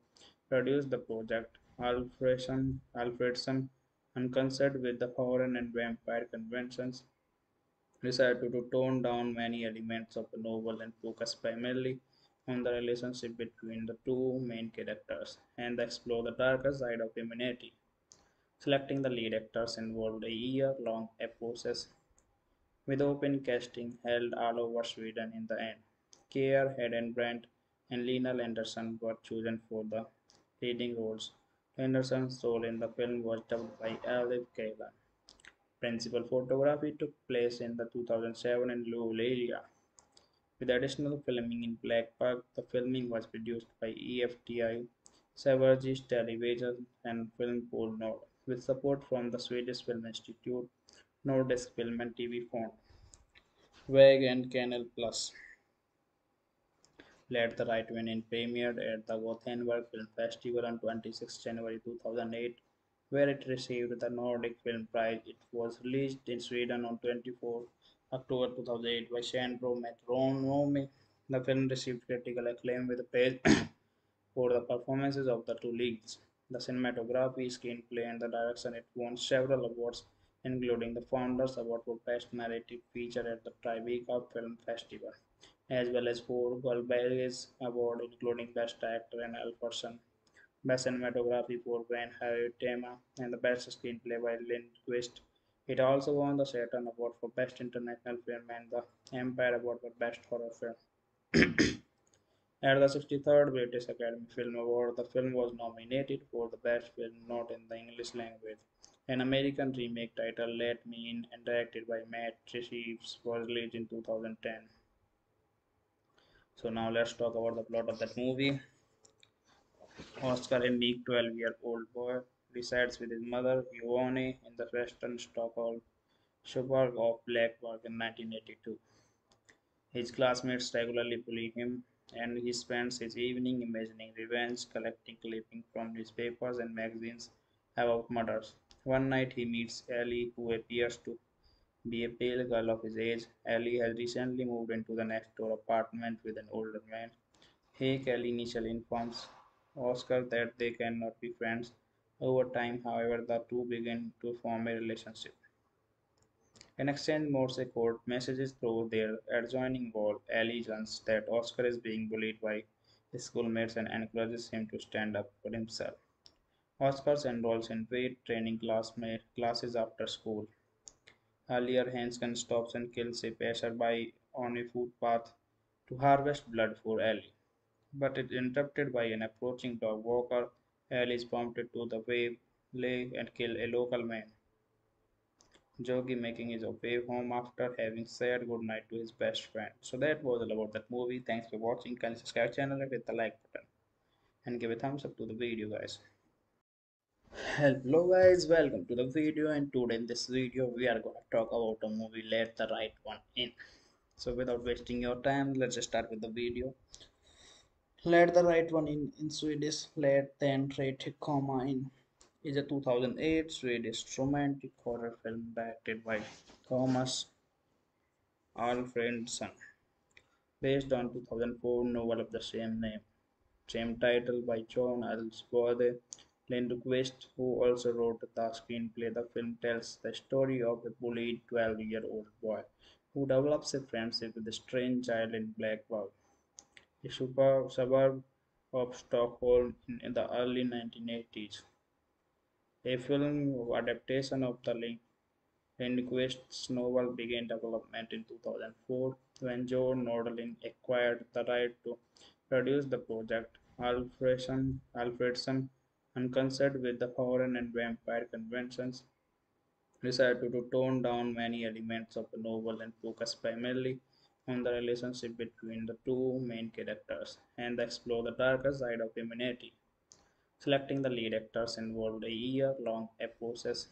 produce the project. Alfredson, unconcerned with the foreign and vampire conventions, decided to tone down many elements of the novel and focus primarily on the relationship between the two main characters and explore the darker side of humanity. Selecting the lead actors involved a year-long process with open casting held all over Sweden in the end. Kåre Hedebrant and Lina Leandersson were chosen for the leading roles. Leandersson's role in the film was dubbed by Olive Kalan. Principal photography took place in the 2007 in Lowell area. With additional filming in Black Park, the filming was produced by EFTI, Sveriges Television and Film Pool Nord, with support from the Swedish Film Institute, Nordisk Film and TV Fond, WEG and Kanal Plus. Let the Right One In premiered at the Gothenburg Film Festival on 26 January 2008, where it received the Nordic Film Prize. It was released in Sweden on 24 October 2008 by Sandrew Metronome. The film received critical acclaim with praise for the performances of the two leads, the cinematography, screenplay, and the direction. It won several awards, including the Founders Award for Best Narrative Feature at the Tribeca Film Festival, as well as 4 Guldbagge Awards, including Best Actor and Alfredson, Best Cinematography for Van Hoytema, and the Best Screenplay by Lindqvist. It also won the Saturn Award for Best International Film and the Empire Award for Best Horror Film. At the 63rd British Academy Film Award, the film was nominated for the Best Film Not in the English Language. An American remake titled Let Me In and directed by Matt Reeves was released in 2010. So now let's talk about the plot of that movie. Oscar, a meek 12-year-old boy, resides with his mother, Yvonne, in the western Stockholm suburb of Blackburg in 1982. His classmates regularly bully him, and he spends his evening imagining revenge, collecting clippings from newspapers and magazines about murders. One night he meets Ellie, who appears to be a pale girl of his age. Ellie has recently moved into the next door apartment with an older man. Hey, Ellie initially informs Oscar that they cannot be friends. Over time, however, the two begin to form a relationship. In exchange, Morse code messages through their adjoining wall. Ellie learns that Oscar is being bullied by his schoolmates and encourages him to stand up for himself. Oscar enrolls in weight training classes after school. Earlier, Hansken stops and kills a passerby on a footpath to harvest blood for Ellie, but it is interrupted by an approaching dog walker. Ellie is prompted to the waylay and kill a local man, Jogi, making his way home after having said goodnight to his best friend. So that was all about that movie. Thanks for watching. Kindly subscribe channel and hit the like button and give a thumbs up to the video, guys. Hello guys, welcome to the video, and today in this video we are going to talk about the movie Let the Right One In. So without wasting your time, let's just start with the video. Let the Right One in Swedish Let den rätta komma in is a 2008 Swedish romantic horror film directed by Thomas Alfredson, based on 2004 novel of the same name, same title by John Ajvide Lindqvist, who also wrote the screenplay. The film tells the story of a bullied 12-year-old boy who develops a friendship with a strange child in Blackburg, a suburb of Stockholm in the early 1980s. A film adaptation of the Lindqvist's novel began development in 2004 when John Ajvide acquired the right to produce the project. Alfredson, unconcerned with the foreign and vampire conventions, decided to tone down many elements of the novel and focus primarily on the relationship between the two main characters and explore the darker side of humanity. Selecting the lead actors involved a year-long process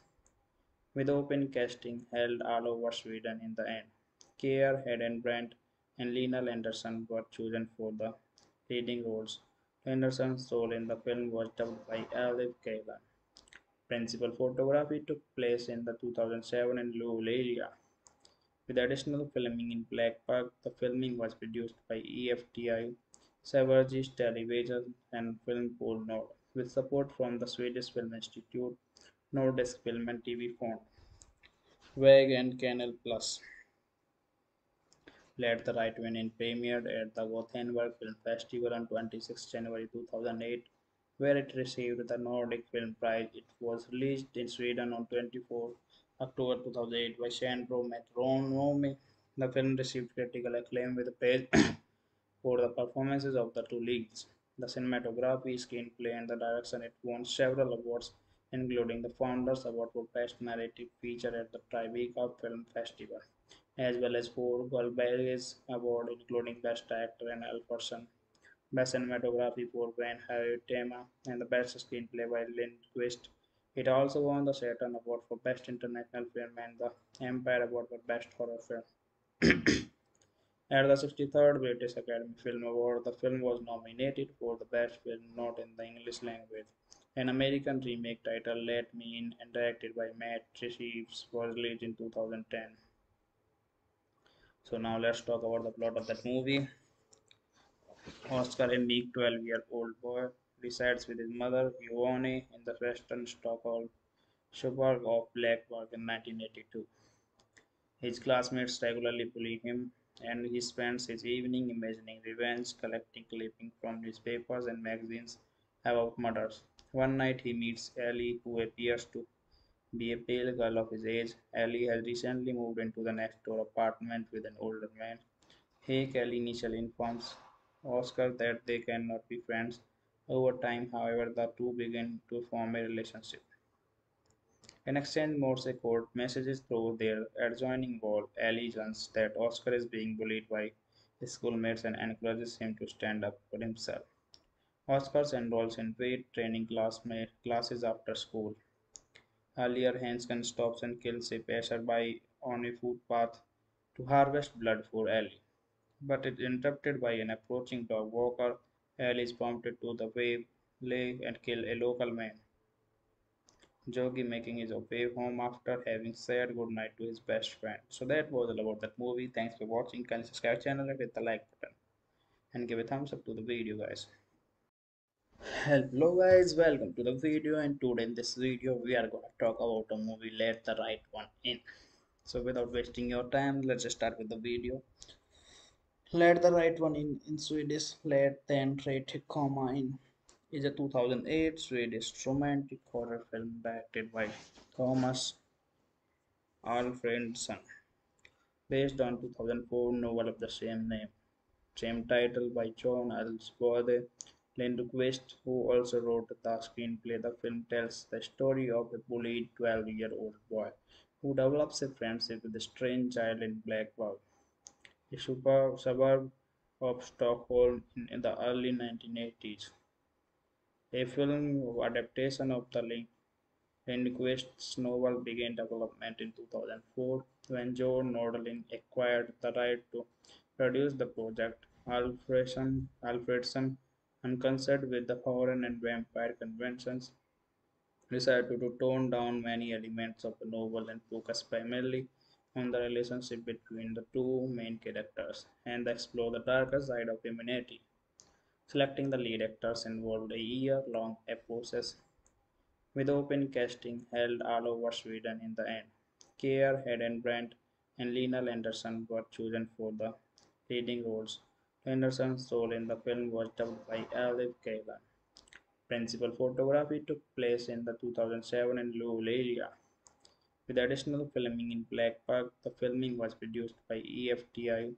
with open casting held all over Sweden. In the end, Kåre Hedebrant and Lina Leandersson were chosen for the leading roles. Anderson's role in the film was dubbed by Elif Kaylan. Principal photography took place in the 2007 in Lule area, with additional filming in Blackburg. The filming was produced by EFTI, Sveriges Television and Film Pool Nord, with support from the Swedish Film Institute, Nordisk Film and TV Fond, WEG and Kanal Plus. Let the Right One In premiered at the Gothenburg Film Festival on 26 January 2008, where it received the Nordic Film Prize. It was released in Sweden on 24 October 2008 by Sandrew Metronome. The film received critical acclaim with praise for the performances of the two leads, the cinematography, screenplay, and the direction. It won several awards, including the Founders Award for Best Narrative Feature at the Tribeca Film Festival, as well as 4 Guldbagge Awards, including Best Actor and Alfredson, Best cinematography for Van Hoytema and the best screenplay by Lindqvist. It also won the Saturn Award for Best International Film and the Empire Award for Best Horror Film. At the 63rd British Academy Film Award, the film was nominated for the Best Film Not in the English Language. An American remake titled Let Me In and directed by Matt Reeves was released in 2010. So now let's talk about the plot of that movie. Oscar, a meek 12-year-old boy, resides with his mother, Yvonne, in the western Stockholm suburb of Blackburg in 1982. His classmates regularly bully him, and he spends his evening imagining revenge, collecting clippings from newspapers and magazines about murders. One night he meets Ellie, who appears to be a pale girl of his age. Ellie has recently moved into the next door apartment with an older man. Hake, Ellie initially informs Oscar that they cannot be friends. Over time, however, the two begin to form a relationship. In exchange, Morse code messages through their adjoining wall. Ellie learns that Oscar is being bullied by his schoolmates and encourages him to stand up for himself. Oscar enrolls in weight training classes after school. Earlier, Hansken stops and kills a passerby on a footpath to harvest blood for Ellie, but it is interrupted by an approaching dog walker. Ellie is prompted to the waylay and kill a local man, Jogi, making his way home after having said goodnight to his best friend. So that was all about that movie. Thanks for watching. Kindly subscribe channel and hit the like button and give a thumbs up to the video, guys. Hello guys, welcome to the video, and today in this video we are going to talk about the movie Let the Right One In. So without wasting your time, let's just start with the video. Let the Right One in Swedish, Let den rätte komma in, is a 2008 Swedish romantic horror film directed by Thomas Alfredson, based on 2004 novel of the same name, same title by John Ajvide Lindqvist, who also wrote the screenplay. The film tells the story of a bullied 12-year-old boy who develops a friendship with a strange child in Blackburg, a suburb of Stockholm in the early 1980s. A film adaptation of the Lindqvist's novel began development in 2004 when John Ajvide acquired the right to produce the project. Alfredson, unconcerned with the foreign and vampire conventions, decided to tone down many elements of the novel and focus primarily on the relationship between the two main characters and explore the darker side of humanity. Selecting the lead actors involved a year-long process with open casting held all over Sweden in the end. Kåre Hedebrant and Lina Leandersson were chosen for the leading roles. Anderson's role in the film was dubbed by Elif Kaylan. Principal photography took place in the 2007 in Luleå area, with additional filming in Blackburg. The filming was produced by EFTI,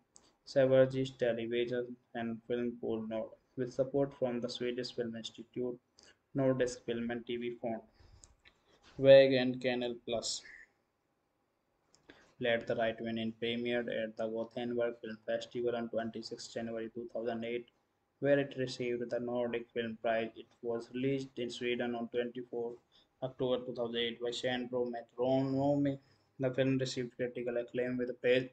Sveriges Television and Film Pool Nord, with support from the Swedish Film Institute, Nordisk Film and TV Fond, WEG and Kanal Plus. Let the Right One In premiered at the Gothenburg Film Festival on 26 January 2008, where it received the Nordic Film Prize. It was released in Sweden on 24 October 2008 by Sandrew Metronome. The film received critical acclaim with praise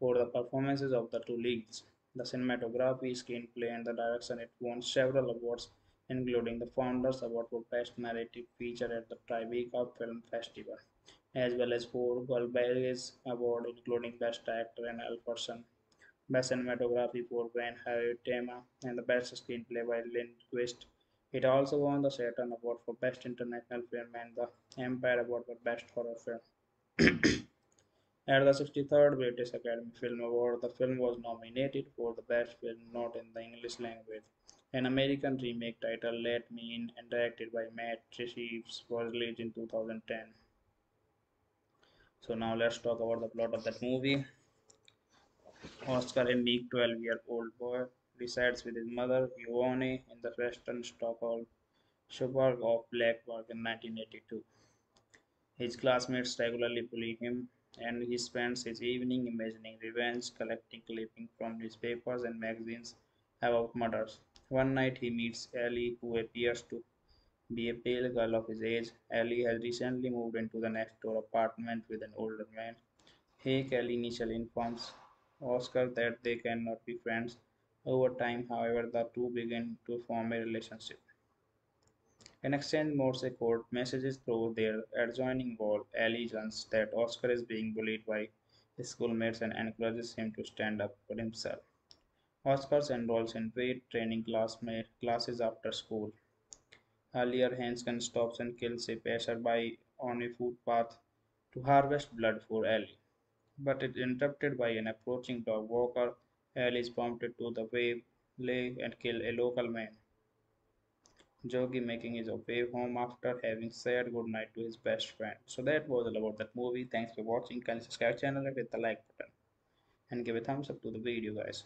for the performances of the two leads, the cinematography, screenplay, and the direction. It won several awards, including the Founders Award for Best Narrative Feature at the Tribeca Film Festival, as well as 4 Guldbagge Awards, including Best Actor and Alfredson, Best Cinematography for Van Hoytema, and the Best Screenplay by Lindqvist. It also won the Saturn Award for Best International Film and the Empire Award for Best Horror Film. At the 63rd British Academy Film Award, the film was nominated for the Best Film Not in the English Language. An American remake titled Let Me In and directed by Matt Reeves was released in 2010. So now let's talk about the plot of that movie. Oscar, a meek 12-year-old boy, resides with his mother, Yvonne, in the western Stockholm suburb of Blackburg in 1982. His classmates regularly bully him, and he spends his evening imagining revenge, collecting clippings from newspapers and magazines about murders. One night he meets Ellie, who appears to be a pale girl of his age. Ellie has recently moved into the next door apartment with an older man. Hake, Ellie initially informs Oscar that they cannot be friends. Over time, however, the two begin to form a relationship. In exchange, Morse code messages through their adjoining wall. Ellie learns that Oscar is being bullied by his schoolmates and encourages him to stand up for himself. Oscar enrolls in weight training classes after school. Earlier, Hansken stops and kills a passerby on a footpath to harvest blood for Ellie, but it is interrupted by an approaching dog walker. Ellie is prompted to waylay and kill a local man, Jogi, making his way home after having said goodnight to his best friend. So that was all about that movie. Thanks for watching. Kindly subscribe channel and hit the like button and give a thumbs up to the video, guys.